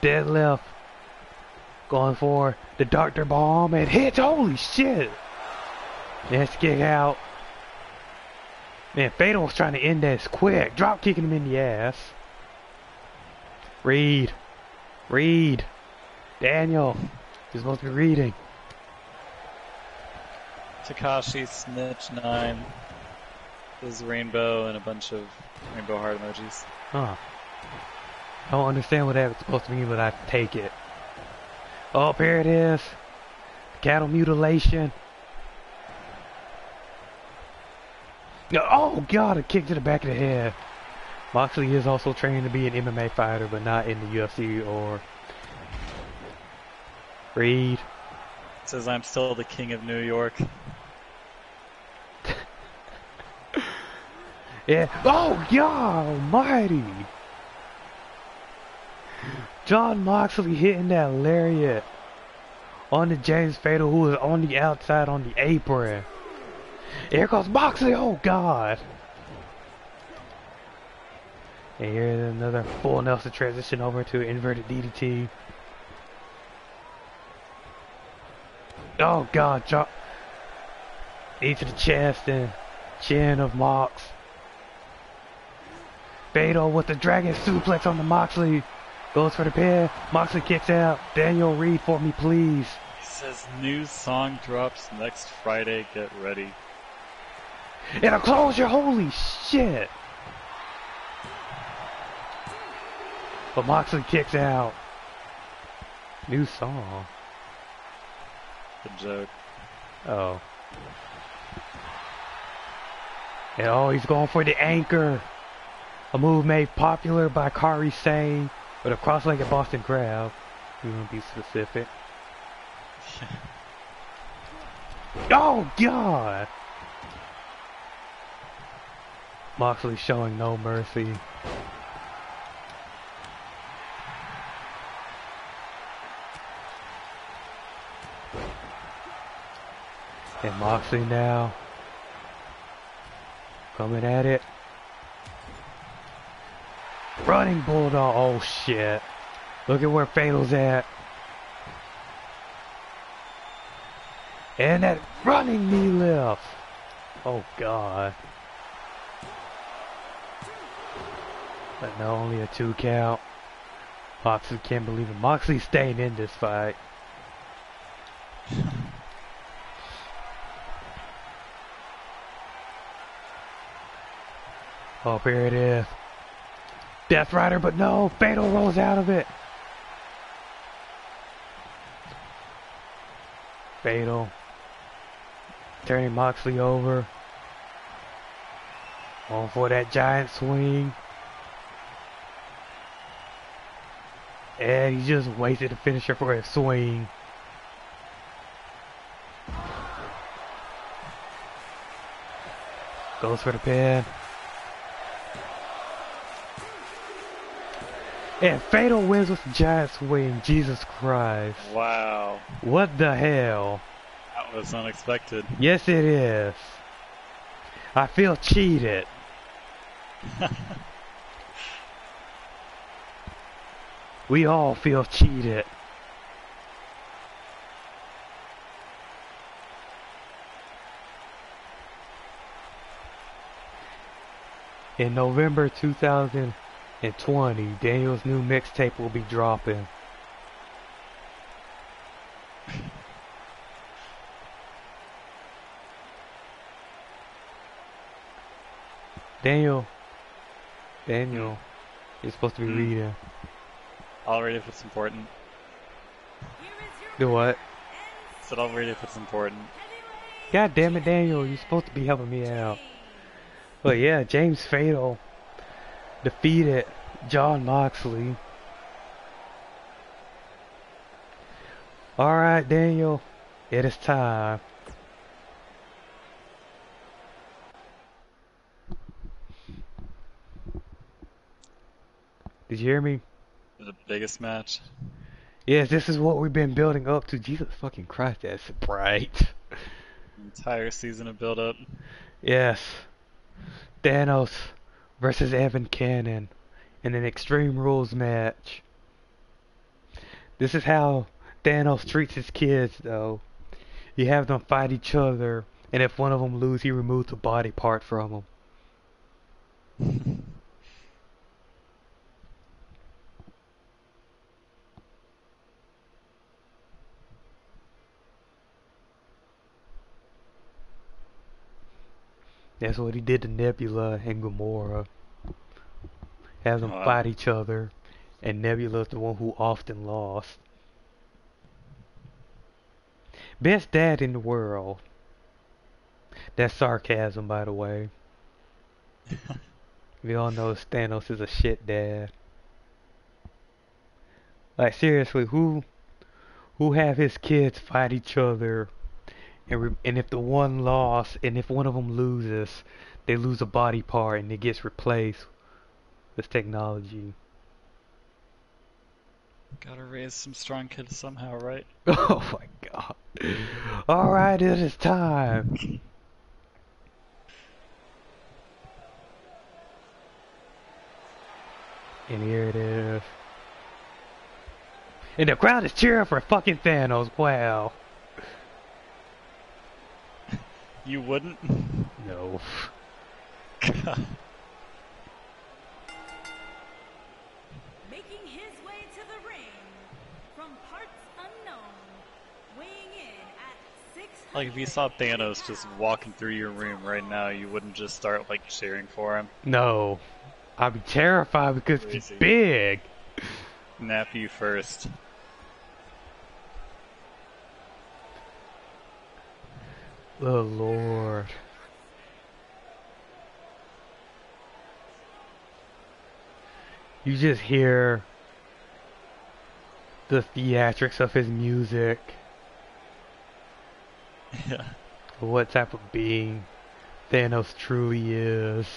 Dead left. Going for the Dr. Bomb and hits! Holy shit! Let's kick out. Man, Fadal's trying to end this quick. Drop kicking him in the ass. Reed. Reed. Daniel. You're supposed to be reading. Takashi, Snitch, 9. There's rainbow and a bunch of rainbow heart emojis. Huh. I don't understand what that's supposed to mean, but I take it. Oh, here it is. Cattle mutilation. No, oh, God, a kick to the back of the head. Moxley is also trained to be an MMA fighter, but not in the UFC or... Reed. It says, I'm still the king of New York. Yeah. Oh, God almighty. John Moxley hitting that lariat on the James Fadal, who was on the outside on the apron. Here goes Moxley, oh God. And here's another full Nelson transition over to inverted DDT. Oh God, John. Knee to the chest and chin of Mox. Fadal with the dragon suplex on the Moxley. Goes for the pin. Moxley kicks out. Daniel, read for me, please. He says new song drops next Friday. Get ready. And a closure. Holy shit. But Moxley kicks out. New song. Good joke. Oh. And oh, he's going for the anchor. A move made popular by Kairi Sane. With a cross-legged Boston Crab. We want to be specific. Oh, God! Moxley showing no mercy. And Moxley now. Coming at it. Running Bulldog, oh shit. Look at where Fadal's at. And that running knee lift. Oh God. But no, only a 2 count. Moxley can't believe it. Moxley stayed in this fight. Oh, here it is. Death Rider, but no, Fadal rolls out of it. Fadal turning Moxley over. Going for that giant swing. And he just wasted the finisher for his swing. Goes for the pin. And Fadal wins with the giant swing. Jesus Christ. Wow. What the hell? That was unexpected. Yes, it is. I feel cheated. We all feel cheated. In November 2000. In 2020, Daniel's new mixtape will be dropping. Daniel, you're supposed to be reading. I'll read if it's important. Do what? I said I'll read if it's important. God damn it, Daniel, you're supposed to be helping me out. But yeah, James Fadal defeated John Moxley. Alright, Daniel, it is time. Did you hear me? The biggest match. Yes, this is what we've been building up to. Jesus fucking Christ, that's bright. Entire season of build up. Yes. Thanos versus Evan Cannon in an Extreme Rules match. This is how Thanos treats his kids, though. You have them fight each other, and if one of them loses, he removes the body part from them. That's what he did to Nebula and Gamora. Have them fight each other, and Nebula's the one who often lost. Best dad in the world. That's sarcasm, by the way. We all know Thanos is a shit dad. Like seriously, who have his kids fight each other? And if the one lost, and if one of them loses, they lose a body part and it gets replaced with technology. Gotta raise some strong kids somehow, right? Oh my god. Alright, it is time. And here it is. And the crowd is cheering for fucking Thanos. Wow. You wouldn't? No. God. Making his way to the ring from parts unknown, weighing in at 600. Like if you saw Thanos just walking through your room right now, you wouldn't just start like cheering for him? No. I'd be terrified because he's big. Nap you first. Oh Lord. You just hear the theatrics of his music. Yeah. What type of being Thanos truly is.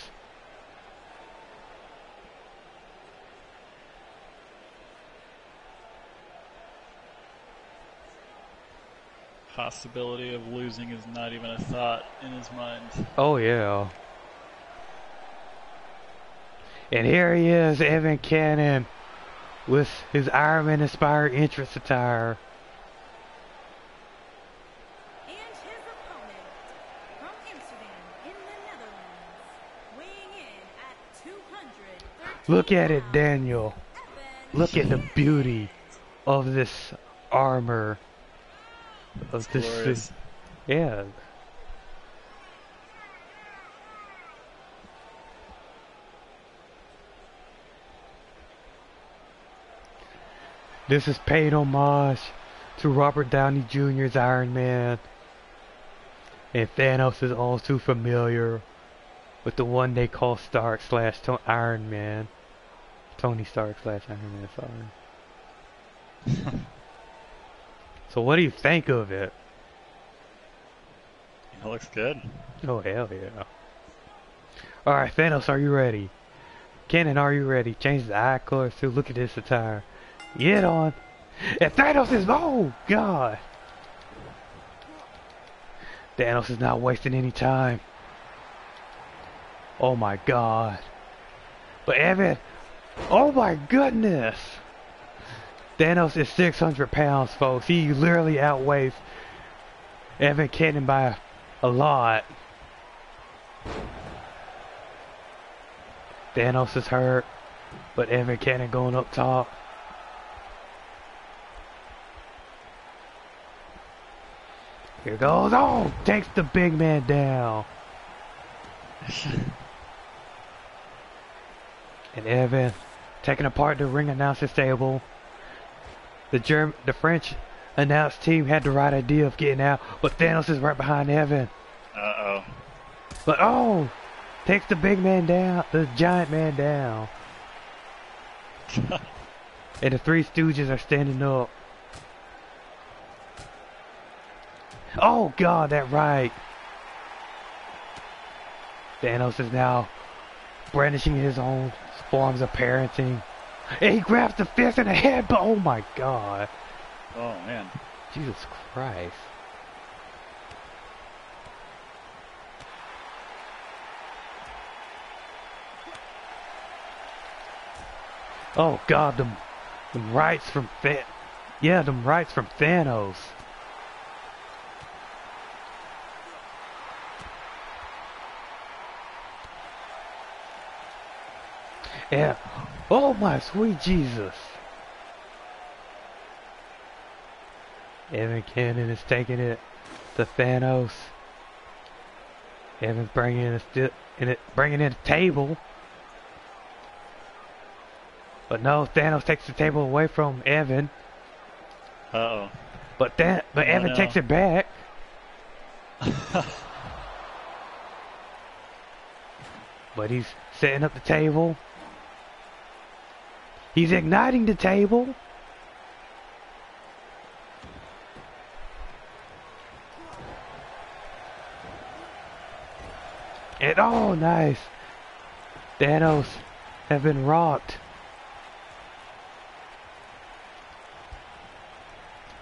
Possibility of losing is not even a thought in his mind. Oh yeah. And here he is, Evan Cannon, with his Iron Man inspired entrance attire. And his opponent from Amsterdam in the Netherlands, weighing in at 213. Look at it, Daniel. Look at the beauty of this armor. Of this, yeah. This is paid homage to Robert Downey Jr.'s Iron Man, and Thanos is all too familiar with the one they call Stark / Iron Man, Tony Stark / Iron Man. Sorry. So what do you think of it? It looks good. Oh hell yeah. Alright Thanos, are you ready? Cannon, are you ready? Change the eye color too. Look at this attire. Get on. And Thanos is, oh god. Thanos is not wasting any time. Oh my god. But Evan, oh my goodness. Thanos is 600 pounds, folks. He literally outweighs Evan Cannon by a lot. Thanos is hurt, but Evan Cannon going up top. Here goes, oh! Takes the big man down. And Evan taking apart the ring announcer's table. The French announced team had the right idea of getting out, but Thanos is right behind Evan. Uh-oh. But oh! Takes the big man down, the giant man down. And the Three Stooges are standing up. Oh god, that right. Thanos is now brandishing his own forms of parenting. And he grabs the fist and the head, but oh my god. Oh man. Jesus Christ. Oh god, them rights from Thanos. Yeah. Oh my sweet Jesus. Evan Cannon is taking it to Thanos. Evan's bringing in a table. But no, Thanos takes the table away from Evan. Uh-oh. But Evan takes it back. But he's setting up the table. He's igniting the table. And oh, nice. Thanos has been rocked.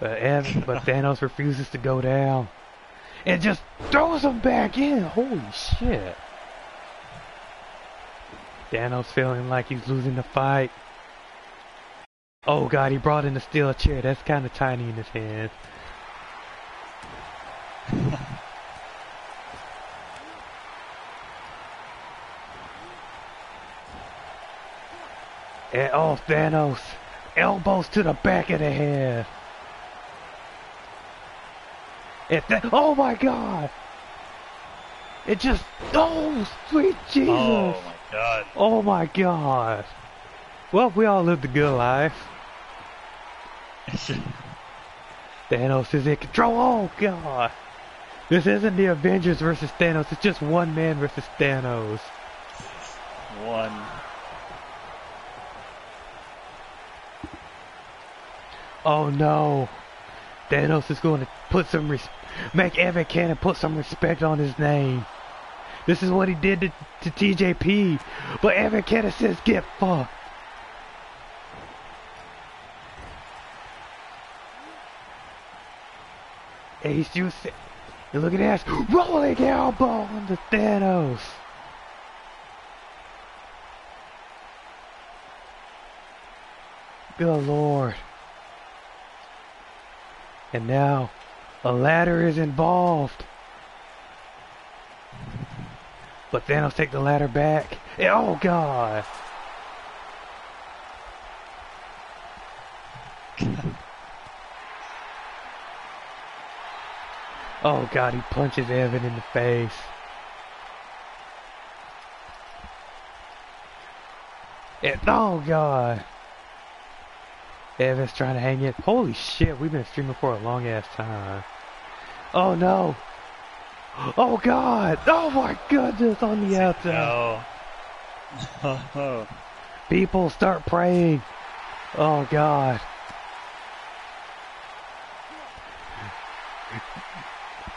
But Thanos refuses to go down and just throws him back in. Holy shit. Thanos feeling like he's losing the fight. Oh god, he brought in a steel chair. That's kind of tiny in his hand. And oh, Thanos. Elbows to the back of the head. Oh my god! It just... Oh, sweet Jesus! Oh my god. Oh my god. Well, we all lived a good life. Thanos is in control. Oh god. This isn't the Avengers versus Thanos. It's just one man versus Thanos. One. Oh no. Thanos is going to put some make Evan Cannon put some respect on his name. This is what he did to TJP. But Evan Cannon says get fucked. And he's using, and look at that rolling elbow on the Thanos. Good lord. And now a ladder is involved. But Thanos take the ladder back. And, oh god. Oh god, he punches Evan in the face. And oh god. Evan's trying to hang it. Holy shit, we've been streaming for a long ass time. Oh no. Oh god. Oh my goodness, on the outside. No. People start praying. Oh god.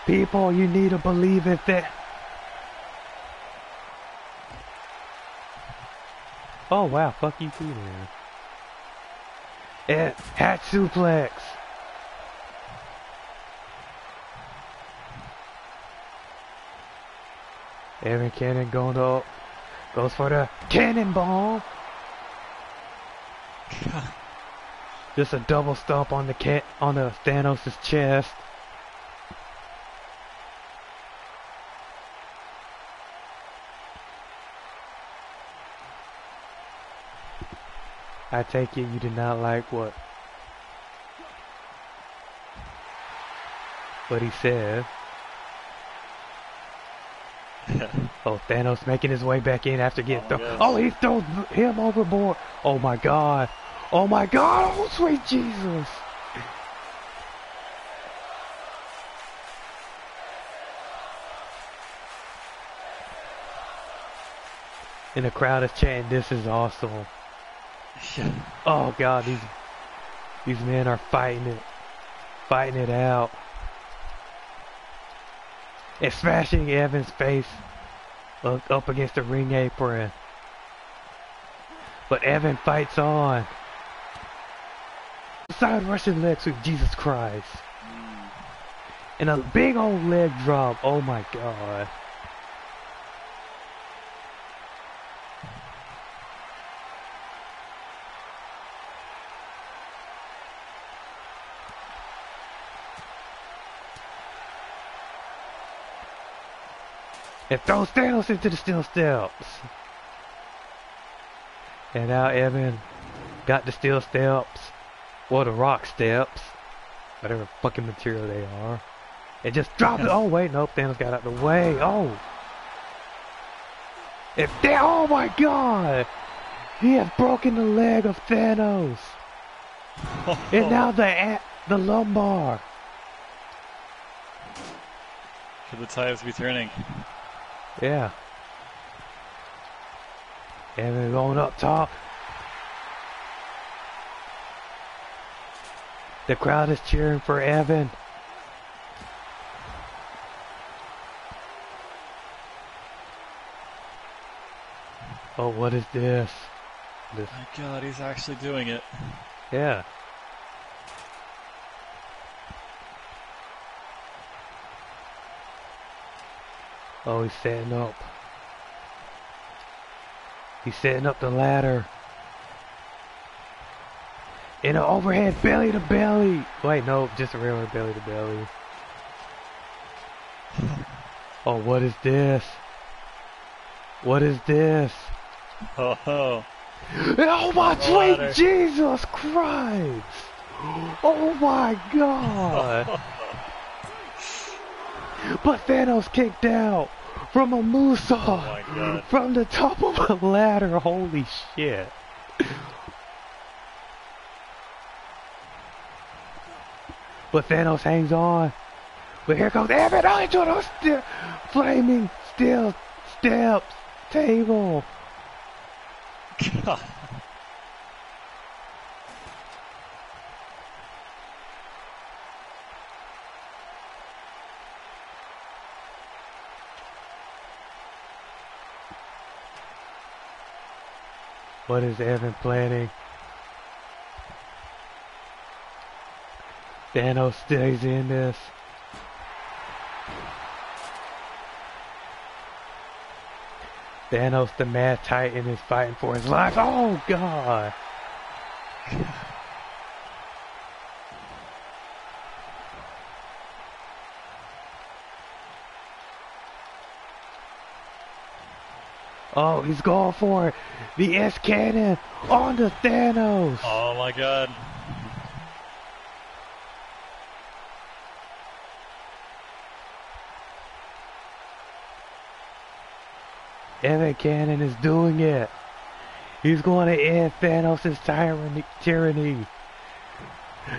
People, you need to believe in that. Oh wow, fuck you too, man. And hat suplex. Aaron Cannon going up, goes for the cannonball. Just a double stomp on the Thanos' chest. I take it you did not like what he said. Oh, Thanos making his way back in after getting thrown. Oh, he throws him overboard. Oh my god. Oh my god. Oh, sweet Jesus. And the crowd is chanting, this is awesome. Oh god, these men are fighting it out, and smashing Evan's face up against the ring apron. But Evan fights on. Side Russian leg sweep, Jesus Christ, and a big old leg drop. Oh my god. And throws Thanos into the steel steps. And now Evan got the steel steps. Well, the rock steps. Whatever fucking material they are. And just dropped it. Oh, wait, nope. Thanos got out the way. Oh. And oh my god. He has broken the leg of Thanos. And now the lumbar. Should the tides be turning? Yeah. Evan going up top. The crowd is cheering for Evan. Oh, what is this? Oh my god, he's actually doing it. Yeah. Oh, he's setting up. He's setting up the ladder. In an overhead belly to belly. Wait, no, just a regular belly to belly. Oh, what is this? What is this? Oh, oh. Oh my sweet Jesus Christ! Oh my God! But Thanos kicked out from a moonsault from the top of a ladder. Holy shit! But Thanos hangs on. But here comes Evan onto those flaming steel steps table. God. What is Evan planning? Thanos stays in this. Thanos, the Mad Titan, is fighting for his life. Oh, God. Oh, he's going for it. The S-Cannon on the Thanos. Oh, my God. Evan Cannon is doing it. He's going to end Thanos' tyranny.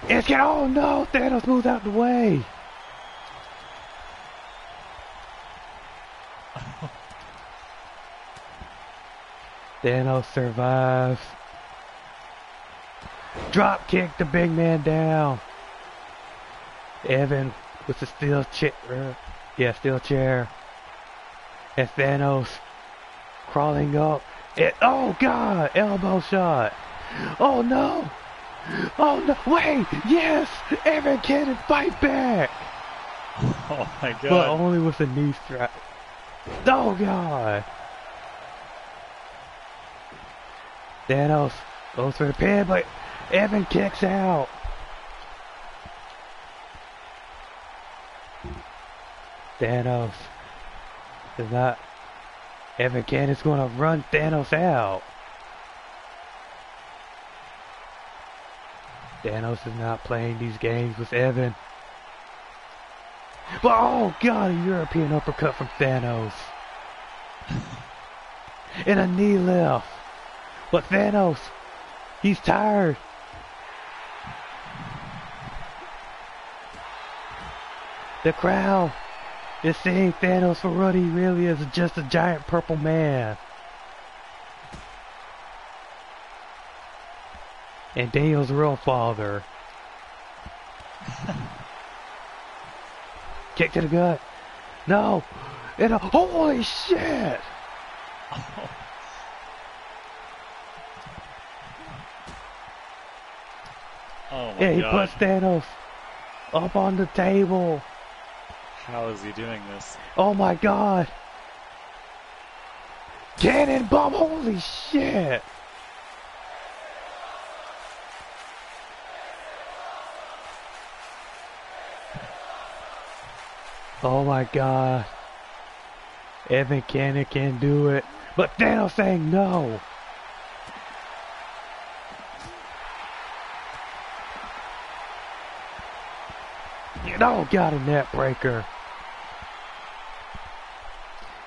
It's oh no! Thanos moves out the way. Thanos survives. Drop kick the big man down. Evan with the steel chair. Yeah, steel chair. And Thanos crawling up, and oh God, elbow shot. Oh no, oh no, wait, yes, Evan Cannon fight back. Oh my God. But only with a knee strike. Oh God. Thanos goes for the pin, but Evan kicks out. Thanos does not. Evan Cannon's gonna run Thanos out. Thanos is not playing these games with Evan. But oh God, a European uppercut from Thanos. And a knee lift. But Thanos, he's tired. The crowd. It's saying Thanos for what he really is, just a giant purple man. And Daniel's real father. Kick to the gut. No. And a, holy shit. Oh. Oh my yeah, he God. Puts Thanos up on the table. How is he doing this? Oh my God! Cannon bomb! Holy shit! Oh my God! Evan Cannon can do it, but Thanos saying no. You know, got a net breaker.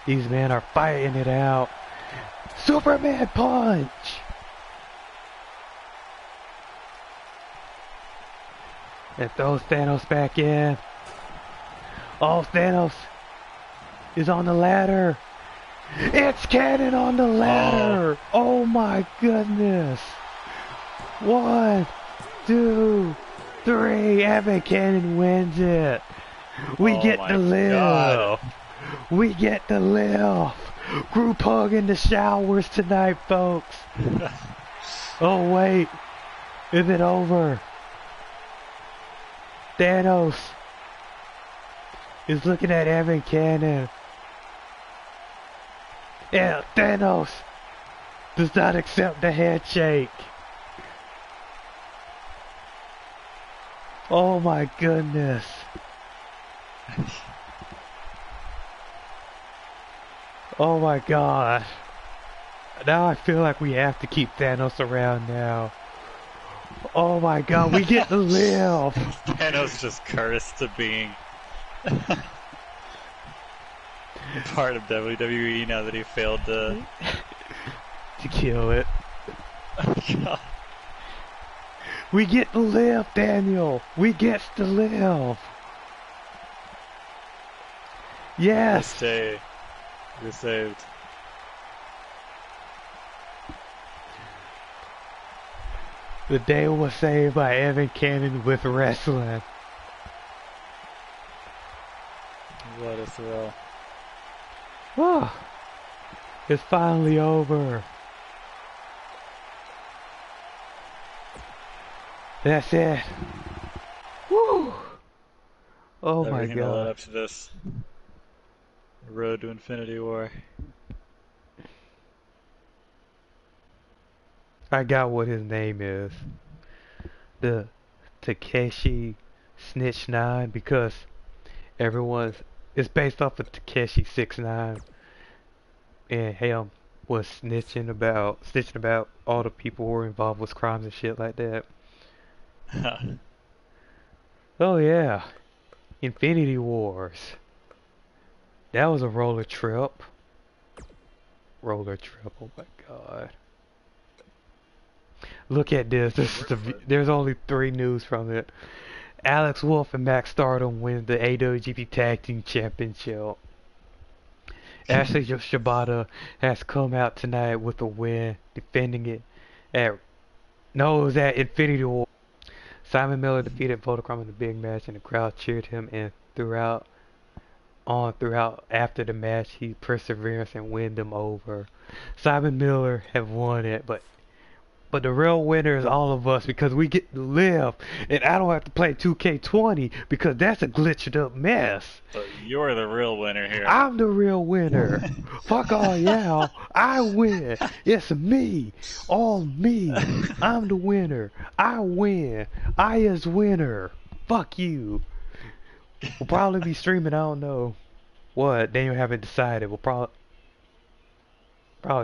These men are fighting it out. Superman punch! And throws Thanos back in. Oh, Thanos is on the ladder. It's Cannon on the ladder! Oh, my goodness. 1, 2, 3. Evan Cannon wins it. We get the lift. God. We get the lift. Group hug in the showers tonight, folks. Oh, wait. Is it over? Thanos is looking at Evan Cannon. Yeah, Thanos does not accept the handshake. Oh my goodness. Oh my god. Now I feel like we have to keep Thanos around now. Oh my god, we get to live! Thanos just cursed to being part of WWE now that he failed to... to kill it. Oh god. We get to live, Daniel! We get to live! Yes! You're saved. The day was saved by Evan Cannon with wrestling. What a thrill. Whew. It's finally over. That's it. Woo! Oh my god. Everything led up to this. Road to Infinity War. I got what his name is. The Takeshi Snitch 9, because it's based off of Takeshi 6ix9ine, and him was snitching about all the people who were involved with crimes and shit like that. Oh yeah. Infinity Wars. That was a roller trip. Roller trip, oh my god. Look at this. There's only 3 news from it. Alex Wolf and Max Stardom win the AWGP Tag Team Championship. Ashley Shibata has come out tonight with a win, defending it at... No, it was at Infinity War. Simon Miller defeated Vodacron in the big match, and the crowd cheered him in throughout. After the match, he persevered and won them over. Simon Miller have won it, but the real winner is all of us, because we get to live, and I don't have to play 2K20 because that's a glitched up mess. But you're the real winner here. I'm the real winner. Fuck all y'all. I win. It's me. All me. I'm the winner. I win. I is winner. Fuck you. We'll probably be streaming. I don't know what. Daniel haven't decided. We'll probably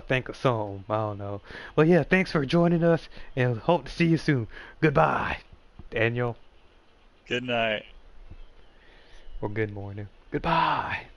think of some. I don't know. But yeah, thanks for joining us, and hope to see you soon. Goodbye, Daniel. Good night. Or good morning. Goodbye.